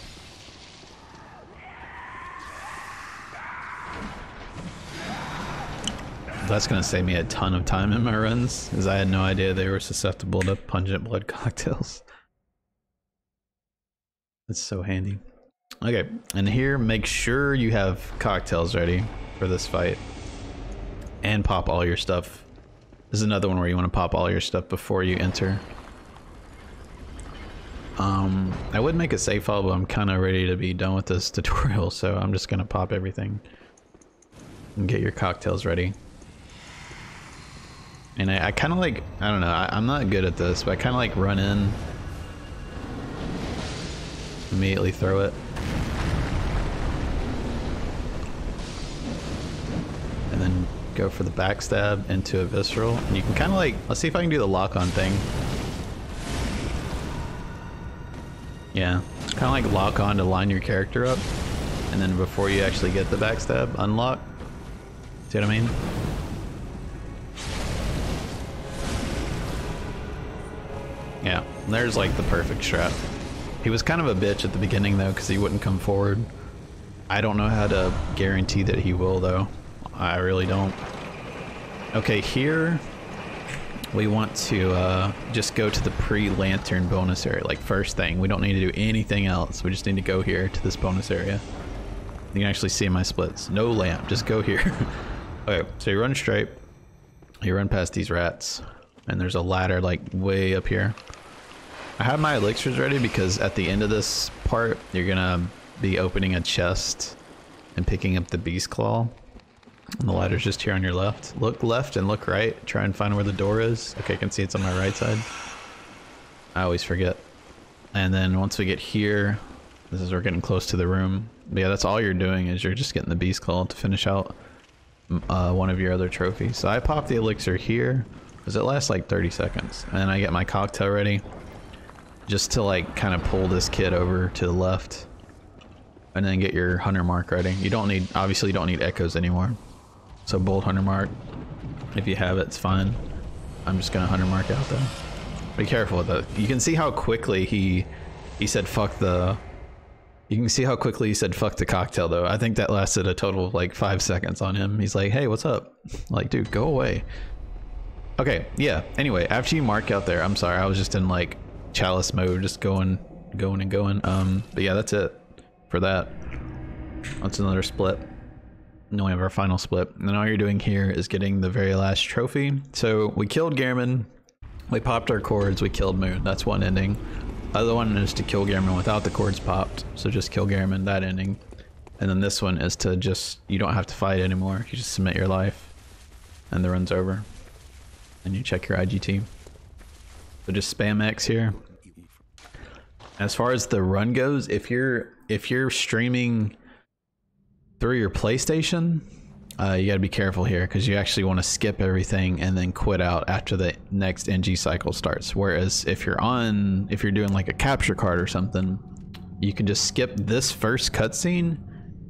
That's going to save me a ton of time in my runs, because I had no idea they were susceptible to pungent blood cocktails. That's so handy. Okay, and here, make sure you have cocktails ready for this fight. And pop all your stuff. This is another one where you want to pop all your stuff before you enter. Um, I would make a save file, but I'm kind of ready to be done with this tutorial, so I'm just going to pop everything. And get your cocktails ready. And I, I kind of like, I don't know, I, I'm not good at this, but I kind of like run in. Immediately throw it. And then go for the backstab into a visceral. And you can kind of like, let's see if I can do the lock-on thing. Yeah, kind of like lock-on to line your character up. And then before you actually get the backstab, unlock. See what I mean? Yeah, there's like the perfect strat. He was kind of a bitch at the beginning though, because he wouldn't come forward. I don't know how to guarantee that he will though. I really don't. Okay, here we want to uh, just go to the pre-lantern bonus area, like first thing. We don't need to do anything else. We just need to go here to this bonus area. You can actually see my splits. No lamp, just go here. Okay, so you run straight. You run past these rats. And there's a ladder like way up here. I have my elixirs ready because at the end of this part, you're gonna be opening a chest and picking up the Beast Claw. And the ladder's just here on your left. Look left and look right. Try and find where the door is. Okay, I can see it's on my right side. I always forget. And then once we get here, this is we're getting close to the room. But yeah, that's all you're doing is you're just getting the Beast Claw to finish out uh, one of your other trophies. So I pop the elixir here because it lasts like thirty seconds. And then I get my cocktail ready just to like kind of pull this kid over to the left. And then get your hunter mark ready. You don't need, obviously you don't need echoes anymore. So bold hunter mark, if you have it, it's fine. I'm just gonna hunter mark out though. Be careful with that. You can see how quickly he he said fuck the. You can see how quickly he said fuck the cocktail though. I think that lasted a total of like five seconds on him. He's like, hey, what's up? I'm like, dude, go away. Okay, yeah. Anyway, after you mark out there, I'm sorry, I was just in like chalice mode, just going, going and going. Um, but yeah, that's it for that. That's another split. No, we have our final split. And all you're doing here is getting the very last trophy. So we killed Garmin, we popped our cords, we killed Moon. That's one ending. Other one is to kill Garmin without the cords popped. So just kill Garmin, that ending. And then this one is to just, you don't have to fight anymore. You just submit your life and the run's over. And you check your I G T. So just spam X here. As far as the run goes, if you're if you're streaming through your PlayStation, uh, you gotta be careful here because you actually want to skip everything and then quit out after the next N G cycle starts. Whereas if you're on, if you're doing like a capture card or something, you can just skip this first cutscene.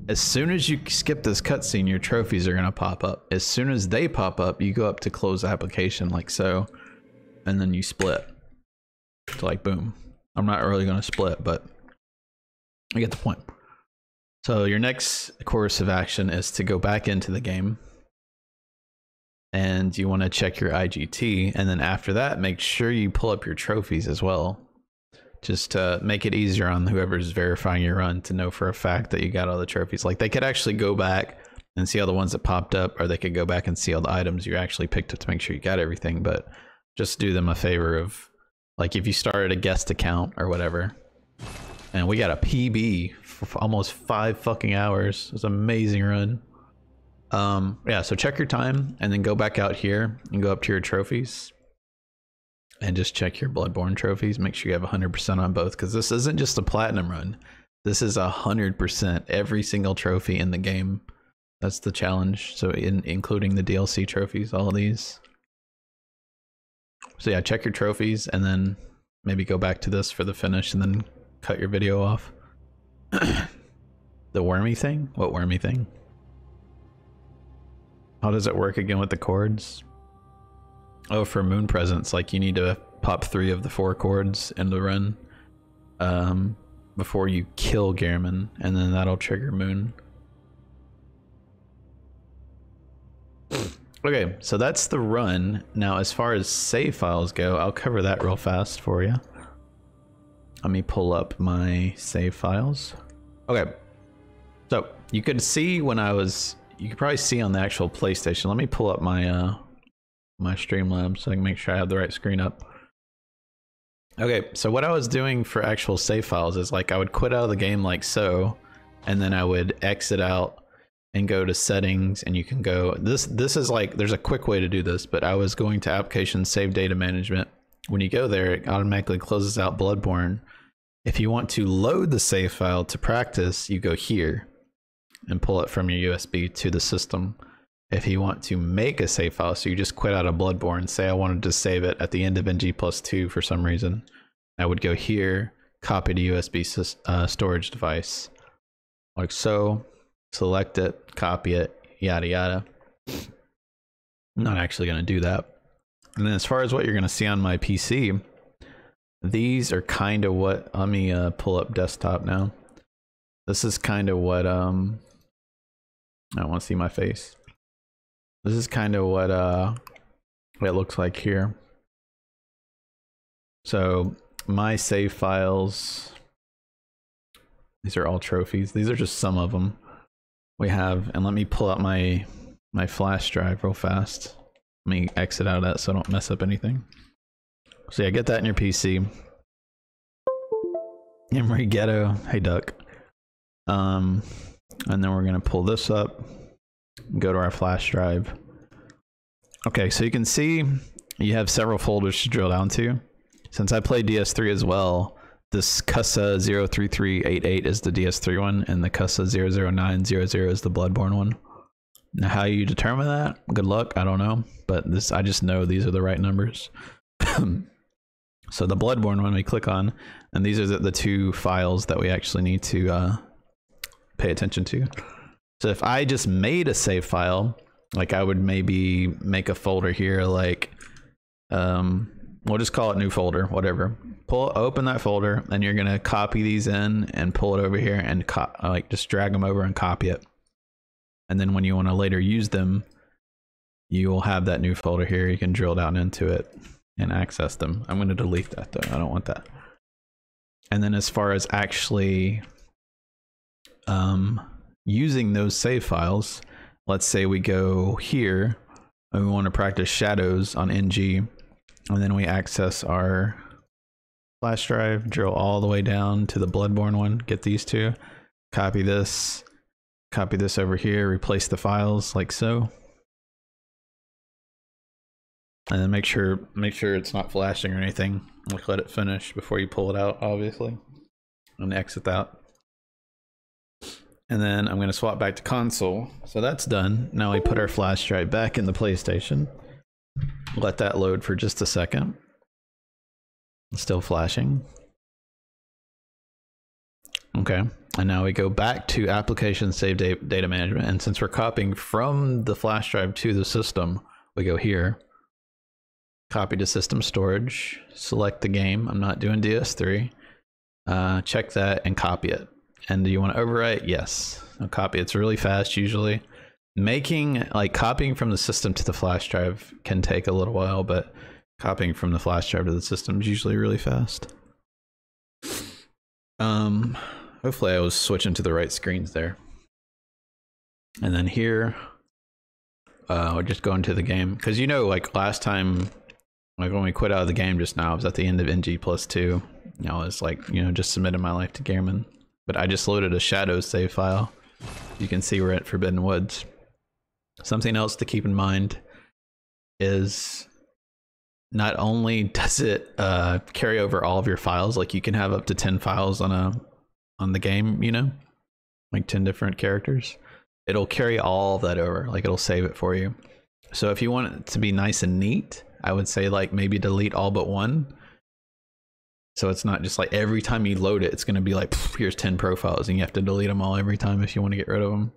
As soon as you skip this cutscene, your trophies are gonna pop up. As soon as they pop up, you go up to close the application like so, and then you split. It's like boom. I'm not really gonna split, but I get the point. So your next course of action is to go back into the game and you want to check your I G T, and then after that make sure you pull up your trophies as well, just to make it easier on whoever's verifying your run to know for a fact that you got all the trophies. Like they could actually go back and see all the ones that popped up, or they could go back and see all the items you actually picked up to make sure you got everything. But just do them a favor of, like, if you started a guest account or whatever, and we got a P B for almost five fucking hours. It was an amazing run. Um, yeah, so check your time and then go back out here and go up to your trophies and just check your Bloodborne trophies. Make sure you have one hundred percent on both, because this isn't just a platinum run. This is one hundred percent every single trophy in the game. That's the challenge. So in, including the D L C trophies, all of these. So yeah, check your trophies and then maybe go back to this for the finish and then cut your video off. The wormy thing? What wormy thing? How does it work again with the cords? Oh, for moon presents, like you need to pop three of the four cords in the run um, before you kill Garmin, and then that'll trigger Moon. Okay, so that's the run. Now, as far as save files go, I'll cover that real fast for you. Let me pull up my save files. Okay, so you could see when I was, you could probably see on the actual PlayStation. Let me pull up my uh, my Streamlabs so I can make sure I have the right screen up. Okay, so what I was doing for actual save files is like I would quit out of the game like so, and then I would exit out and go to settings, and you can go, this this is like, there's a quick way to do this, but I was going to application save data management. When you go there, it automatically closes out Bloodborne. If you want to load the save file to practice, you go here and pull it from your U S B to the system. If you want to make a save file, so you just quit out of Bloodborne, say I wanted to save it at the end of N G plus two for some reason, I would go here, copy to U S B uh, storage device, like so. Select it, copy it, yada yada. I'm not actually going to do that. And then as far as what you're going to see on my P C, These are kind of what, let me uh, pull up desktop now. This is kind of what, um, I want to see my face. This is kind of what, uh, what it looks like here. So my save files, these are all trophies. These are just some of them we have. And let me pull out my, my flash drive real fast. Let me exit out of that so I don't mess up anything. So yeah, get that in your P C. Emery Ghetto, hey Duck. Um, and then we're gonna pull this up, go to our flash drive. Okay, so you can see you have several folders to drill down to. Since I play D S three as well, this C U S A zero three three eight eight is the D S three one, and the C U S A zero zero nine zero zero is the Bloodborne one. Now, how you determine that? Good luck, I don't know. But this, I just know these are the right numbers. So the Bloodborne one we click on, and these are the, the two files that we actually need to uh, pay attention to. So if I just made a save file, like I would maybe make a folder here, like um, we'll just call it new folder, whatever. Pull, open that folder, and you're gonna copy these in and pull it over here and co like just drag them over and copy it. And then when you want to later use them, you will have that new folder here. You can drill down into it and access them. I'm going to delete that though. I don't want that. And then as far as actually um, using those save files, let's say we go here and we want to practice shadows on N G, and then we access our flash drive, drill all the way down to the Bloodborne one, get these two, copy this, copy this over here, replace the files like so. And then make sure make sure it's not flashing or anything. Like let it finish before you pull it out, obviously. And exit that. And then I'm gonna swap back to console. So that's done. Now we put our flash drive back in the PlayStation. Let that load for just a second. It's still flashing. Okay. And now we go back to application save data management. And since we're copying from the flash drive to the system, we go here. Copy to system storage, select the game. I'm not doing D S three. Uh, check that and copy it. And do you want to overwrite? Yes. I'll copy. It's really fast usually. Making, like copying from the system to the flash drive can take a little while, but copying from the flash drive to the system is usually really fast. Um, hopefully I was switching to the right screens there. And then here, uh, we're just going to the game. Cause you know, like last time, like when we quit out of the game just now, I was at the end of N G plus two. You know, I was like, you know, just submitted my life to Garmin. But I just loaded a Shadows save file. You can see we're at Forbidden Woods. Something else to keep in mind is not only does it uh, carry over all of your files, like you can have up to ten files on a on the game, you know, like ten different characters. It'll carry all of that over, like it'll save it for you. So if you want it to be nice and neat, I would say like maybe delete all but one. So it's not just like every time you load it, it's going to be like, here's ten profiles and you have to delete them all every time if you want to get rid of them.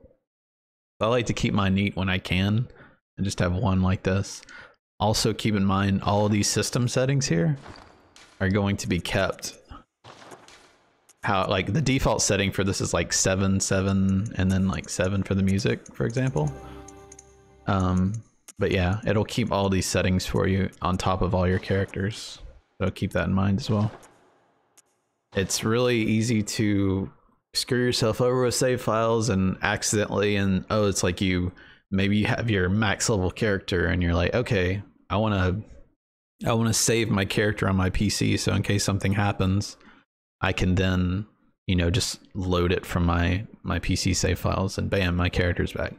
I like to keep mine neat when I can and just have one like this. Also keep in mind, all of these system settings here are going to be kept. How like the default setting for this is like seven, seven, and then like seven for the music, for example. Um, But yeah, it'll keep all these settings for you on top of all your characters. So keep that in mind as well. It's really easy to screw yourself over with save files and accidentally, and oh, it's like you, maybe you have your max level character and you're like, okay, I wanna, I wanna save my character on my P C. So in case something happens, I can then, you know, just load it from my, my P C save files and bam, my character's back.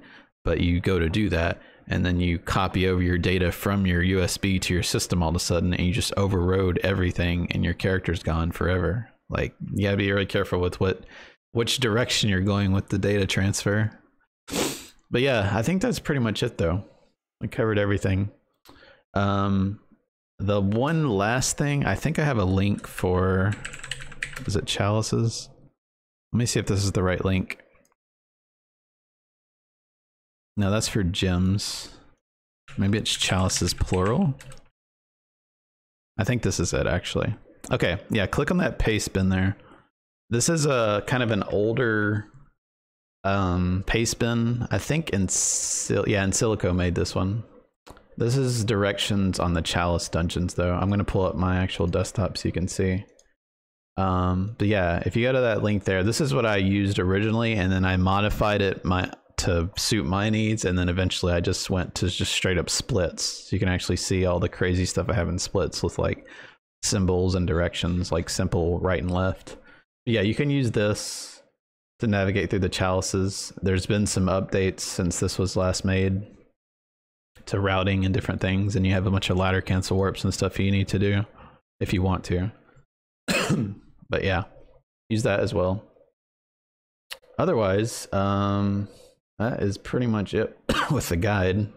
But you go to do that, and then you copy over your data from your U S B to your system all of a sudden, and you just overrode everything and your character's gone forever. Like, you gotta be really careful with what, which direction you're going with the data transfer. But yeah, I think that's pretty much it though. We covered everything. Um, the one last thing, I think I have a link for, is it Chalices? Let me see if this is the right link. No, that's for gems. Maybe it's chalices plural. I think this is it actually. Okay, yeah, click on that paste bin there. This is a kind of an older um, paste bin. I think in Sil yeah, in Silico made this one. This is directions on the Chalice dungeons, though. I'm gonna pull up my actual desktop so you can see. Um, but yeah, if you go to that link there, this is what I used originally, and then I modified it my to suit my needs, and then eventually I just went to just straight up splits. So you can actually see all the crazy stuff I have in splits with like symbols and directions, like simple right and left. But yeah, you can use this to navigate through the chalices. There's been some updates since this was last made to routing and different things, and you have a bunch of ladder cancel warps and stuff you need to do if you want to. But yeah, use that as well. Otherwise, um, that is pretty much it with the guide.